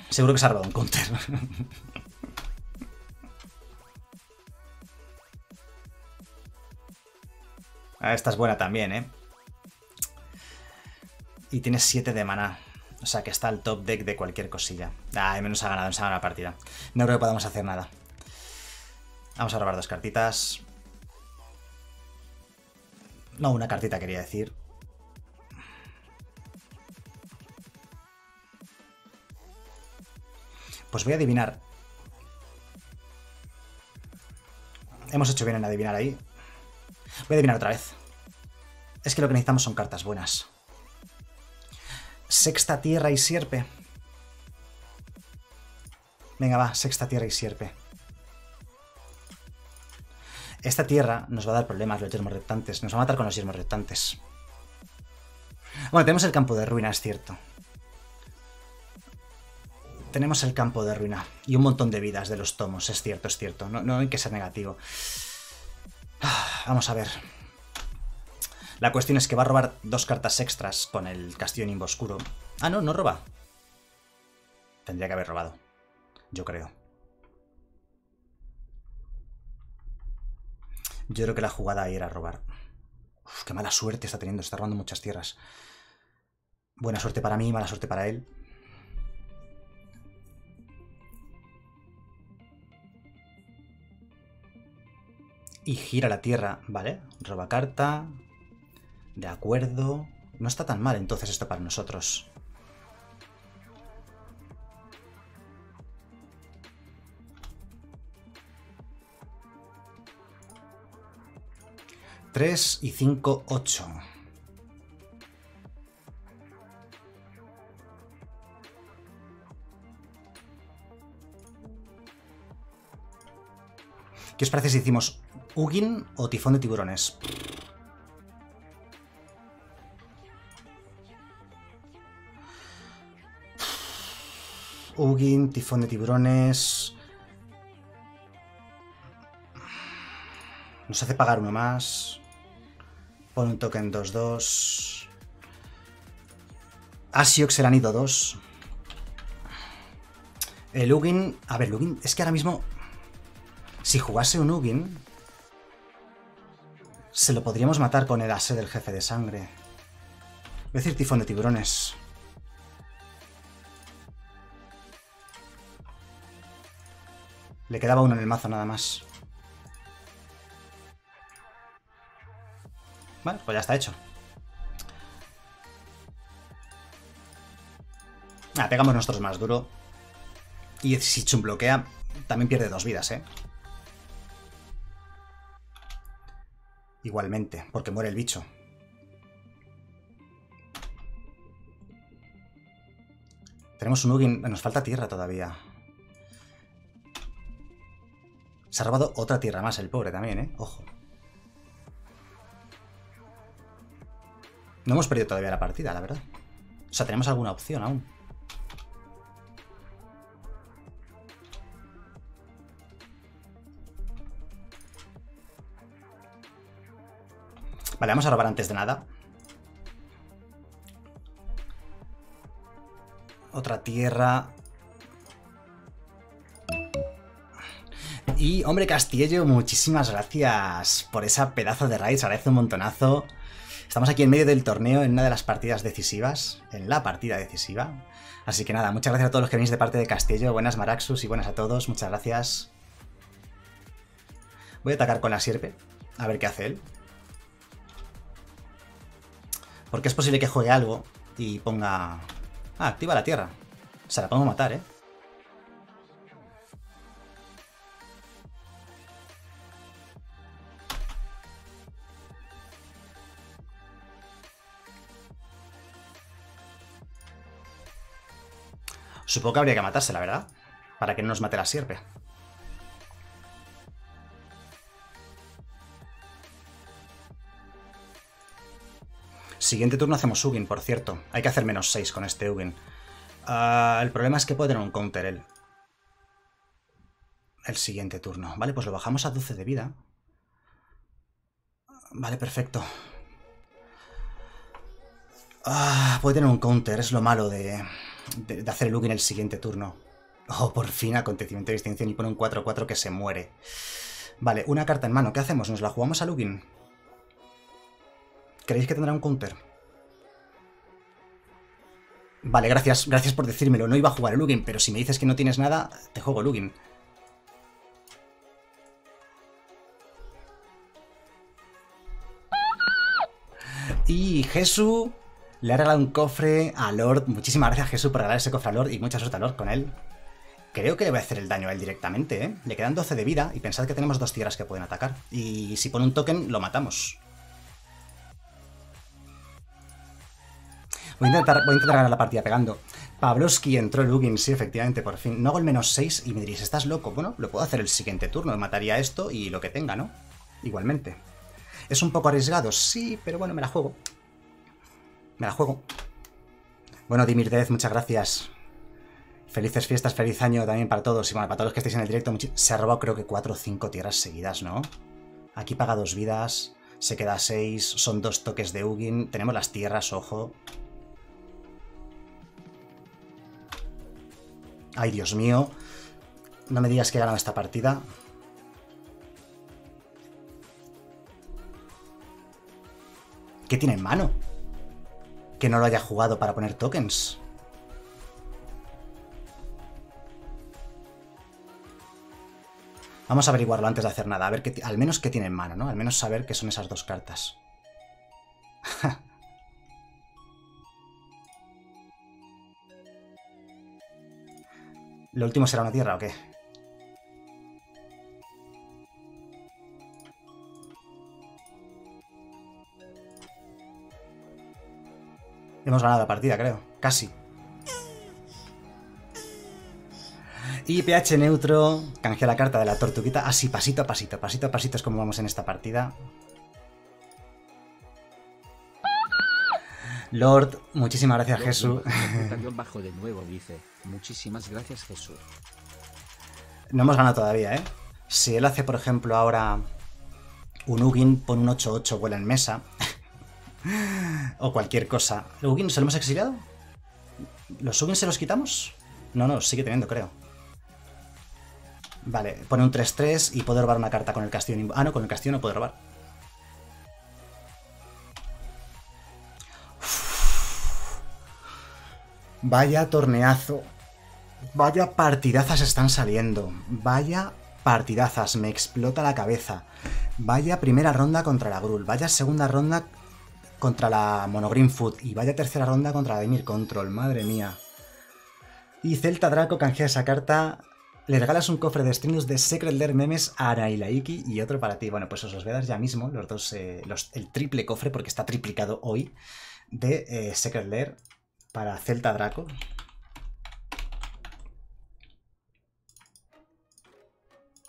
Seguro que se ha robado un counter. Esta es buena también, ¿eh? Y tiene siete de maná. O sea que está al top deck de cualquier cosilla. Ay, menos ha ganado, nos ha ganado la partida. No creo que podamos hacer nada. Vamos a robar dos cartitas. No, una cartita quería decir. Pues voy a adivinar. Hemos hecho bien en adivinar ahí. Voy a adivinar otra vez. Es que lo que necesitamos son cartas buenas. Sexta tierra y sierpe. Venga, va, sexta tierra y sierpe. Esta tierra nos va a dar problemas los yermos reptantes. Nos va a matar con los yermos reptantes. Bueno, tenemos el campo de ruina, es cierto. Tenemos el campo de ruina. Y un montón de vidas de los tomos, es cierto, es cierto. No, no hay que ser negativo. Vamos a ver. La cuestión es que va a robar dos cartas extras con el castillo en Nimboscuro. Ah, no, no roba. Tendría que haber robado. Yo creo. Yo creo que la jugada ahí era robar. Uf, qué mala suerte está teniendo. Está robando muchas tierras. Buena suerte para mí, mala suerte para él. Y gira la tierra, ¿vale? Roba carta. De acuerdo. No está tan mal entonces esto para nosotros. tres y cinco, ocho. ¿Qué os parece si decimos Hugin o Tifón de Tiburones? Hugin, Tifón de Tiburones... Nos hace pagar uno más. Pone un token dos dos. Asiox el anido dos. El Hugin... A ver, Hugin... Es que ahora mismo... Si jugase un Hugin... Se lo podríamos matar con el ase del jefe de sangre. Voy a decir Tifón de Tiburones. Le quedaba uno en el mazo nada más. Vale, pues ya está hecho. Ah, pegamos nosotros más duro. Y si Chum bloquea, también pierde dos vidas, ¿eh? Igualmente, porque muere el bicho. Tenemos un Hugin... Nos falta tierra todavía. Se ha robado otra tierra más el pobre también, ¿eh? Ojo. No hemos perdido todavía la partida, la verdad. O sea, tenemos alguna opción aún. Vale, vamos a robar antes de nada. Otra tierra. Y, hombre, Castillo, muchísimas gracias por esa pedazo de raid. Se agradece un montonazo. Estamos aquí en medio del torneo, en una de las partidas decisivas. En la partida decisiva. Así que nada, muchas gracias a todos los que venís de parte de Castillo. Buenas, Maraxus, y buenas a todos. Muchas gracias. Voy a atacar con la sierpe. A ver qué hace él. Porque es posible que juegue algo y ponga... Ah, activa la tierra. Se la podemos matar, ¿eh? Supongo que habría que matársela, ¿verdad? Para que no nos mate la sierpe. Siguiente turno hacemos Hugin, por cierto. Hay que hacer menos seis con este Hugin. Uh, el problema es que puede tener un counter él. El siguiente turno. Vale, pues lo bajamos a doce de vida. Vale, perfecto. Uh, puede tener un counter, es lo malo de, de, de hacer el Hugin el siguiente turno. Oh, por fin, acontecimiento de distinción y pone un cuatro cuatro que se muere. Vale, una carta en mano. ¿Qué hacemos? ¿Nos la jugamos al Hugin? ¿Creéis que tendrá un counter? Vale, gracias, gracias por decírmelo. No iba a jugar el Hugin, pero si me dices que no tienes nada, te juego el Hugin. Y Jesús le ha regalado un cofre a Lord. Muchísimas gracias, Jesús, por regalar ese cofre a Lord y mucha suerte a Lord con él. Creo que le voy a hacer el daño a él directamente, ¿eh? Le quedan doce de vida y pensad que tenemos dos tierras que pueden atacar. Y si pone un token, lo matamos. Voy a, intentar, voy a intentar ganar la partida pegando. Pavlovsky entró el Hugin, sí, efectivamente, por fin. No hago el menos seis y me diréis, ¿estás loco? Bueno, lo puedo hacer el siguiente turno. Mataría esto y lo que tenga, ¿no? Igualmente. ¿Es un poco arriesgado? Sí, pero bueno, me la juego. Me la juego. Bueno, Dimir Dez, muchas gracias. Felices fiestas, feliz año también para todos. Y bueno, para todos los que estéis en el directo, se ha robado creo que cuatro o cinco tierras seguidas, ¿no? Aquí paga dos vidas, se queda seis, son dos toques de Hugin. Tenemos las tierras, ojo. Ay, Dios mío. No me digas que he ganado esta partida. ¿Qué tiene en mano? Que no lo haya jugado para poner tokens. Vamos a averiguarlo antes de hacer nada. A ver qué, al menos qué tiene en mano, ¿no? Al menos saber qué son esas dos cartas. Ja. ¿Lo último será una tierra o qué? Hemos ganado la partida, creo. Casi. Y pH neutro, canjea la carta de la tortuguita, así pasito a pasito, pasito a pasito es como vamos en esta partida. Lord, muchísimas gracias, Jesús. Bajo de nuevo, dice, muchísimas gracias, Jesús. No hemos ganado todavía, ¿eh? Si él hace, por ejemplo, ahora un Ugin, pone un ocho ocho, vuela en mesa. O cualquier cosa. ¿El Ugin se lo hemos exiliado? ¿Los Ugin se los quitamos? No, no, sigue teniendo, creo. Vale, pone un tres tres y puedo robar una carta con el castillo. Ah, no, con el castillo no puedo robar. Uf. Vaya torneazo. Vaya partidazas están saliendo. Vaya partidazas, me explota la cabeza. Vaya primera ronda contra la Gruul. Vaya segunda ronda contra la Monogreen Food. Y vaya tercera ronda contra Dimir Control, madre mía. Y Celta Draco canjea esa carta. Le regalas un cofre de Strenuous de Secret Lair Memes a Arailaiki y otro para ti. Bueno, pues os los voy a dar ya mismo, los dos, eh, los, el triple cofre, porque está triplicado hoy, de eh, Secret Lair para Celta Draco.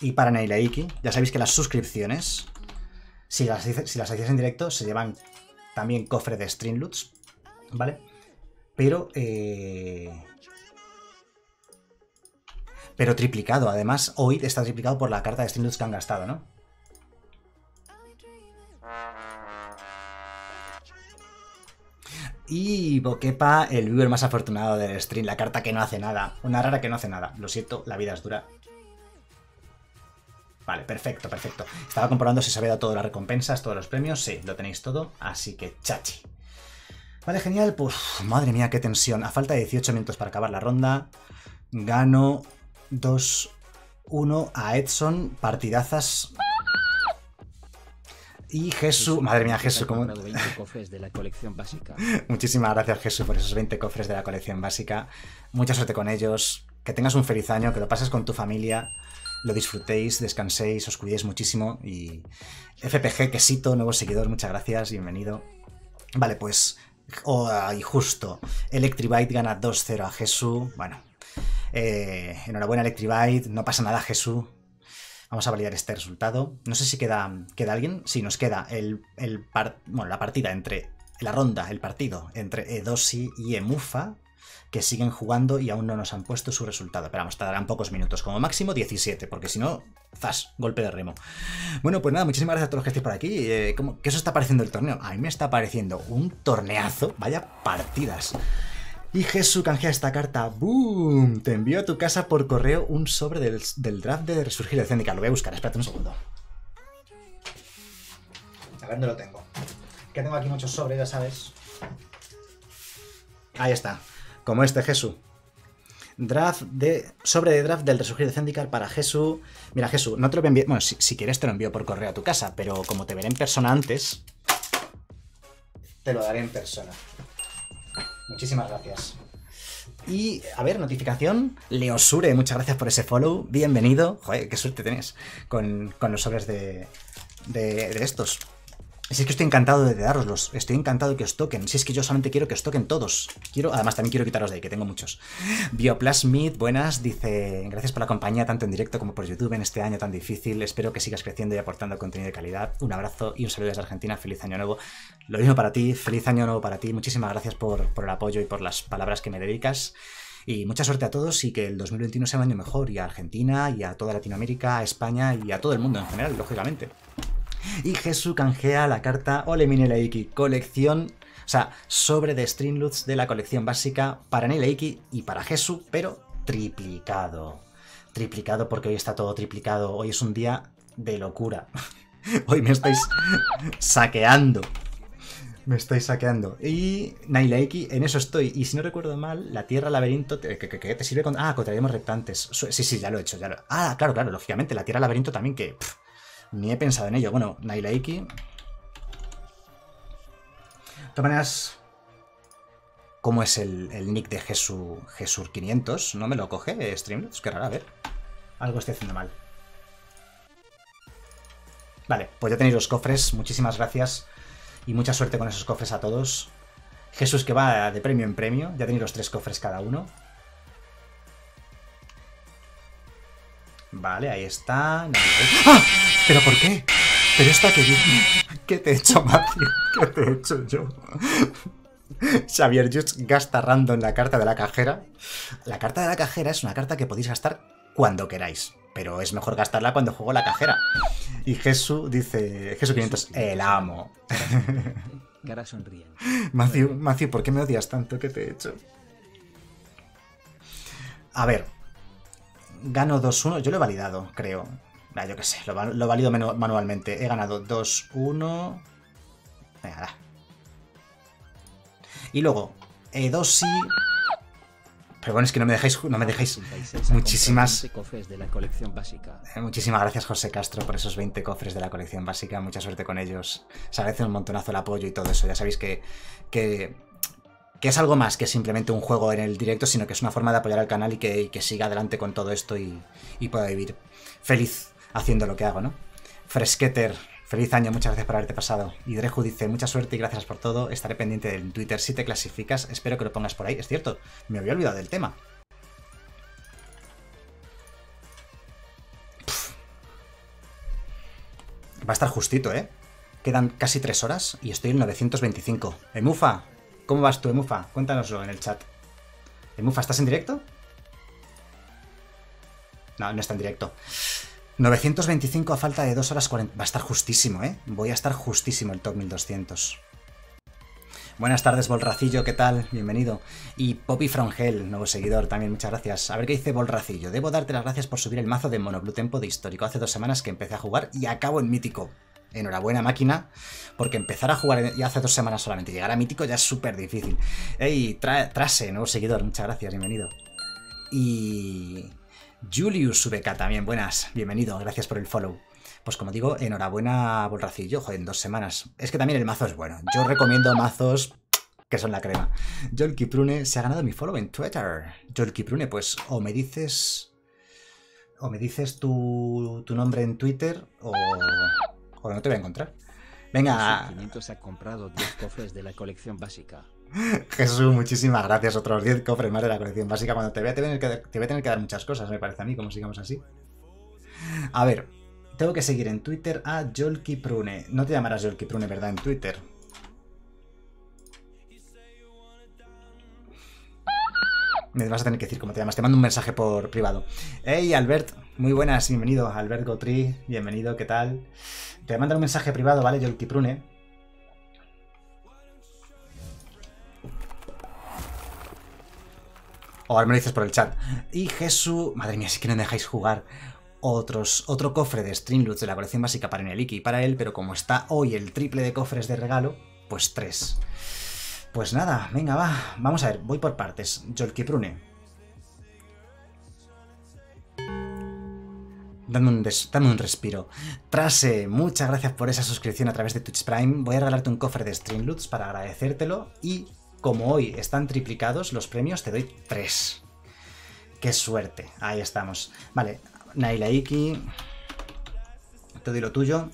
Y para Arailaiki, ya sabéis que las suscripciones, si las, si las hacéis en directo, se llevan también cofre de Streamloots, ¿vale? Pero, eh, pero triplicado, además, hoy está triplicado por la carta de Streamloots que han gastado, ¿no? Y Bokepa, el viewer más afortunado del stream, la carta que no hace nada, una rara que no hace nada, lo siento, la vida es dura. Vale, perfecto, perfecto. Estaba comprobando si se había dado todas las recompensas, todos los premios. Sí, lo tenéis todo, así que chachi. Vale, genial. Pues, madre mía, qué tensión. A falta de dieciocho minutos para acabar la ronda. Gano dos uno a Edson. Partidazas. Y Jesús... Madre mía, Jesús, como... Muchísimas gracias, Jesús, por esos veinte cofres de la colección básica. Mucha suerte con ellos. Que tengas un feliz año, que lo pases con tu familia. Lo disfrutéis, descanséis, os cuidéis muchísimo y... F P G, quesito, nuevo seguidor, muchas gracias, bienvenido. Vale, pues... Oh, y justo, Electrobyte gana dos cero a Jesús. Bueno, eh, enhorabuena Electrobyte, no pasa nada Jesús. Vamos a validar este resultado. No sé si queda, queda alguien. Sí, nos queda el, el par... bueno, la partida entre... La ronda, el partido entre Edosi y Emufa, que siguen jugando y aún no nos han puesto su resultado. Pero vamos, tardarán pocos minutos, como máximo diecisiete, porque si no, zas, golpe de remo. Bueno, pues nada, muchísimas gracias a todos los que estéis por aquí. Eh, ¿cómo, ¿Qué os está pareciendo el torneo? A mí me está pareciendo un torneazo, vaya partidas. Y Jesús canjea esta carta, ¡boom! Te envío a tu casa por correo un sobre del, del draft de Resurgir de Zendikar. Lo voy a buscar, espérate un segundo. A ver, no lo tengo. Que tengo aquí muchos sobres, ya sabes. Ahí está. Como este, Jesús. Draft de. Sobre de draft del Resurgir de Zendikar para Jesús. Mira, Jesús, no te lo voy a enviar. Bueno, si, si quieres te lo envío por correo a tu casa, pero como te veré en persona antes, te lo daré en persona. Muchísimas gracias. Y, a ver, notificación. Leosure, muchas gracias por ese follow. Bienvenido. Joder, qué suerte tenés con, con los sobres de, de, de estos. Si es que estoy encantado de daroslos, estoy encantado de que os toquen. Si es que yo solamente quiero que os toquen todos. Quiero, además también quiero quitaros de ahí, que tengo muchos. Bioplasmid, buenas, dice: gracias por la compañía tanto en directo como por YouTube en este año tan difícil. Espero que sigas creciendo y aportando contenido de calidad. Un abrazo y un saludo desde Argentina. Feliz año nuevo. Lo mismo para ti, feliz año nuevo para ti. Muchísimas gracias por, por el apoyo y por las palabras que me dedicas. Y mucha suerte a todos y que el dos mil veintiuno sea un año mejor. Y a Argentina, y a toda Latinoamérica, a España y a todo el mundo en general, lógicamente. Y Jesús canjea la carta Ole Minelaiki, colección, o sea, sobre de Streamloots de la colección básica para Nelaiki y para Jesús, pero triplicado. Triplicado porque hoy está todo triplicado, hoy es un día de locura. Hoy me estáis saqueando. Me estáis saqueando. Y Nailaiki, en eso estoy. Y si no recuerdo mal, la tierra laberinto... Te, que, que, que te sirve con... Ah, contrariamos reptantes. Sí, sí, ya lo he hecho. Ya lo... Ah, claro, claro, lógicamente. La tierra laberinto también que... Pff, ni he pensado en ello. Bueno, Nailaiki. De todas maneras, ¿cómo es el, el nick de Jesús Jesur quinientos? ¿No me lo coge Streamlabs? Qué raro, a ver. Algo estoy haciendo mal. Vale, pues ya tenéis los cofres. Muchísimas gracias y mucha suerte con esos cofres a todos. Jesús que va de premio en premio. Ya tenéis los tres cofres cada uno. Vale, ahí está. No, no, no. ¡Ah! ¿Pero por qué? Pero esta que... ¿Qué te he hecho, Matthew? ¿Qué te he hecho yo? Xavier Just gasta random la carta de la cajera. La carta de la cajera es una carta que podéis gastar cuando queráis, pero es mejor gastarla cuando juego la cajera. Y Jesús dice... Jesús quinientos, el amo. Cara sonriente. Matthew, Matthew, ¿por qué me odias tanto? ¿Qué te he hecho? A ver. Gano dos uno. Yo lo he validado, creo. Ah, yo qué sé, lo, lo valido manualmente. He ganado dos uno. Venga, da. Y luego, eh, dos sí. Pero bueno, es que no me dejáis. No me dejáis. Muchísimas. Cofres de la colección básica. Eh, muchísimas gracias, José Castro, por esos veinte cofres de la colección básica. Mucha suerte con ellos. Se agradece un montonazo el apoyo y todo eso. Ya sabéis que. que que es algo más que simplemente un juego en el directo, sino que es una forma de apoyar al canal y que, y que siga adelante con todo esto y, y pueda vivir feliz haciendo lo que hago, ¿no? Fresqueter, feliz año, muchas gracias por haberte pasado. Y Dreju dice, mucha suerte y gracias por todo, estaré pendiente del Twitter si te clasificas, espero que lo pongas por ahí. Es cierto, me había olvidado del tema. Pff. Va a estar justito, ¿eh? Quedan casi tres horas y estoy en novecientos veinticinco. Emufa, ¿cómo vas tú, Emufa? Cuéntanoslo en el chat. Emufa, ¿estás en directo? No, no está en directo. novecientos veinticinco a falta de dos horas cuarenta. Va a estar justísimo, ¿eh? Voy a estar justísimo el top mil doscientos. Buenas tardes, Bolracillo, ¿qué tal? Bienvenido. Y Poppy From Hell, nuevo seguidor también, muchas gracias. A ver qué dice Bolracillo. Debo darte las gracias por subir el mazo de Mono Blue Tempo de histórico. Hace dos semanas que empecé a jugar y acabo en mítico. Enhorabuena, máquina, porque empezar a jugar ya hace dos semanas solamente, llegar a mítico ya es súper difícil. Ey, tra Trase, nuevo seguidor, muchas gracias, bienvenido. Y... Julius Ubeca también, buenas, bienvenido, gracias por el follow. Pues como digo, enhorabuena, Bolracillo, joder, en dos semanas. Es que también el mazo es bueno, yo recomiendo mazos que son la crema. Jolkiprune se ha ganado mi follow en Twitter. Jolkiprune, pues o me dices... O me dices tu, tu nombre en Twitter o... O no te voy a encontrar. Venga. quinientos ha comprado diez cofres de la colección básica. Jesús, muchísimas gracias. Otros diez cofres más de la colección básica. Cuando te voy a tener que, te voy a tener que dar muchas cosas, me parece a mí, como sigamos así. A ver, tengo que seguir en Twitter a Jolkiprune. No te llamarás Jolkiprune, ¿verdad? En Twitter. Me vas a tener que decir cómo te llamas. Te mando un mensaje por privado. Hey, Albert. Muy buenas. Bienvenido. Albert Gautry. Bienvenido. ¿Qué tal? Te voy a mandar un mensaje privado, ¿vale? Jolkiprune. O al menos dices por el chat. Y Jesús... Madre mía, sí que no me dejáis jugar. Otros, otro cofre de Streamloots de la colección básica para Neliki y para él. Pero como está hoy el triple de cofres de regalo, pues tres. Pues nada, venga, va. Vamos a ver, voy por partes. Jolkiprune. Dame un, dame un respiro. Trase, muchas gracias por esa suscripción a través de Twitch Prime. Voy a regalarte un cofre de Streamloots para agradecértelo. Y como hoy están triplicados los premios, te doy tres. ¡Qué suerte! Ahí estamos. Vale, Nailaiki. Te doy lo tuyo.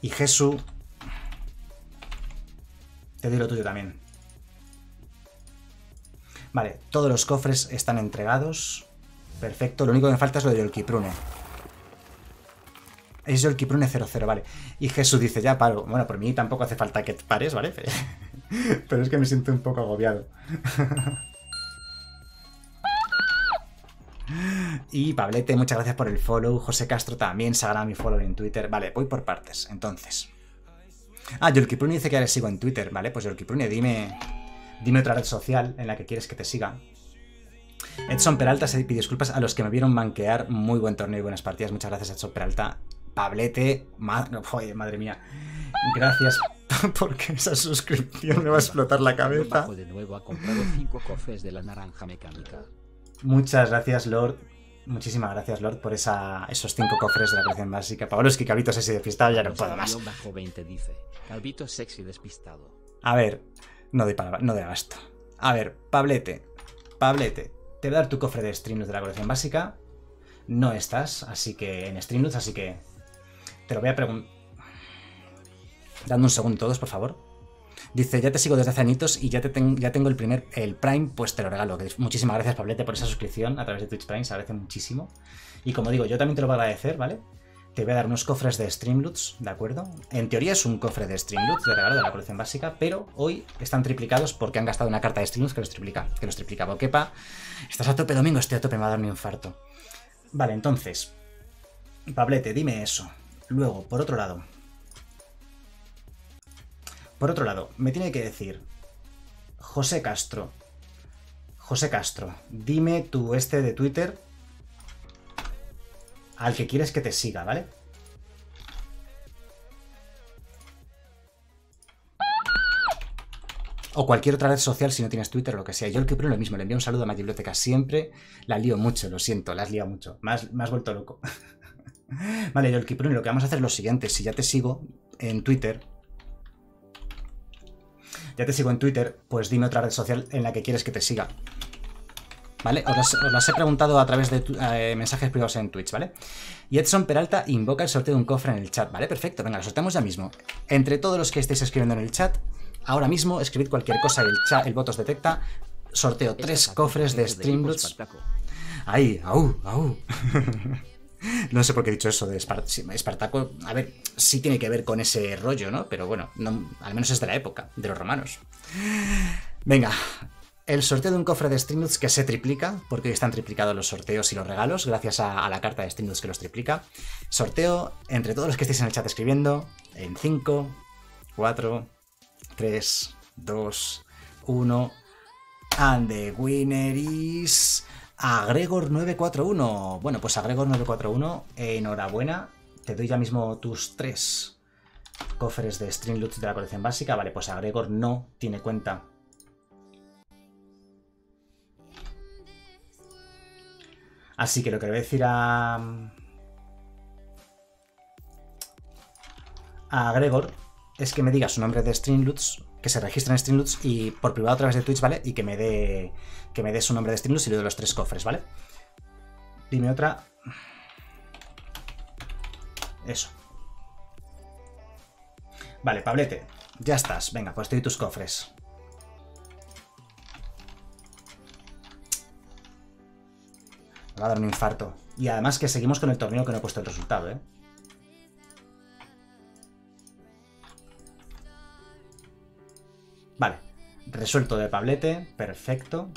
Y Jesús. Te doy lo tuyo también. Vale, todos los cofres están entregados. Perfecto, lo único que me falta es lo de Jolkiprune. Es Jolkiprune cero cero, vale. Y Jesús dice, ya paro. Bueno, por mí tampoco hace falta que te pares, ¿vale? Pero es que me siento un poco agobiado. Y Pablete, muchas gracias por el follow. José Castro también se ha ganado mi follow en Twitter. Vale, voy por partes, entonces... Ah, Jolkiprune dice que ahora sigo en Twitter, ¿vale? Pues Jolkiprune, dime, dime otra red social en la que quieres que te siga. Edson Peralta se pide disculpas a los que me vieron manquear. Muy buen torneo y buenas partidas. Muchas gracias, Edson Peralta. Pablete, ma... Joder, madre mía. Gracias porque esa suscripción me va a explotar la cabeza. De nuevo ha comprado cinco cofres de la naranja mecánica. Muchas gracias, Lord. Muchísimas gracias, Lord, por esa, esos cinco cofres de la colección básica. Pablo, es que Calvito sexy despistado, ya no puedo más. Bajo veinte dice, Calvito sexy despistado. A ver, no doy, para, no doy abasto. A ver, Pablete, Pablete, te voy a dar tu cofre de Streamloots de la colección básica. No estás, así que en Streamloots, así que te lo voy a preguntar. Dadme un segundo todos, por favor. Dice, ya te sigo desde hace añitos y ya, te ten, ya tengo el primer, el Prime, pues te lo regalo. Que muchísimas gracias, Pablete, por esa suscripción a través de Twitch Prime, se agradece muchísimo. Y como digo, yo también te lo voy a agradecer, ¿vale? Te voy a dar unos cofres de Streamloots, ¿de acuerdo? En teoría es un cofre de Streamloots, de regalo de la colección básica, pero hoy están triplicados porque han gastado una carta de Streamloots que los triplica, que los triplica. Boquepa, estás a tope, Domingo, estoy a tope, me va a dar mi infarto. Vale, entonces, Pablete, dime eso. Luego, por otro lado... Por otro lado, me tiene que decir, José Castro, José Castro, dime tu este de Twitter al que quieres que te siga, ¿vale? O cualquier otra red social si no tienes Twitter o lo que sea. Yo el que primero lo mismo, le envío un saludo a mi biblioteca siempre, la lío mucho, lo siento, la has liado mucho, me has, me has vuelto loco. Vale, yo el que primero lo que vamos a hacer es lo siguiente, si ya te sigo en Twitter... Ya te sigo en Twitter, pues dime otra red social en la que quieres que te siga. ¿Vale? Os las, os las he preguntado a través de tu, eh, mensajes privados en Twitch, ¿vale? Y Edson Peralta invoca el sorteo de un cofre en el chat, ¿vale? Perfecto, venga, lo sorteamos ya mismo. Entre todos los que estéis escribiendo en el chat, ahora mismo escribid cualquier cosa y el, chat, el bot os detecta. Sorteo tres cofres de Streamloots. ¡Ay! ¡Au! ¡Au! No sé por qué he dicho eso de Espartaco. A ver, sí tiene que ver con ese rollo, ¿no? Pero bueno, no, al menos es de la época, de los romanos. Venga, el sorteo de un cofre de Streamloots que se triplica, porque hoy están triplicados los sorteos y los regalos, gracias a, a la carta de Streamloots que los triplica. Sorteo entre todos los que estéis en el chat escribiendo, en cinco, cuatro, tres, dos, uno... And the winner is... Agregor nueve cuatro uno. Bueno, pues Agregor nueve cuatro uno, enhorabuena. Te doy ya mismo tus tres cofres de Streamloots de la colección básica. Vale, pues Agregor no tiene cuenta. Así que lo que le voy a decir a... a Agregor es que me diga su nombre de Streamloots, que se registre en Streamloots y por privado a través de Twitch, ¿vale? Y que me dé que me dé su nombre de Streamloots y le doy los tres cofres, ¿vale? Dime otra. Eso. Vale, Pablete, ya estás. Venga, pues te doy tus cofres. Me va a dar un infarto. Y además que seguimos con el torneo que no he puesto el resultado, ¿eh? Vale, resuelto de Pablete, perfecto.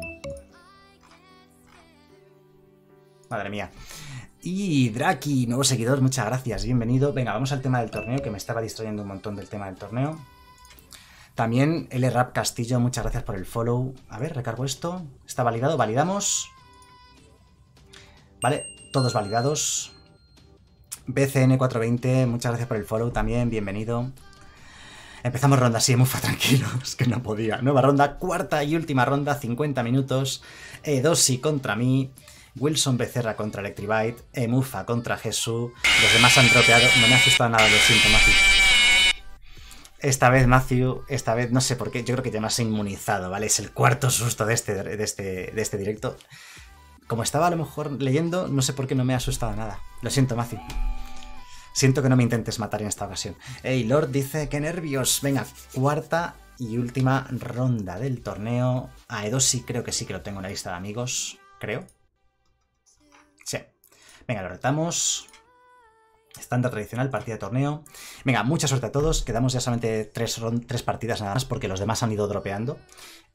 Madre mía. Y Draki, nuevo seguidor, muchas gracias, bienvenido. Venga, vamos al tema del torneo, que me estaba distrayendo un montón del tema del torneo. También L Rap Castillo, muchas gracias por el follow. A ver, recargo esto. Está validado, validamos. Vale, todos validados. B C N cuatrocientos veinte, muchas gracias por el follow también, bienvenido. Empezamos ronda así, Mufa, tranquilos, que no podía. Nueva ronda, cuarta y última ronda, cincuenta minutos. Edosi contra mí, Wilson Becerra contra Electribite, Emufa contra Jesús. Los demás han tropeado, no me ha asustado nada, lo siento, Matthew. Esta vez, Matthew, esta vez, no sé por qué, yo creo que ya me has inmunizado, ¿vale? Es el cuarto susto de este, de este, de este directo. Como estaba a lo mejor leyendo, no sé por qué no me ha asustado nada. Lo siento, Matthew. Siento que no me intentes matar en esta ocasión. Ey, Lord dice, qué nervios. Venga, cuarta y última ronda del torneo. A Edosi creo que sí que lo tengo en la lista de amigos. Creo. Sí. Venga, lo retamos. Estándar tradicional, partida de torneo. Venga, mucha suerte a todos. Quedamos ya solamente tres, tres partidas nada más porque los demás han ido dropeando.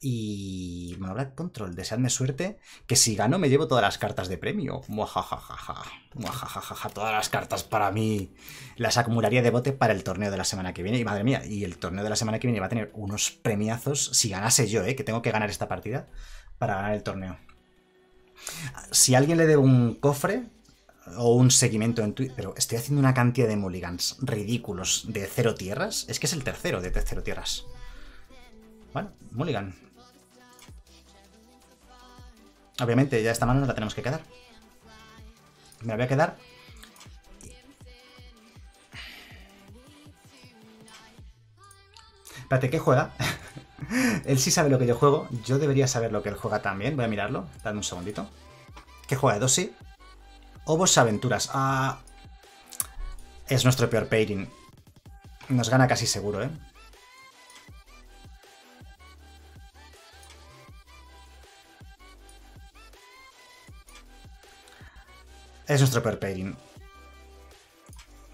Y... bueno, Black Control, deseadme suerte, que si gano me llevo todas las cartas de premio. Muajajajaja. Muajajajaja. Todas las cartas para mí. Las acumularía de bote para el torneo de la semana que viene. Y madre mía, y el torneo de la semana que viene va a tener unos premiazos. Si ganase yo, eh, que tengo que ganar esta partida para ganar el torneo. Si alguien le debo un cofre o un seguimiento en Twitter, pero estoy haciendo una cantidad de mulligans ridículos de cero tierras. Es que es el tercero de cero tierras. Bueno, mulligan. Obviamente ya esta mano nos la tenemos que quedar. Me la voy a quedar. Espérate, ¿qué juega? Él sí sabe lo que yo juego. Yo debería saber lo que él juega también. Voy a mirarlo. Dame un segundito. ¿Qué juega Edosi? Obos Aventuras. Ah, es nuestro peor pairing. Nos gana casi seguro, ¿eh? Es nuestro Pearl Pairing.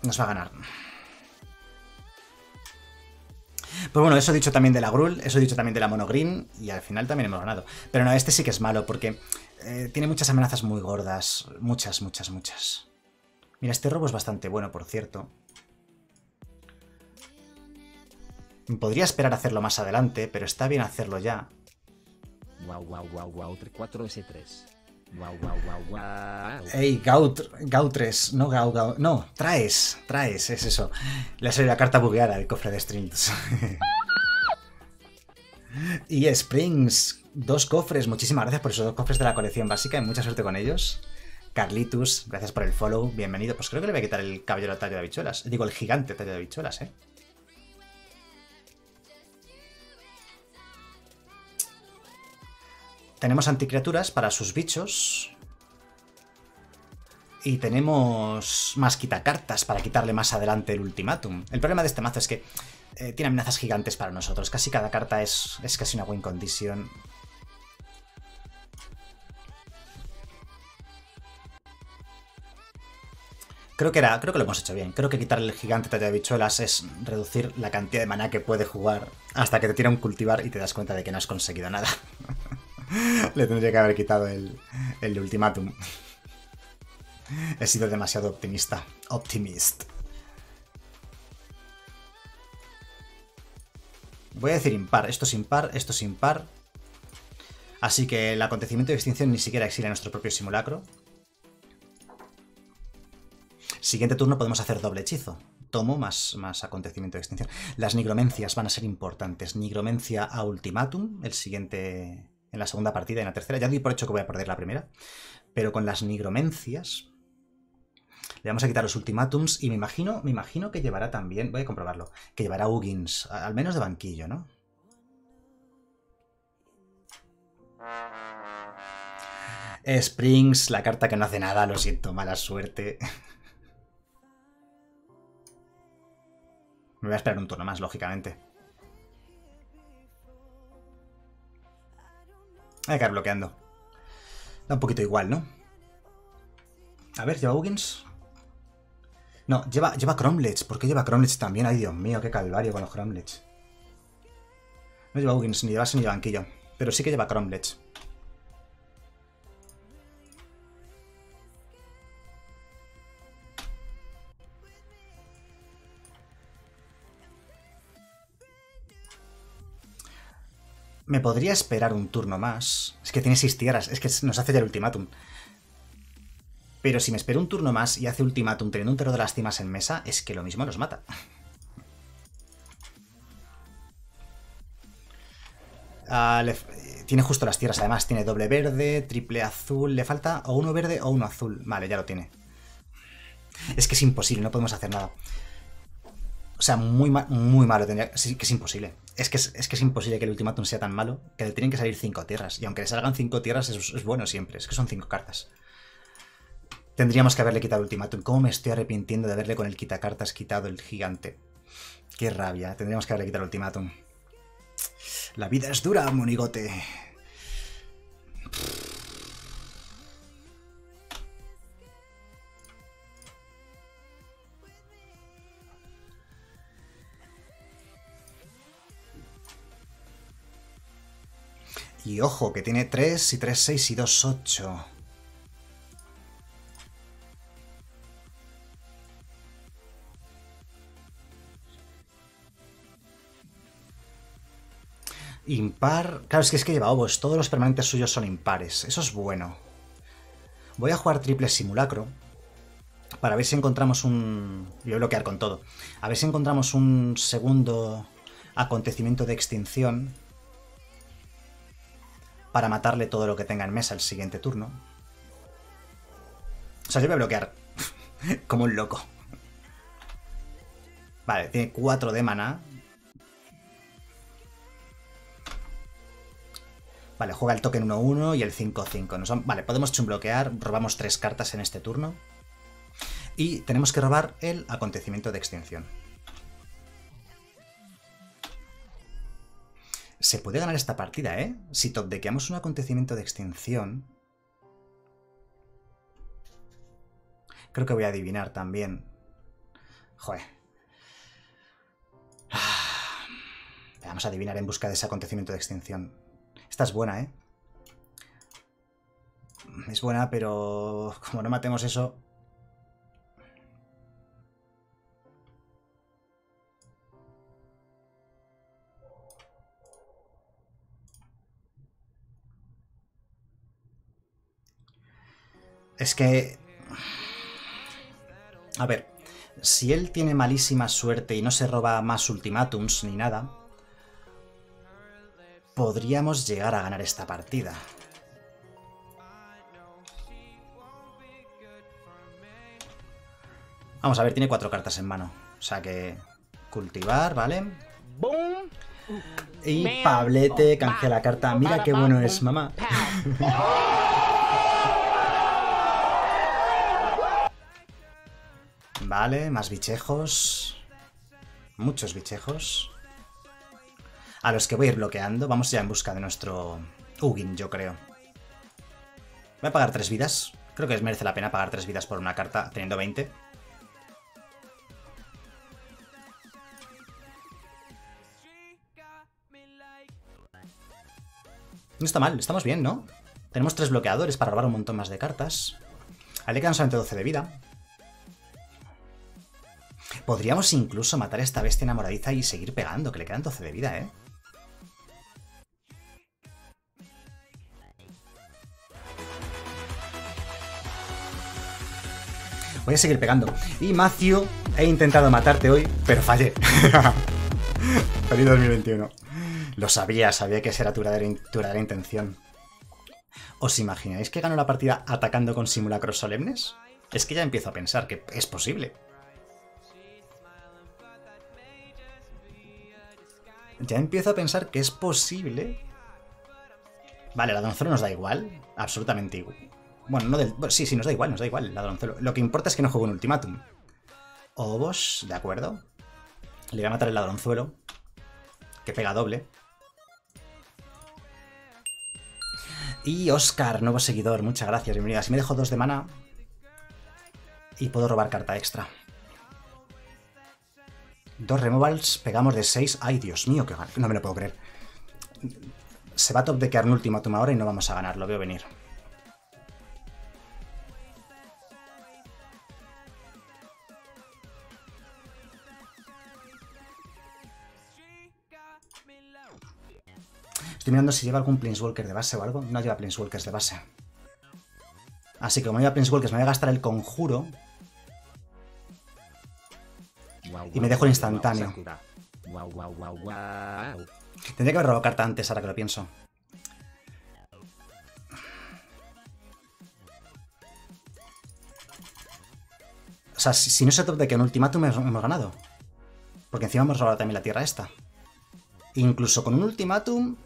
Nos va a ganar. Pues bueno, eso he dicho también de la Gruul, eso he dicho también de la Mono Green, y al final también hemos ganado. Pero no, este sí que es malo, porque eh, tiene muchas amenazas muy gordas. Muchas, muchas, muchas. Mira, este robo es bastante bueno, por cierto. Podría esperar a hacerlo más adelante, pero está bien hacerlo ya. Wow, wow, wow, wow, tres cuatro ese tres. Wow, wow, wow, wow. Ey, Gautres, no Gau, Gau, no, traes, traes, es eso. Le ha salido la carta bugueada del cofre de Strings. Y Springs, dos cofres, muchísimas gracias por esos dos cofres de la colección básica y mucha suerte con ellos. Carlitus, gracias por el follow, bienvenido. Pues creo que le voy a quitar el caballero tallo de habichuelas. Digo, el gigante tallo de habichuelas, eh. Tenemos anticriaturas para sus bichos. Y tenemos más quitacartas para quitarle más adelante el ultimátum. El problema de este mazo es que eh, tiene amenazas gigantes para nosotros. Casi cada carta es, es casi una win condition. Creo que, era, creo que lo hemos hecho bien. Creo que quitarle el gigante talla de bichuelas es reducir la cantidad de maná que puede jugar hasta que te tira un cultivar y te das cuenta de que no has conseguido nada. Le tendría que haber quitado el, el ultimátum. He sido demasiado optimista. Optimist. Voy a decir impar. Esto es impar, esto es impar. Así que el acontecimiento de extinción ni siquiera exilia nuestro propio simulacro. Siguiente turno podemos hacer doble hechizo. Tomo más, más acontecimiento de extinción. Las nigromencias van a ser importantes. Nigromencia a ultimátum. El siguiente... En la segunda partida y en la tercera. Ya doy por hecho que voy a perder la primera. Pero con las nigromencias le vamos a quitar los ultimátums. Y me imagino, me imagino que llevará también... Voy a comprobarlo. Que llevará Uggins. Al menos de banquillo, ¿no? Springs, la carta que no hace nada. Lo siento, mala suerte. Me voy a esperar un turno más, lógicamente. Hay que quedar bloqueando. Da un poquito igual, ¿no? A ver, ¿lleva Uggins? No, lleva, lleva Cromlech. ¿Por qué lleva Cromlech también? Ay, Dios mío, qué calvario con los Cromlech. No lleva Uggins, ni llevase ni lleva banquillo. Pero sí que lleva Cromlech. Me podría esperar un turno más. Es que tiene seis tierras. Es que nos hace ya el ultimátum. Pero si me espero un turno más y hace ultimátum teniendo un terror de lástimas en mesa, es que lo mismo nos mata. Uh, le... Tiene justo las tierras. Además tiene doble verde, triple azul. Le falta o uno verde o uno azul. Vale, ya lo tiene. Es que es imposible. No podemos hacer nada. O sea, muy, mal, muy malo tendría que... Sí, que es imposible. Es que es, es que es imposible que el ultimátum sea tan malo que le tienen que salir cinco tierras. Y aunque le salgan cinco tierras, es, es bueno siempre. Es que son cinco cartas. Tendríamos que haberle quitado el ultimátum. ¿Cómo me estoy arrepintiendo de haberle con el quitacartas quitado el gigante? Qué rabia. Tendríamos que haberle quitado el ultimátum. La vida es dura, monigote. Y ojo, que tiene tres y tres, seis y dos, ocho. Impar. Claro, es que es que lleva obos. Todos los permanentes suyos son impares. Eso es bueno. Voy a jugar triple simulacro. Para ver si encontramos un... Voy a bloquear con todo. A ver si encontramos un segundo acontecimiento de extinción. Para matarle todo lo que tenga en mesa el siguiente turno. O sea, yo voy a bloquear como un loco. Vale, tiene cuatro de maná. Vale, juega el token uno uno y el cinco cinco. Vale, podemos chumbloquear, robamos tres cartas en este turno. Y tenemos que robar el acontecimiento de extinción. Se puede ganar esta partida, ¿eh? Si topdequeamos un acontecimiento de extinción... Creo que voy a adivinar también. Joder. Vamos a adivinar en busca de ese acontecimiento de extinción. Esta es buena, ¿eh? Es buena, pero como no matemos eso... Es que... A ver, si él tiene malísima suerte y no se roba más ultimátums ni nada, podríamos llegar a ganar esta partida. Vamos a ver, tiene cuatro cartas en mano. O sea que... Cultivar, ¿vale? ¡Bum! Y Pablete canjea la carta. Mira qué bueno es, mamá. Vale, más bichejos. Muchos bichejos. A los que voy a ir bloqueando. Vamos ya en busca de nuestro Ugin, yo creo. Voy a pagar tres vidas. Creo que merece la pena pagar tres vidas por una carta teniendo veinte. No está mal, estamos bien, ¿no? Tenemos tres bloqueadores para robar un montón más de cartas. Ahí le quedan solamente doce de vida. Podríamos incluso matar a esta bestia enamoradiza y seguir pegando, que le quedan doce de vida, ¿eh? Voy a seguir pegando. Y Macio, he intentado matarte hoy, pero fallé. Feliz dos mil veintiuno. Lo sabía, sabía que esa era tu verdadera intención. ¿Os imagináis que ganó la partida atacando con simulacros solemnes? Es que ya empiezo a pensar que es posible. Ya empiezo a pensar que es posible. Vale, ladronzuelo nos da igual. Absolutamente igual. Bueno, no del... Bueno, sí, sí, nos da igual, nos da igual ladronzuelo. Lo que importa es que no juegue un ultimátum. Obos, de acuerdo. Le voy a matar el ladronzuelo, que pega doble. Y Oscar, nuevo seguidor, muchas gracias, bienvenido. Así me dejo dos de mana y puedo robar carta extra. Dos removals, pegamos de seis. ¡Ay, Dios mío! Que no me lo puedo creer. Se va a top dequear un ultimátum ahora y no vamos a ganar, lo veo venir. Estoy mirando si lleva algún Planeswalker de base o algo. No lleva Planeswalkers de base. Así que como no lleva Planeswalkers, me voy a gastar el conjuro... Y me dejo el instantáneo. Tendría que haber robado carta antes, ahora que lo pienso. O sea, si, si no se top de que en ultimátum hemos ganado. Porque encima hemos robado también la tierra esta. Incluso con un ultimátum...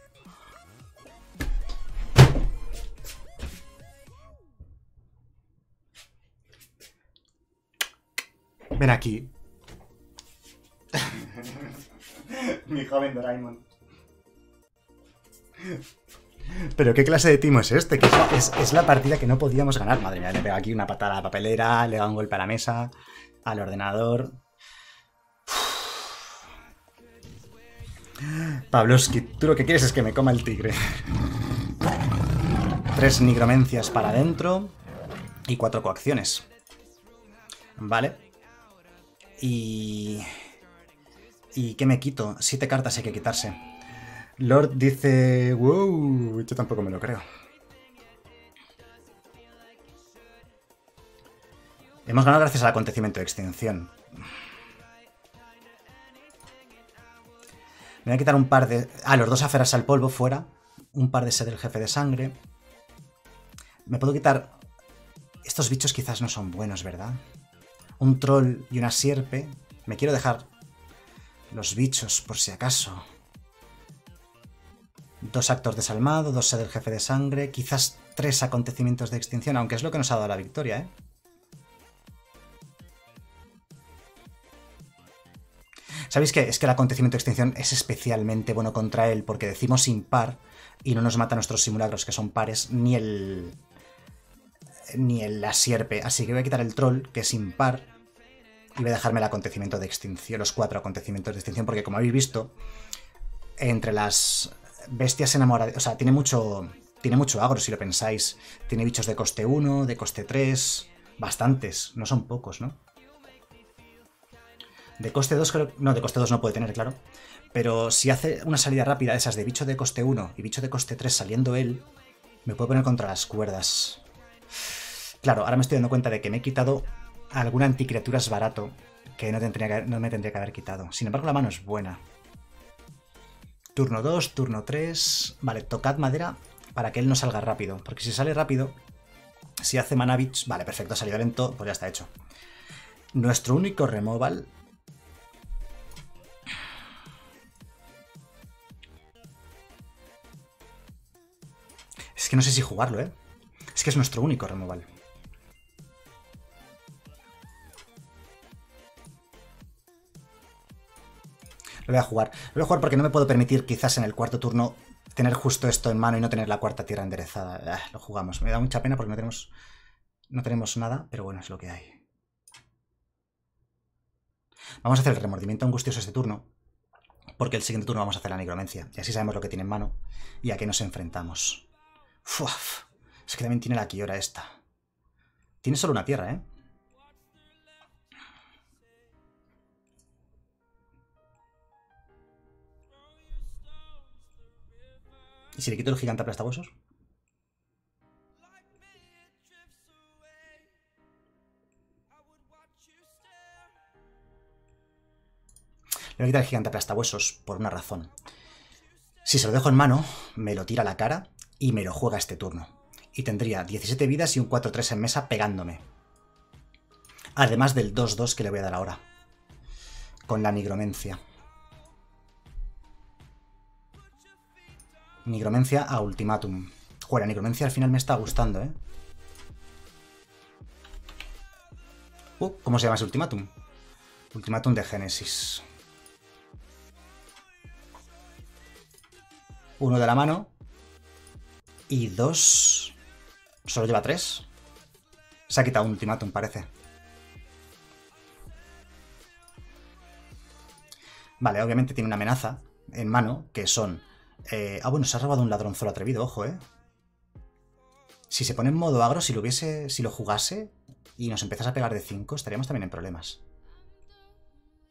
Ven aquí. Mi joven Doraemon. Pero qué clase de timo es este, que es, es, es la partida que no podíamos ganar. Madre mía, le pego aquí una patada a la papelera, le da un golpe a la mesa, al ordenador. Pavlovsky, tú lo que quieres es que me coma el tigre. Tres nigromencias para adentro y cuatro coacciones. Vale. Y... ¿Y qué me quito? Siete cartas hay que quitarse. Lord dice... ¡Wow! Yo tampoco me lo creo. Hemos ganado gracias al acontecimiento de extinción. Me voy a quitar un par de... Ah, los dos aferrarse al polvo fuera. Un par de sed del jefe de sangre. Me puedo quitar... Estos bichos quizás no son buenos, ¿verdad? Un troll y una sierpe. Me quiero dejar... Los bichos, por si acaso. Dos actos desalmados, dos sed del jefe de sangre, quizás tres acontecimientos de extinción, aunque es lo que nos ha dado la victoria, ¿eh? ¿Sabéis qué? Es que el acontecimiento de extinción es especialmente bueno contra él, porque decimos impar y no nos mata nuestros simulacros, que son pares, ni el... ni en la sierpe. Así que voy a quitar el troll, que es impar. Y voy a dejarme el acontecimiento de extinción, los cuatro acontecimientos de extinción, porque como habéis visto, entre las bestias enamoradas... O sea, tiene mucho, tiene mucho agro, si lo pensáis. Tiene bichos de coste uno, de coste tres... Bastantes, no son pocos, ¿no? De coste dos creo... No, de coste dos no puede tener, claro. Pero si hace una salida rápida de esas de bicho de coste uno y bicho de coste tres saliendo él, me puede poner contra las cuerdas. Claro, ahora me estoy dando cuenta de que me he quitado alguna anticriaturas barato que no, tendría que no me tendría que haber quitado. Sin embargo, la mano es buena. Turno dos, turno tres... Vale, tocad madera para que él no salga rápido. Porque si sale rápido, si hace mana bitch... Vale, perfecto, ha salido lento, pues ya está hecho. Nuestro único removal... Es que no sé si jugarlo, ¿eh? Es que es nuestro único removal. Lo voy a jugar. Lo voy a jugar porque no me puedo permitir quizás en el cuarto turno tener justo esto en mano y no tener la cuarta tierra enderezada. Ah, lo jugamos. Me da mucha pena porque no tenemos, no tenemos nada, pero bueno, es lo que hay. Vamos a hacer el remordimiento angustioso este turno, porque el siguiente turno vamos a hacer la necromancia. Y así sabemos lo que tiene en mano y a qué nos enfrentamos. Fuaf. Es que también tiene la Kiora esta. Tiene solo una tierra, ¿eh? ¿Y si le quito el gigante aplastabosos? Le voy a quitar el gigante aplastabosos por una razón. Si se lo dejo en mano, me lo tira a la cara y me lo juega este turno. Y tendría diecisiete vidas y un cuatro tres en mesa pegándome. Además del dos dos que le voy a dar ahora. Con la nigromancia. Nigromancia a ultimátum. Joder, la nigromancia al final me está gustando, ¿eh? Uh, ¿cómo se llama ese ultimátum? Ultimátum de Génesis. Uno de la mano. Y dos... Solo lleva tres. Se ha quitado un ultimátum, parece. Vale, obviamente tiene una amenaza en mano, que son... Eh, ah, bueno, se ha robado un ladronzuelo atrevido, ojo, eh. Si se pone en modo agro, si lo hubiese, si lo jugase y nos empezase a pegar de cinco, estaríamos también en problemas.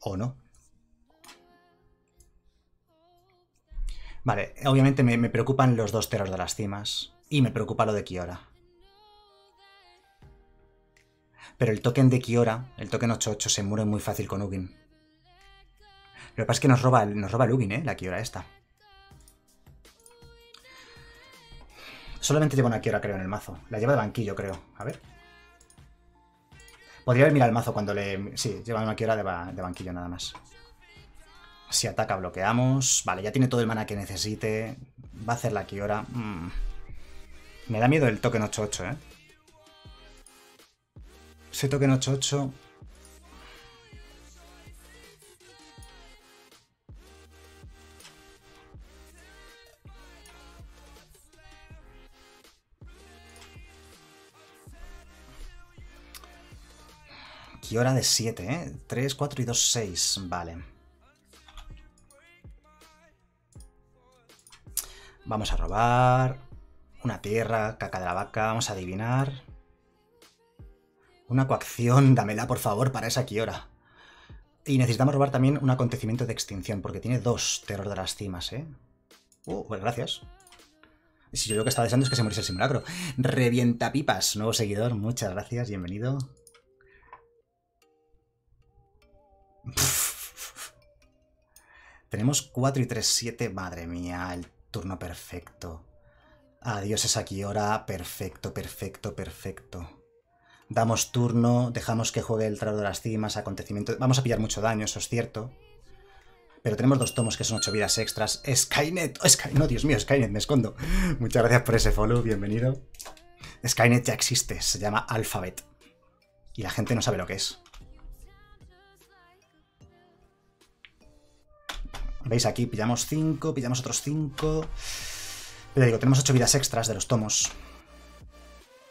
¿O no? Vale, obviamente me, me preocupan los dos teros de las cimas y me preocupa lo de Kiora. Pero el token de Kiora, el token ocho ocho, se muere muy fácil con Ugin. Lo que pasa es que nos roba, nos roba el Ugin, eh, la Kiora esta. Solamente lleva una Kiora, creo, en el mazo. La lleva de banquillo, creo. A ver. Podría haber mirado el mazo cuando le... Sí, lleva una Kiora de, ba... de banquillo nada más. Si ataca, bloqueamos. Vale, ya tiene todo el mana que necesite. Va a hacer la Kiora. Mm. Me da miedo el token ocho ocho, ¿eh? Ese token ocho ocho... Kiora de siete, ¿eh? tres, cuatro y dos, seis. Vale. Vamos a robar. Una tierra, caca de la vaca. Vamos a adivinar. Una coacción. Dámela, por favor, para esa Kiora. Y necesitamos robar también un acontecimiento de extinción, porque tiene dos terror de las cimas, ¿eh? Uh, pues gracias. Si yo lo que estaba deseando es que se muriese el simulacro. Revientapipas, nuevo seguidor. Muchas gracias, bienvenido. Pff. Tenemos cuatro y tres, siete. Madre mía, el turno perfecto. Adiós esa Kiora. Perfecto, perfecto, perfecto. Damos turno. Dejamos que juegue el traidor de las cimas. Acontecimiento. Vamos a pillar mucho daño, eso es cierto. Pero tenemos dos tomos que son ocho vidas extras. Skynet. Oh, Sky... No, Dios mío, Skynet, me escondo. Muchas gracias por ese follow. Bienvenido. Skynet ya existe. Se llama Alphabet. Y la gente no sabe lo que es. Veis aquí, pillamos cinco, pillamos otros cinco. Pero digo, tenemos ocho vidas extras de los tomos.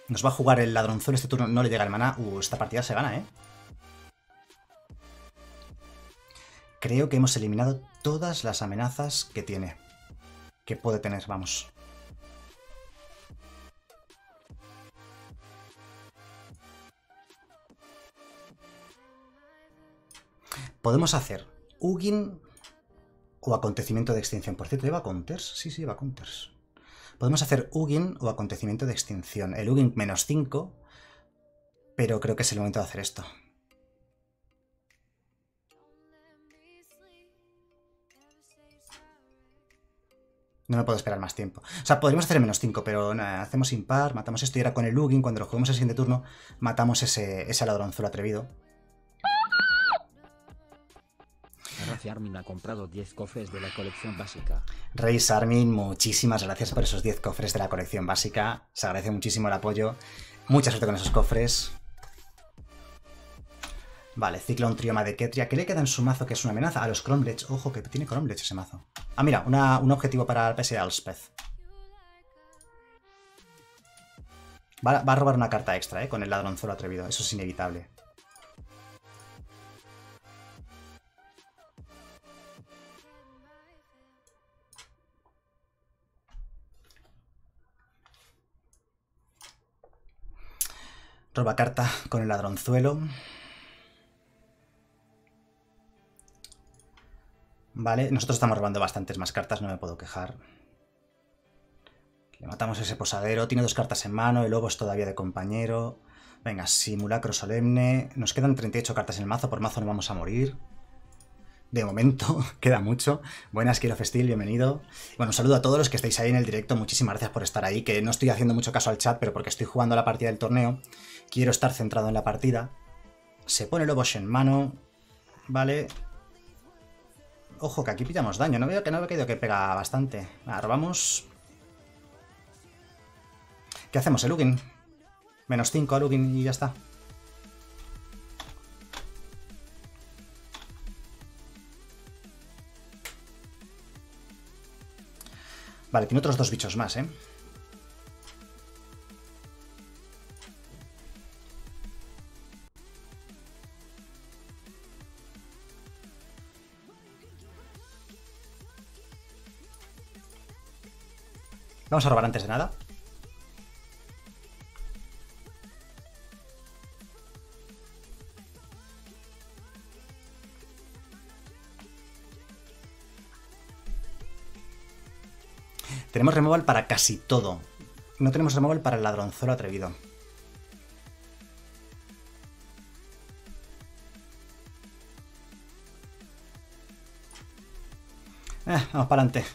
Nos va a jugar el ladronzón. Este turno no le llega el maná. Uh, esta partida se gana, ¿eh? Creo que hemos eliminado todas las amenazas que tiene. Que puede tener, vamos. Podemos hacer Ugin o acontecimiento de extinción. Por cierto, ¿lleva counters? Sí, sí, lleva counters. Podemos hacer Ugin o acontecimiento de extinción. El Ugin menos cinco, pero creo que es el momento de hacer esto. No me puedo esperar más tiempo. O sea, podríamos hacer el menos cinco, pero nada, hacemos impar, matamos esto y ahora con el Ugin, cuando lo juguemos el siguiente turno, matamos ese, ese ladronzuelo atrevido. Race Armin ha comprado diez cofres de la colección básica. Race Armin, muchísimas gracias por esos diez cofres de la colección básica. Se agradece muchísimo el apoyo. Mucha suerte con esos cofres. Vale, Ciclón Trioma de Ketria. ¿Qué le queda en su mazo que es una amenaza? A los Cromlech. Ojo, que tiene Cromlech ese mazo. Ah, mira, una, un objetivo para el P S de Alspeth. Va, va a robar una carta extra, ¿eh? Con el ladronzuelo atrevido. Eso es inevitable. Roba carta con el ladronzuelo. Vale, nosotros estamos robando bastantes más cartas, no me puedo quejar. Le matamos ese posadero, tiene dos cartas en mano, el lobo es todavía de compañero. Venga, simulacro solemne. Nos quedan treinta y ocho cartas en el mazo, por mazo no vamos a morir. De momento, queda mucho. Buenas, Quiero Festil, bienvenido. Bueno, un saludo a todos los que estáis ahí en el directo, muchísimas gracias por estar ahí, que no estoy haciendo mucho caso al chat, pero porque estoy jugando la partida del torneo, quiero estar centrado en la partida. Se pone Lobos en mano, vale. Ojo, que aquí pillamos daño, no veo que no había caído, que pega bastante. Nada, robamos. ¿Qué hacemos? El Ugin. Menos cinco al Ugin y ya está. Vale, tiene otros dos bichos más, ¿eh? Vamos a robar antes de nada. Tenemos removal para casi todo. No tenemos removal para el ladronzuelo atrevido. Eh, vamos para adelante.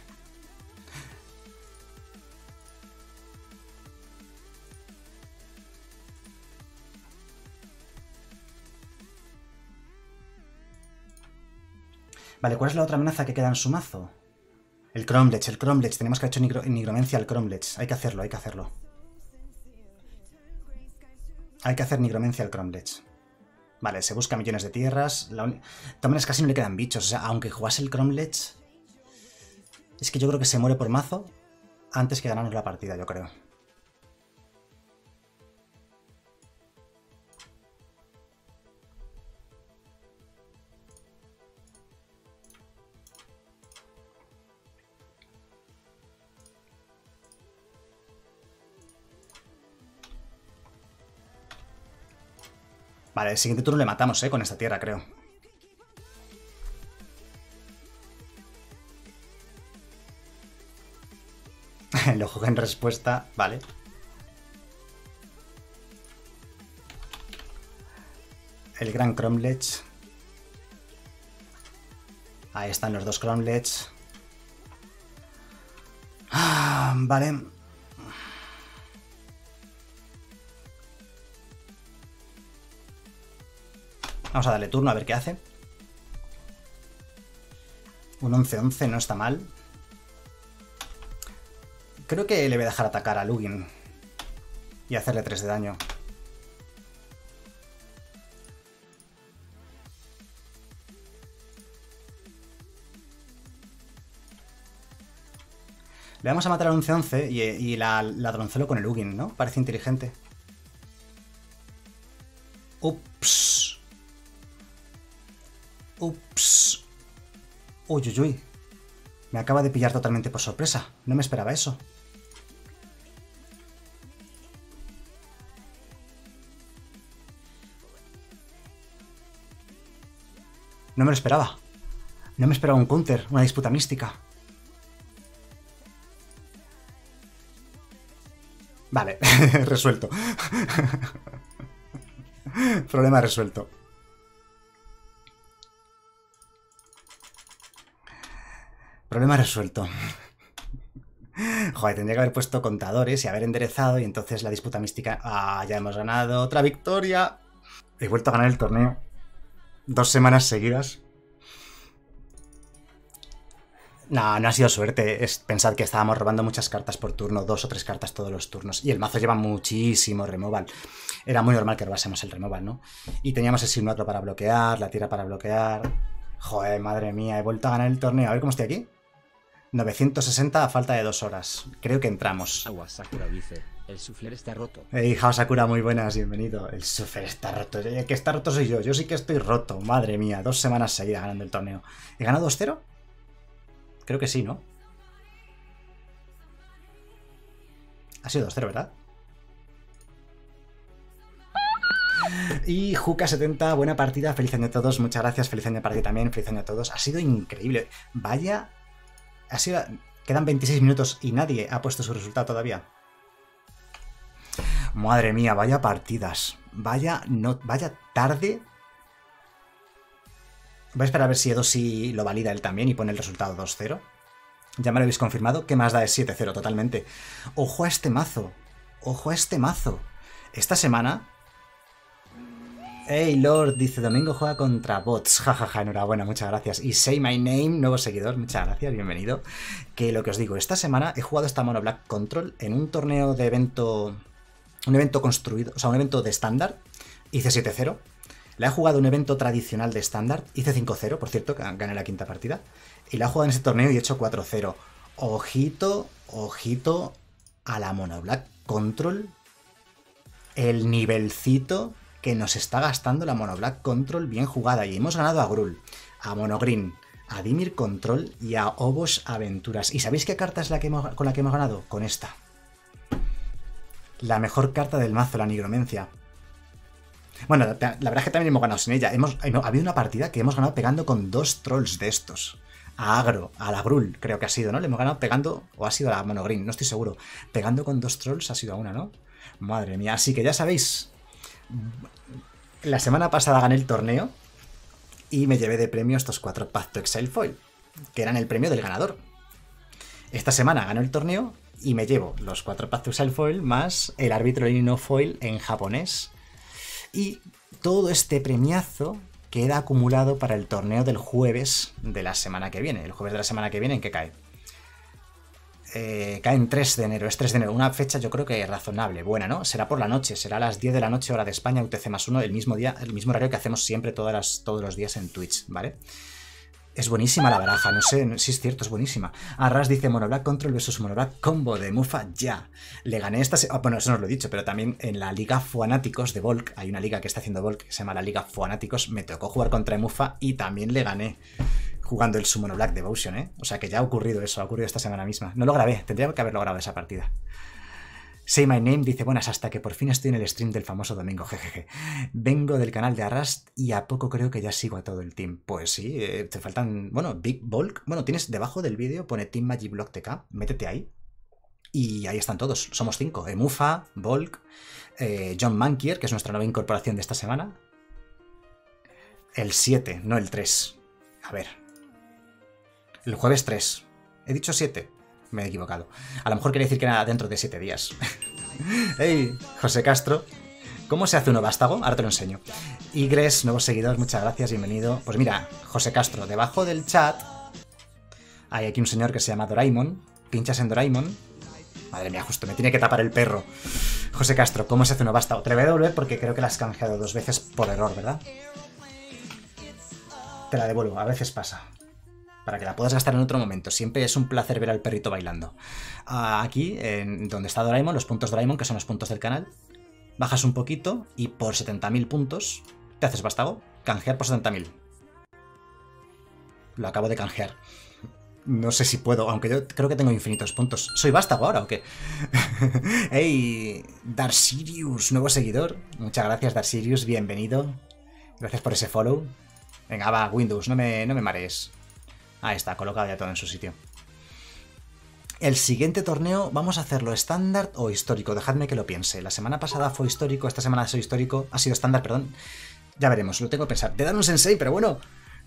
Vale, ¿cuál es la otra amenaza que queda en su mazo? El Cromlech, el Cromlech. Tenemos que haber hecho nigro, nigromancia al Cromlech. Hay que hacerlo, hay que hacerlo. Hay que hacer nigromancia al Cromlech. Vale, se busca millones de tierras. También casi no le quedan bichos. O sea, aunque jugase el Cromlech... Es que yo creo que se muere por mazo antes que ganarnos la partida, yo creo. Vale, el siguiente turno le matamos, eh, con esta tierra, creo. Lo jugué en respuesta, vale. El gran Cromlech. Ahí están los dos Cromlech. Ah, vale. Vamos a darle turno a ver qué hace. Un once once no está mal. Creo que le voy a dejar atacar a Ugin y hacerle tres de daño. Le vamos a matar al once once y, y la ladronzuelo con el Ugin, ¿no? Parece inteligente. Ups. Ups. Uy, uy, uy. Me acaba de pillar totalmente por sorpresa. No me esperaba eso. No me lo esperaba. No me esperaba un counter, una disputa mística. Vale, resuelto. Problema resuelto. Problema resuelto. Joder, tendría que haber puesto contadores y haber enderezado y entonces la disputa mística... Ah, ya hemos ganado otra victoria. He vuelto a ganar el torneo. Dos semanas seguidas. No, no ha sido suerte. Es, pensad que estábamos robando muchas cartas por turno, dos o tres cartas todos los turnos. Y el mazo lleva muchísimo removal. Era muy normal que robásemos el removal, ¿no? Y teníamos el simulacro para bloquear, la tira para bloquear. Joder, madre mía, he vuelto a ganar el torneo. A ver cómo estoy aquí. novecientos sesenta a falta de dos horas. Creo que entramos. Agua, Sakura dice, el sufler está roto. Hey, hija Sakura, muy buenas, bienvenido. El sufler está roto. El que está roto soy yo. Yo sí que estoy roto. Madre mía, dos semanas seguidas ganando el torneo. ¿He ganado dos cero? Creo que sí, ¿no? Ha sido dos cero, ¿verdad? Y Juca setenta, buena partida, feliz año a todos, muchas gracias, feliz año para ti también, feliz año a todos. Ha sido increíble, vaya... Ha sido... Quedan veintiséis minutos y nadie ha puesto su resultado todavía. Madre mía, vaya partidas, vaya, no... vaya tarde... Voy a esperar a ver si Edo sí lo valida él también y pone el resultado dos cero. Ya me lo habéis confirmado. ¿Qué más da? Es siete cero totalmente. ¡Ojo a este mazo! ¡Ojo a este mazo! Esta semana... ¡Hey, Lord! Dice, Domingo juega contra bots. Jajaja, ja, ja, enhorabuena, muchas gracias. Y Say My Name, nuevo seguidor, muchas gracias, bienvenido. Que lo que os digo, esta semana he jugado esta Mono Black Control en un torneo de evento... Un evento construido, o sea, un evento de estándar. Hice siete cero. La he jugado un evento tradicional de estándar, hice cinco cero, por cierto, gané la quinta partida, y la he jugado en este torneo y he hecho cuatro cero. Ojito, ojito a la Mono Black Control, el nivelcito que nos está gastando la Mono Black Control bien jugada, y hemos ganado a Gruul, a Mono Green, a Dimir Control y a Obosh Aventuras. ¿Y sabéis qué carta es la que hemos, con la que hemos ganado? Con esta. La mejor carta del mazo, la Nigromancia. Bueno, la, la verdad es que también hemos ganado sin ella. Hemos, ha habido una partida que hemos ganado pegando con dos trolls de estos. A Agro, a la Gruul, creo que ha sido, ¿no? Le hemos ganado pegando, o ha sido a la Mono Green, no estoy seguro. Pegando con dos trolls ha sido a una, ¿no? Madre mía, así que ya sabéis. La semana pasada gané el torneo y me llevé de premio estos cuatro Path to Exile Foil, que eran el premio del ganador. Esta semana ganó el torneo y me llevo los cuatro Path to Exile Foil más el árbitro Lino Foil en japonés. Y todo este premiazo queda acumulado para el torneo del jueves de la semana que viene. El jueves de la semana que viene, ¿en qué cae? Eh, cae en tres de enero, es tres de enero. Una fecha yo creo que razonable, buena, ¿no? Será por la noche, será a las diez de la noche hora de España, U T C más uno, el mismo día, el mismo horario que hacemos siempre todas las, todos los días en Twitch, ¿vale? Es buenísima la baraja, no sé, no, sí es cierto, es buenísima. Arras dice Mono Black Control versus Mono Black Combo de Mufa ya. Le gané esta... Se oh, bueno, eso no os lo he dicho, pero también en la Liga Fanáticos de Volk, hay una liga que está haciendo Volk que se llama la Liga Fanáticos, me tocó jugar contra Mufa y también le gané jugando el su Mono Black Devotion, ¿eh? O sea que ya ha ocurrido eso, ha ocurrido esta semana misma. No lo grabé, tendría que haberlo grabado esa partida. Say My Name dice, buenas, hasta que por fin estoy en el stream del famoso domingo, jejeje. Vengo del canal de Arrast y a poco creo que ya sigo a todo el team. Pues sí, eh, te faltan, bueno, Big Bulk. Bueno, tienes debajo del vídeo, pone Team Magic Block T K, métete ahí. Y ahí están todos, somos cinco. Emufa, Bulk, eh, John Mankier, que es nuestra nueva incorporación de esta semana. El siete, no el tres. A ver. El jueves tres. He dicho siete. Me he equivocado. A lo mejor quería decir que era dentro de siete días. Hey, José Castro. ¿Cómo se hace uno vástago? Ahora te lo enseño. Igres, nuevos seguidores, muchas gracias, bienvenido. Pues mira, José Castro, debajo del chat hay aquí un señor que se llama Doraemon. Pinchas en Doraemon. Madre mía, justo, me tiene que tapar el perro. José Castro, ¿cómo se hace uno vástago? Te la voy a devolver porque creo que la has canjeado dos veces por error, ¿verdad? Te la devuelvo, a veces pasa. Para que la puedas gastar en otro momento. Siempre es un placer ver al perrito bailando. Aquí, en donde está Doraemon, los puntos Doraemon, que son los puntos del canal, bajas un poquito y por setenta mil puntos te haces vástago. Canjear por setenta mil. Lo acabo de canjear. No sé si puedo, aunque yo creo que tengo infinitos puntos. ¿Soy vástago ahora o qué? ¡Ey! Darsirius, nuevo seguidor. Muchas gracias, Darsirius, bienvenido. Gracias por ese follow. Venga, va, Windows, no me, no me marees. Ahí está, colocado ya todo en su sitio. El siguiente torneo vamos a hacerlo estándar o histórico. Dejadme que lo piense. La semana pasada fue histórico, esta semana ha sido histórico. Ha sido estándar, perdón. Ya veremos, lo tengo que pensar. Te dan un sensei, pero bueno...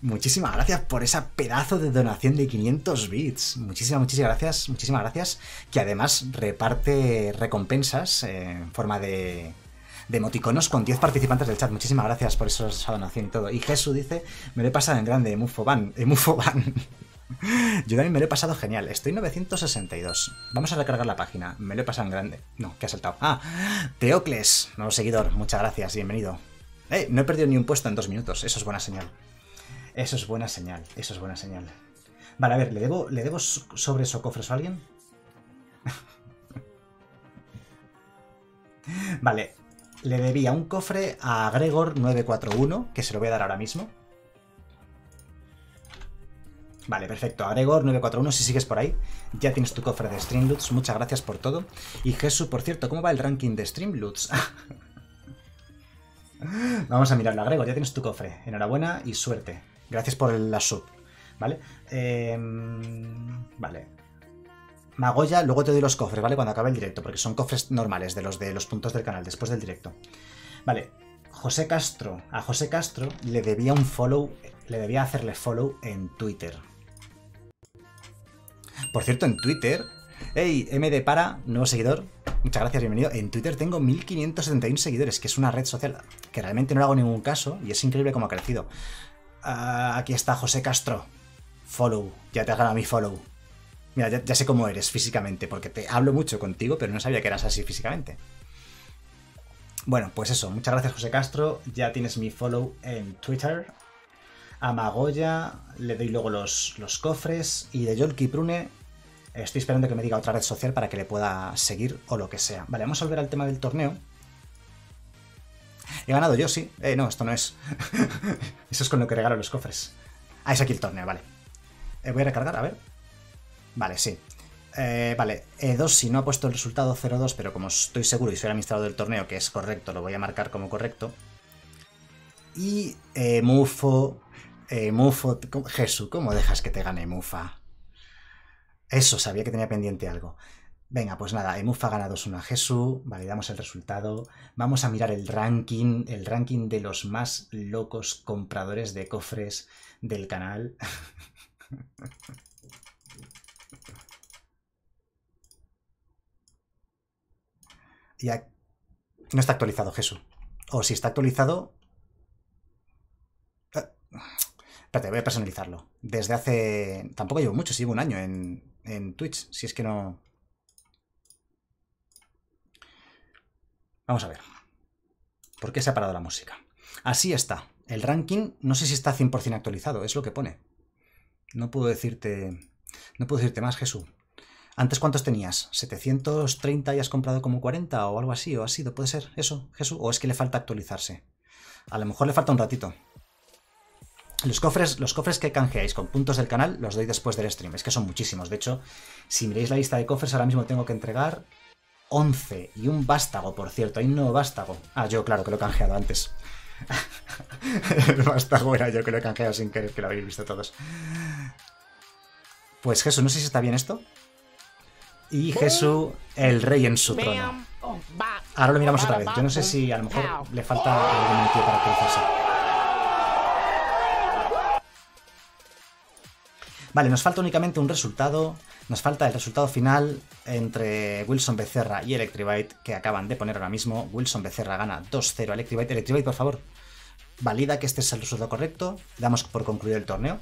Muchísimas gracias por esa pedazo de donación de quinientos bits. Muchísimas, muchísimas gracias. Muchísimas gracias. Que además reparte recompensas en forma de, de emoticonos con diez participantes del chat. Muchísimas gracias por esa donación y todo. Y Jesús dice, me lo he pasado en grande, Emufoban. Emufoban. Yo también me lo he pasado genial. Estoy novecientos sesenta y dos. Vamos a recargar la página. Me lo he pasado en grande. No, que ha saltado. Ah, Teocles, nuevo seguidor. Muchas gracias, bienvenido. Eh, no he perdido ni un puesto en dos minutos. Eso es buena señal. Eso es buena señal, eso es buena señal. Vale, a ver, ¿le debo, ¿le debo sobre socofres a alguien? Vale, le debía un cofre a Gregor nueve cuatro uno, que se lo voy a dar ahora mismo. Vale, perfecto, a Gregor nueve cuatro uno, si sigues por ahí, ya tienes tu cofre de Streamloots, muchas gracias por todo. Y Jesús, por cierto, ¿cómo va el ranking de Streamloots? Vamos a mirarlo, a Gregor, ya tienes tu cofre. Enhorabuena y suerte. Gracias por la sub, ¿vale? Eh, vale. Magoya, luego te doy los cofres, ¿vale? Cuando acabe el directo, porque son cofres normales de los de los puntos del canal, después del directo. Vale, José Castro. A José Castro le debía un follow, le debía hacerle follow en Twitter. Por cierto, en Twitter... Hey, M D Para, nuevo seguidor. Muchas gracias, bienvenido. En Twitter tengo mil quinientos setenta y uno seguidores, que es una red social que realmente no le hago ningún caso y es increíble cómo ha crecido. Uh, aquí está José Castro. Follow. Ya te has ganado mi follow. Mira, ya, ya sé cómo eres físicamente, porque te hablo mucho contigo, pero no sabía que eras así físicamente. Bueno, pues eso. Muchas gracias, José Castro. Ya tienes mi follow en Twitter. A Magoya le doy luego los, los cofres. Y de Yolki Prune... Estoy esperando que me diga otra red social para que le pueda seguir o lo que sea. Vale, vamos a volver al tema del torneo. He ganado yo, sí. Eh, no, esto no es. Eso es con lo que regalo los cofres. Ah, es aquí el torneo, vale. Eh, voy a recargar, a ver. Vale, sí. Eh, vale, E dos si no ha puesto el resultado cero dos, pero como estoy seguro y soy el administrador del torneo, que es correcto, lo voy a marcar como correcto. Y eh, Mufo... Eh, Mufo... Jesús, ¿cómo dejas que te gane Mufa? Eso, sabía que tenía pendiente algo. Venga, pues nada, Emufa ha ganado dos uno a Jesús. Validamos el resultado. Vamos a mirar el ranking, el ranking de los más locos compradores de cofres del canal. Ya... No está actualizado, Jesús. O si está actualizado... Espérate, voy a personalizarlo. Desde hace... Tampoco llevo mucho, si llevo un año en... en Twitch, si es que no... Vamos a ver. ¿Por qué se ha parado la música? Así está. El ranking, no sé si está cien por cien actualizado, es lo que pone. No puedo decirte... No puedo decirte más, Jesús. ¿Antes cuántos tenías? ¿setecientos treinta y has comprado como cuarenta o algo así? ¿O ha sido? ¿Puede ser eso, Jesús? ¿O es que le falta actualizarse? A lo mejor le falta un ratito. Los cofres, los cofres que canjeáis con puntos del canal los doy después del stream. Es que son muchísimos. De hecho, si miráis la lista de cofres, ahora mismo tengo que entregar once. Y un vástago, por cierto. Hay un nuevo vástago. Ah, yo, claro, que lo he canjeado antes. El vástago era yo que lo he canjeado sin querer, que lo habéis visto todos. Pues Jesús, no sé si está bien esto. Y Jesús, el rey en su trono. Ahora lo miramos otra vez. Yo no sé si a lo mejor le falta algún motivo para actualizarse. Vale, nos falta únicamente un resultado, nos falta el resultado final entre Wilson Becerra y Electribyte, que acaban de poner ahora mismo. Wilson Becerra gana dos cero a Electribyte. Electribyte, por favor, valida que este es el resultado correcto, damos por concluido el torneo.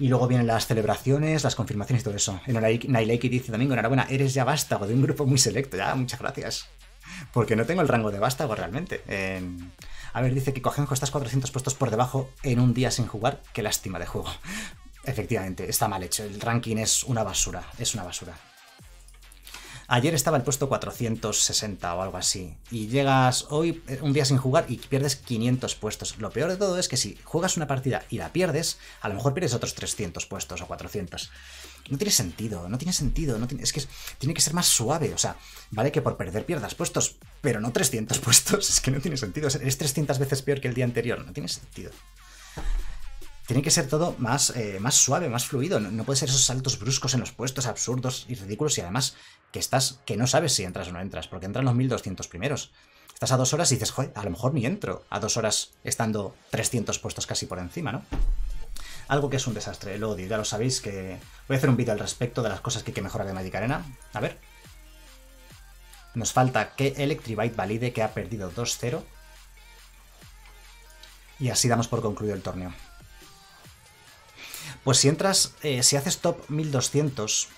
Y luego vienen las celebraciones, las confirmaciones y todo eso. Naileiki dice, Domingo, enhorabuena, eres ya vástago de un grupo muy selecto, ya, muchas gracias. Porque no tengo el rango de vástago realmente. Eh, a ver, dice que Kikogenjo, estás cuatrocientos puestos por debajo en un día sin jugar, qué lástima de juego. Efectivamente, está mal hecho. El ranking es una basura. Es una basura. Ayer estaba el puesto cuatrocientos sesenta o algo así, y llegas hoy un día sin jugar y pierdes quinientos puestos. Lo peor de todo es que si juegas una partida y la pierdes, a lo mejor pierdes otros trescientos puestos o cuatrocientos. No tiene sentido, no tiene sentido, no tiene, es que es, tiene que ser más suave. O sea, vale que por perder pierdas puestos, pero no trescientos puestos, es que no tiene sentido. Es trescientas veces peor que el día anterior, no tiene sentido. Tiene que ser todo más, eh, más suave, más fluido. No, no puede ser esos saltos bruscos en los puestos absurdos y ridículos, y además que estás que no sabes si entras o no entras, porque entran los mil doscientos primeros. Estás a dos horas y dices, joder, a lo mejor ni entro a dos horas estando trescientos puestos casi por encima, ¿no? Algo que es un desastre, lo odio, ya lo sabéis que... Voy a hacer un vídeo al respecto de las cosas que hay que mejorar de Magic Arena. A ver. Nos falta que Electrobyte valide que ha perdido dos cero. Y así damos por concluido el torneo. Pues si entras, eh, si haces top mil doscientos,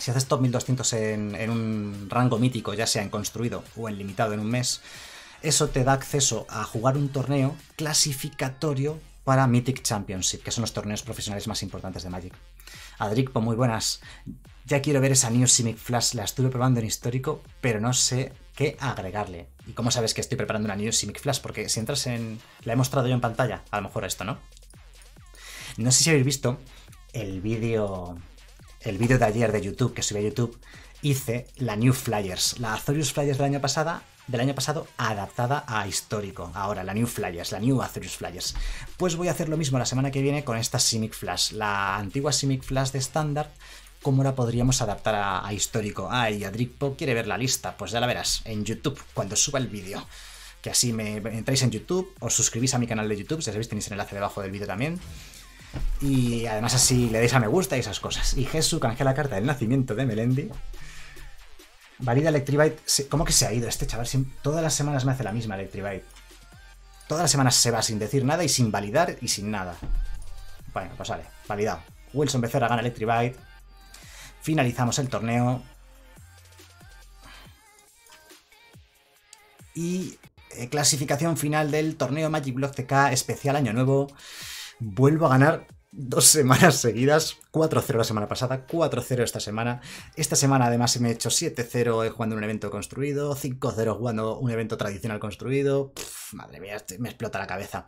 si haces top mil doscientos en, en un rango mítico, ya sea en construido o en limitado en un mes, eso te da acceso a jugar un torneo clasificatorio para Mythic Championship, que son los torneos profesionales más importantes de Magic. Adricpo, muy buenas. Ya quiero ver esa New Simic Flash, la estuve probando en histórico, pero no sé qué agregarle. ¿Y cómo sabes que estoy preparando una New Simic Flash? Porque si entras en... la he mostrado yo en pantalla, a lo mejor esto, ¿no? No sé si habéis visto el vídeo el vídeo de ayer de YouTube, que subí a YouTube, hice la New Flyers, la Azorius Flyers del año pasado, del año pasado adaptada a histórico. Ahora, la New Flyers, la New Azorius Flyers. Pues voy a hacer lo mismo la semana que viene con esta Simic Flash, la antigua Simic Flash de estándar, ¿cómo la podríamos adaptar a, a histórico? Ah, y Adricpo quiere ver la lista, pues ya la verás en YouTube cuando suba el vídeo. Que así me entráis en YouTube, os suscribís a mi canal de YouTube, ya sabéis, tenéis el enlace debajo del vídeo también. Y además así le deis a me gusta y esas cosas. Y Jesús canjea la carta del nacimiento de Melendi. Valida Electrobyte. ¿Cómo que se ha ido este chaval? Todas las semanas me hace la misma Electrobyte. Todas las semanas se va sin decir nada y sin validar y sin nada. Bueno, pues vale, validado. Wilson Becerra gana Electrobyte. Finalizamos el torneo. Y eh, clasificación final del torneo Magic Block T K especial Año Nuevo. Vuelvo a ganar dos semanas seguidas, cuatro cero la semana pasada, cuatro cero esta semana. Esta semana además me he hecho siete cero jugando un evento construido, cinco cero jugando un evento tradicional construido. Pff, madre mía, me explota la cabeza.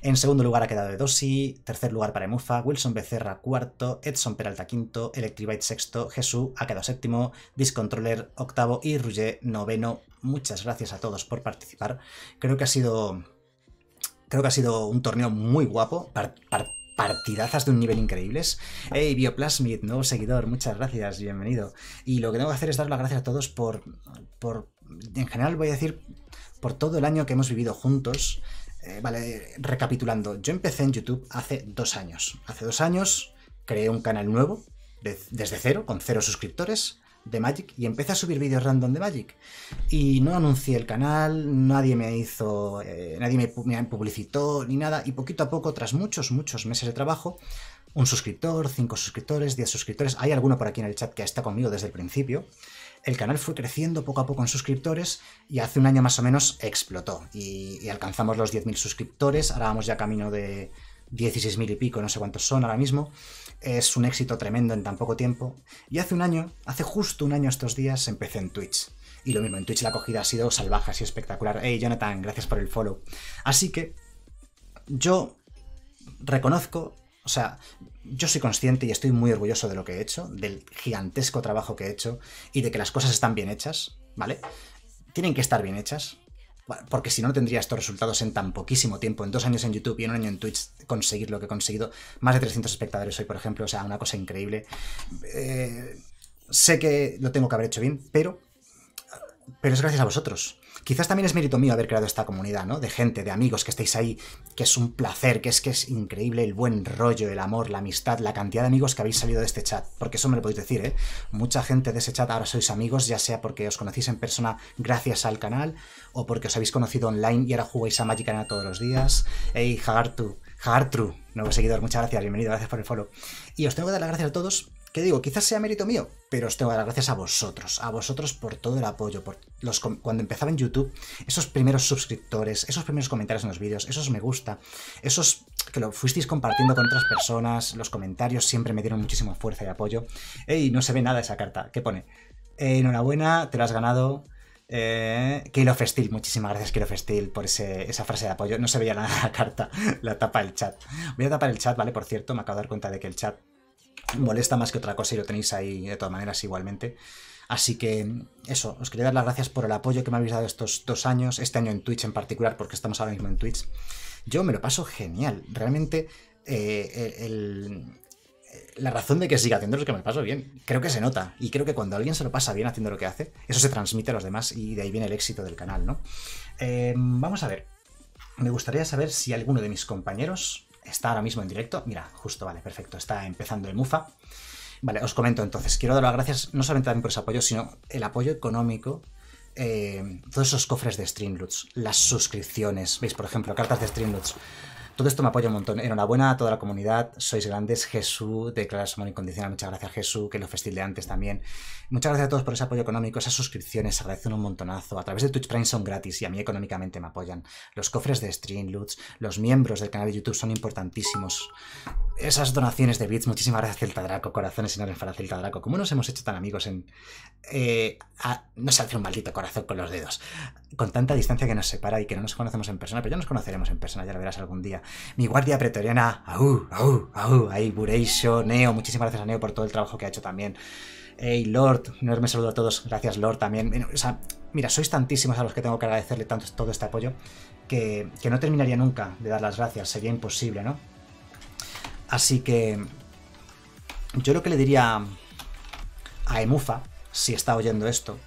En segundo lugar ha quedado Edosi, tercer lugar para Emufa, Wilson Becerra cuarto, Edson Peralta quinto, Electrobyte sexto, Jesús ha quedado séptimo, Discontroller octavo y Rouget noveno. Muchas gracias a todos por participar. Creo que ha sido... Creo que ha sido un torneo muy guapo, par par partidazas de un nivel increíbles. Hey, Bioplasmid, nuevo seguidor, muchas gracias, bienvenido. Y lo que tengo que hacer es dar las gracias a todos por, por en general voy a decir, por todo el año que hemos vivido juntos. Eh, vale, recapitulando, yo empecé en YouTube hace dos años. Hace dos años creé un canal nuevo, de, desde cero, con cero suscriptores, de Magic, y empecé a subir vídeos random de Magic y no anuncié el canal, nadie me hizo eh, nadie me, me publicitó ni nada, y poquito a poco, tras muchos muchos meses de trabajo, un suscriptor, cinco suscriptores, diez suscriptores, hay alguno por aquí en el chat que está conmigo desde el principio. El canal fue creciendo poco a poco en suscriptores y hace un año más o menos explotó y, y alcanzamos los diez mil suscriptores. Ahora vamos ya camino de dieciséis mil y pico, no sé cuántos son ahora mismo. Es un éxito tremendo en tan poco tiempo. Y hace un año, hace justo un año estos días, empecé en Twitch. Y lo mismo, en Twitch la acogida ha sido salvaje, así espectacular. Hey Jonathan, gracias por el follow. Así que yo reconozco, o sea, yo soy consciente y estoy muy orgulloso de lo que he hecho, del gigantesco trabajo que he hecho y de que las cosas están bien hechas, ¿vale? Tienen que estar bien hechas. Porque si no, no tendría estos resultados en tan poquísimo tiempo. En dos años en YouTube y en un año en Twitch conseguir lo que he conseguido. Más de trescientos espectadores hoy, por ejemplo. O sea, una cosa increíble. Eh, sé que lo tengo que haber hecho bien, pero, pero es gracias a vosotros. Quizás también es mérito mío haber creado esta comunidad, ¿no? De gente, de amigos que estáis ahí, que es un placer, que es que es increíble el buen rollo, el amor, la amistad, la cantidad de amigos que habéis salido de este chat. Porque eso me lo podéis decir, ¿eh? Mucha gente de ese chat ahora sois amigos, ya sea porque os conocéis en persona gracias al canal o porque os habéis conocido online y ahora jugáis a Magic Arena todos los días. Hey, Hagartu, Hagartru, nuevo seguidor, muchas gracias, bienvenido, gracias por el follow. Y os tengo que dar las gracias a todos. Que digo, quizás sea mérito mío, pero os tengo que dar gracias a vosotros, a vosotros por todo el apoyo, por los cuando empezaba en YouTube, esos primeros suscriptores, esos primeros comentarios en los vídeos, esos me gusta, esos que lo fuisteis compartiendo con otras personas, los comentarios siempre me dieron muchísima fuerza y apoyo. Ey, no se ve nada esa carta, ¿qué pone? eh, enhorabuena, te lo has ganado. Eh, Kill of Steel, muchísimas gracias Kill of Steel por ese, esa frase de apoyo. No se veía la, la carta, la tapa del chat. Voy a tapar el chat, ¿vale? Por cierto, me acabo de dar cuenta de que el chat molesta más que otra cosa y lo tenéis ahí de todas maneras igualmente. Así que eso, os quería dar las gracias por el apoyo que me habéis dado estos dos años, este año en Twitch en particular, porque estamos ahora mismo en Twitch. Yo me lo paso genial, realmente eh, el, la razón de que siga haciendo es que me lo paso bien. Creo que se nota y creo que cuando alguien se lo pasa bien haciendo lo que hace, eso se transmite a los demás y de ahí viene el éxito del canal, ¿no? Eh, vamos a ver, me gustaría saber si alguno de mis compañeros está ahora mismo en directo. Mira, justo, vale, perfecto, está empezando el Mufa. Vale, os comento entonces, quiero dar las gracias no solamente también por ese apoyo, sino el apoyo económico, eh, todos esos cofres de Streamloots, las suscripciones, veis, por ejemplo, cartas de Streamloots, todo esto me apoya un montón. Enhorabuena a toda la comunidad, sois grandes. Jesús, declaras amor incondicional, muchas gracias Jesús, que lo festil de antes también. Muchas gracias a todos por ese apoyo económico, esas suscripciones, se agradecen un montonazo. A través de Twitch Prime son gratis y a mí económicamente me apoyan. Los cofres de Streamloots, los miembros del canal de YouTube son importantísimos. Esas donaciones de bits, muchísimas gracias Celta Draco, corazones enormes para Celta Draco. ¿Cómo nos hemos hecho tan amigos en... Eh, a, no se hace un maldito corazón con los dedos. Con tanta distancia que nos separa y que no nos conocemos en persona, pero ya nos conoceremos en persona, ya lo verás algún día. Mi guardia pretoriana, au, au, au, ahí Bureisho, Neo, muchísimas gracias a Neo por todo el trabajo que ha hecho también. Hey Lord, un enorme saludo a todos, gracias Lord también. O sea, mira, sois tantísimos a los que tengo que agradecerle tanto todo este apoyo que, que no terminaría nunca de dar las gracias, sería imposible, ¿no? Así que yo lo que le diría a Emufa, si está oyendo esto,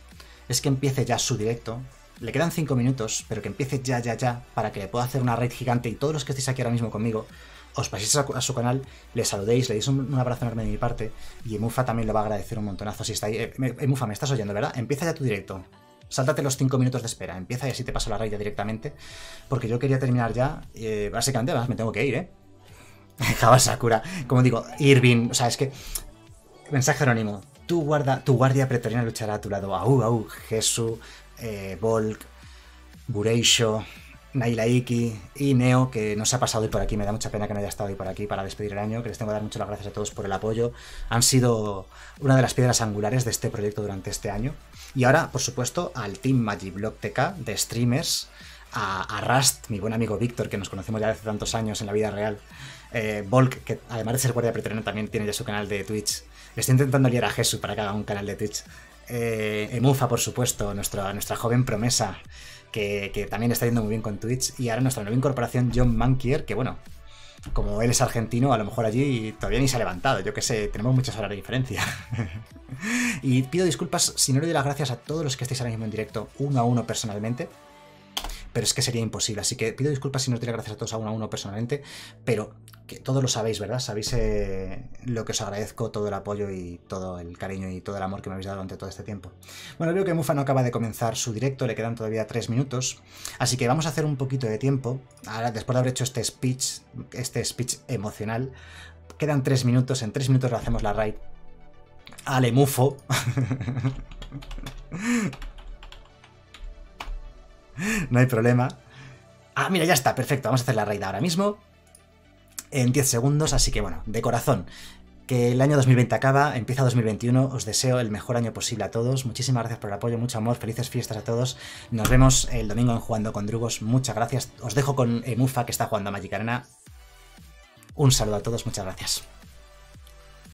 es que empiece ya su directo. Le quedan cinco minutos, pero que empiece ya, ya, ya, para que le pueda hacer una raid gigante y todos los que estéis aquí ahora mismo conmigo, os paséis a su canal, le saludéis, le deis un, un abrazo enorme de mi parte y Emufa también lo va a agradecer un montonazo si está ahí. Emufa, me estás oyendo, ¿verdad? Empieza ya tu directo. Sáltate los cinco minutos de espera, empieza y así te paso la raid ya directamente, porque yo quería terminar ya, eh, básicamente, además me tengo que ir, ¿eh? Java Sakura, como digo, Irving, o sea, es que... Mensaje anónimo, tu, guarda, tu guardia pretoriana luchará a tu lado, au, au, Jesús, eh, Volk, Bureisho, Nailaiki y Neo, que no se ha pasado hoy por aquí, me da mucha pena que no haya estado hoy por aquí para despedir el año, que les tengo que dar muchas gracias a todos por el apoyo, han sido una de las piedras angulares de este proyecto durante este año, y ahora, por supuesto, al Team Magiblock T K de streamers, a, a Rust, mi buen amigo Víctor, que nos conocemos ya hace tantos años en la vida real, Eh, Volk, que además de ser guardia pretoriana también tiene ya su canal de Twitch. Le estoy intentando liar a Jesús para que haga un canal de Twitch. Eh, Emufa, por supuesto, nuestra, nuestra joven promesa, que, que también está yendo muy bien con Twitch. Y ahora nuestra nueva incorporación, John Mankier, que bueno, como él es argentino, a lo mejor allí todavía ni se ha levantado. Yo que sé, tenemos muchas horas de diferencia. Y pido disculpas si no le doy las gracias a todos los que estáis ahora mismo en directo, uno a uno personalmente. Pero es que sería imposible, así que pido disculpas si no os doy las gracias a todos a uno a uno personalmente, pero que todos lo sabéis, ¿verdad? Sabéis eh, lo que os agradezco, todo el apoyo y todo el cariño y todo el amor que me habéis dado durante todo este tiempo. Bueno, veo que Mufa no acaba de comenzar su directo, le quedan todavía tres minutos, así que vamos a hacer un poquito de tiempo. Ahora, después de haber hecho este speech, este speech emocional, quedan tres minutos, en tres minutos lo hacemos la raid. ¡Ale, Mufo! No hay problema. Ah, mira, ya está, perfecto. Vamos a hacer la raid ahora mismo. En diez segundos, así que bueno, de corazón. Que el año dos mil veinte acaba, empieza dos mil veintiuno. Os deseo el mejor año posible a todos. Muchísimas gracias por el apoyo, mucho amor, felices fiestas a todos. Nos vemos el domingo en Jugando con Drugos. Muchas gracias. Os dejo con Emufa, que está jugando a Magic Arena. Un saludo a todos, muchas gracias.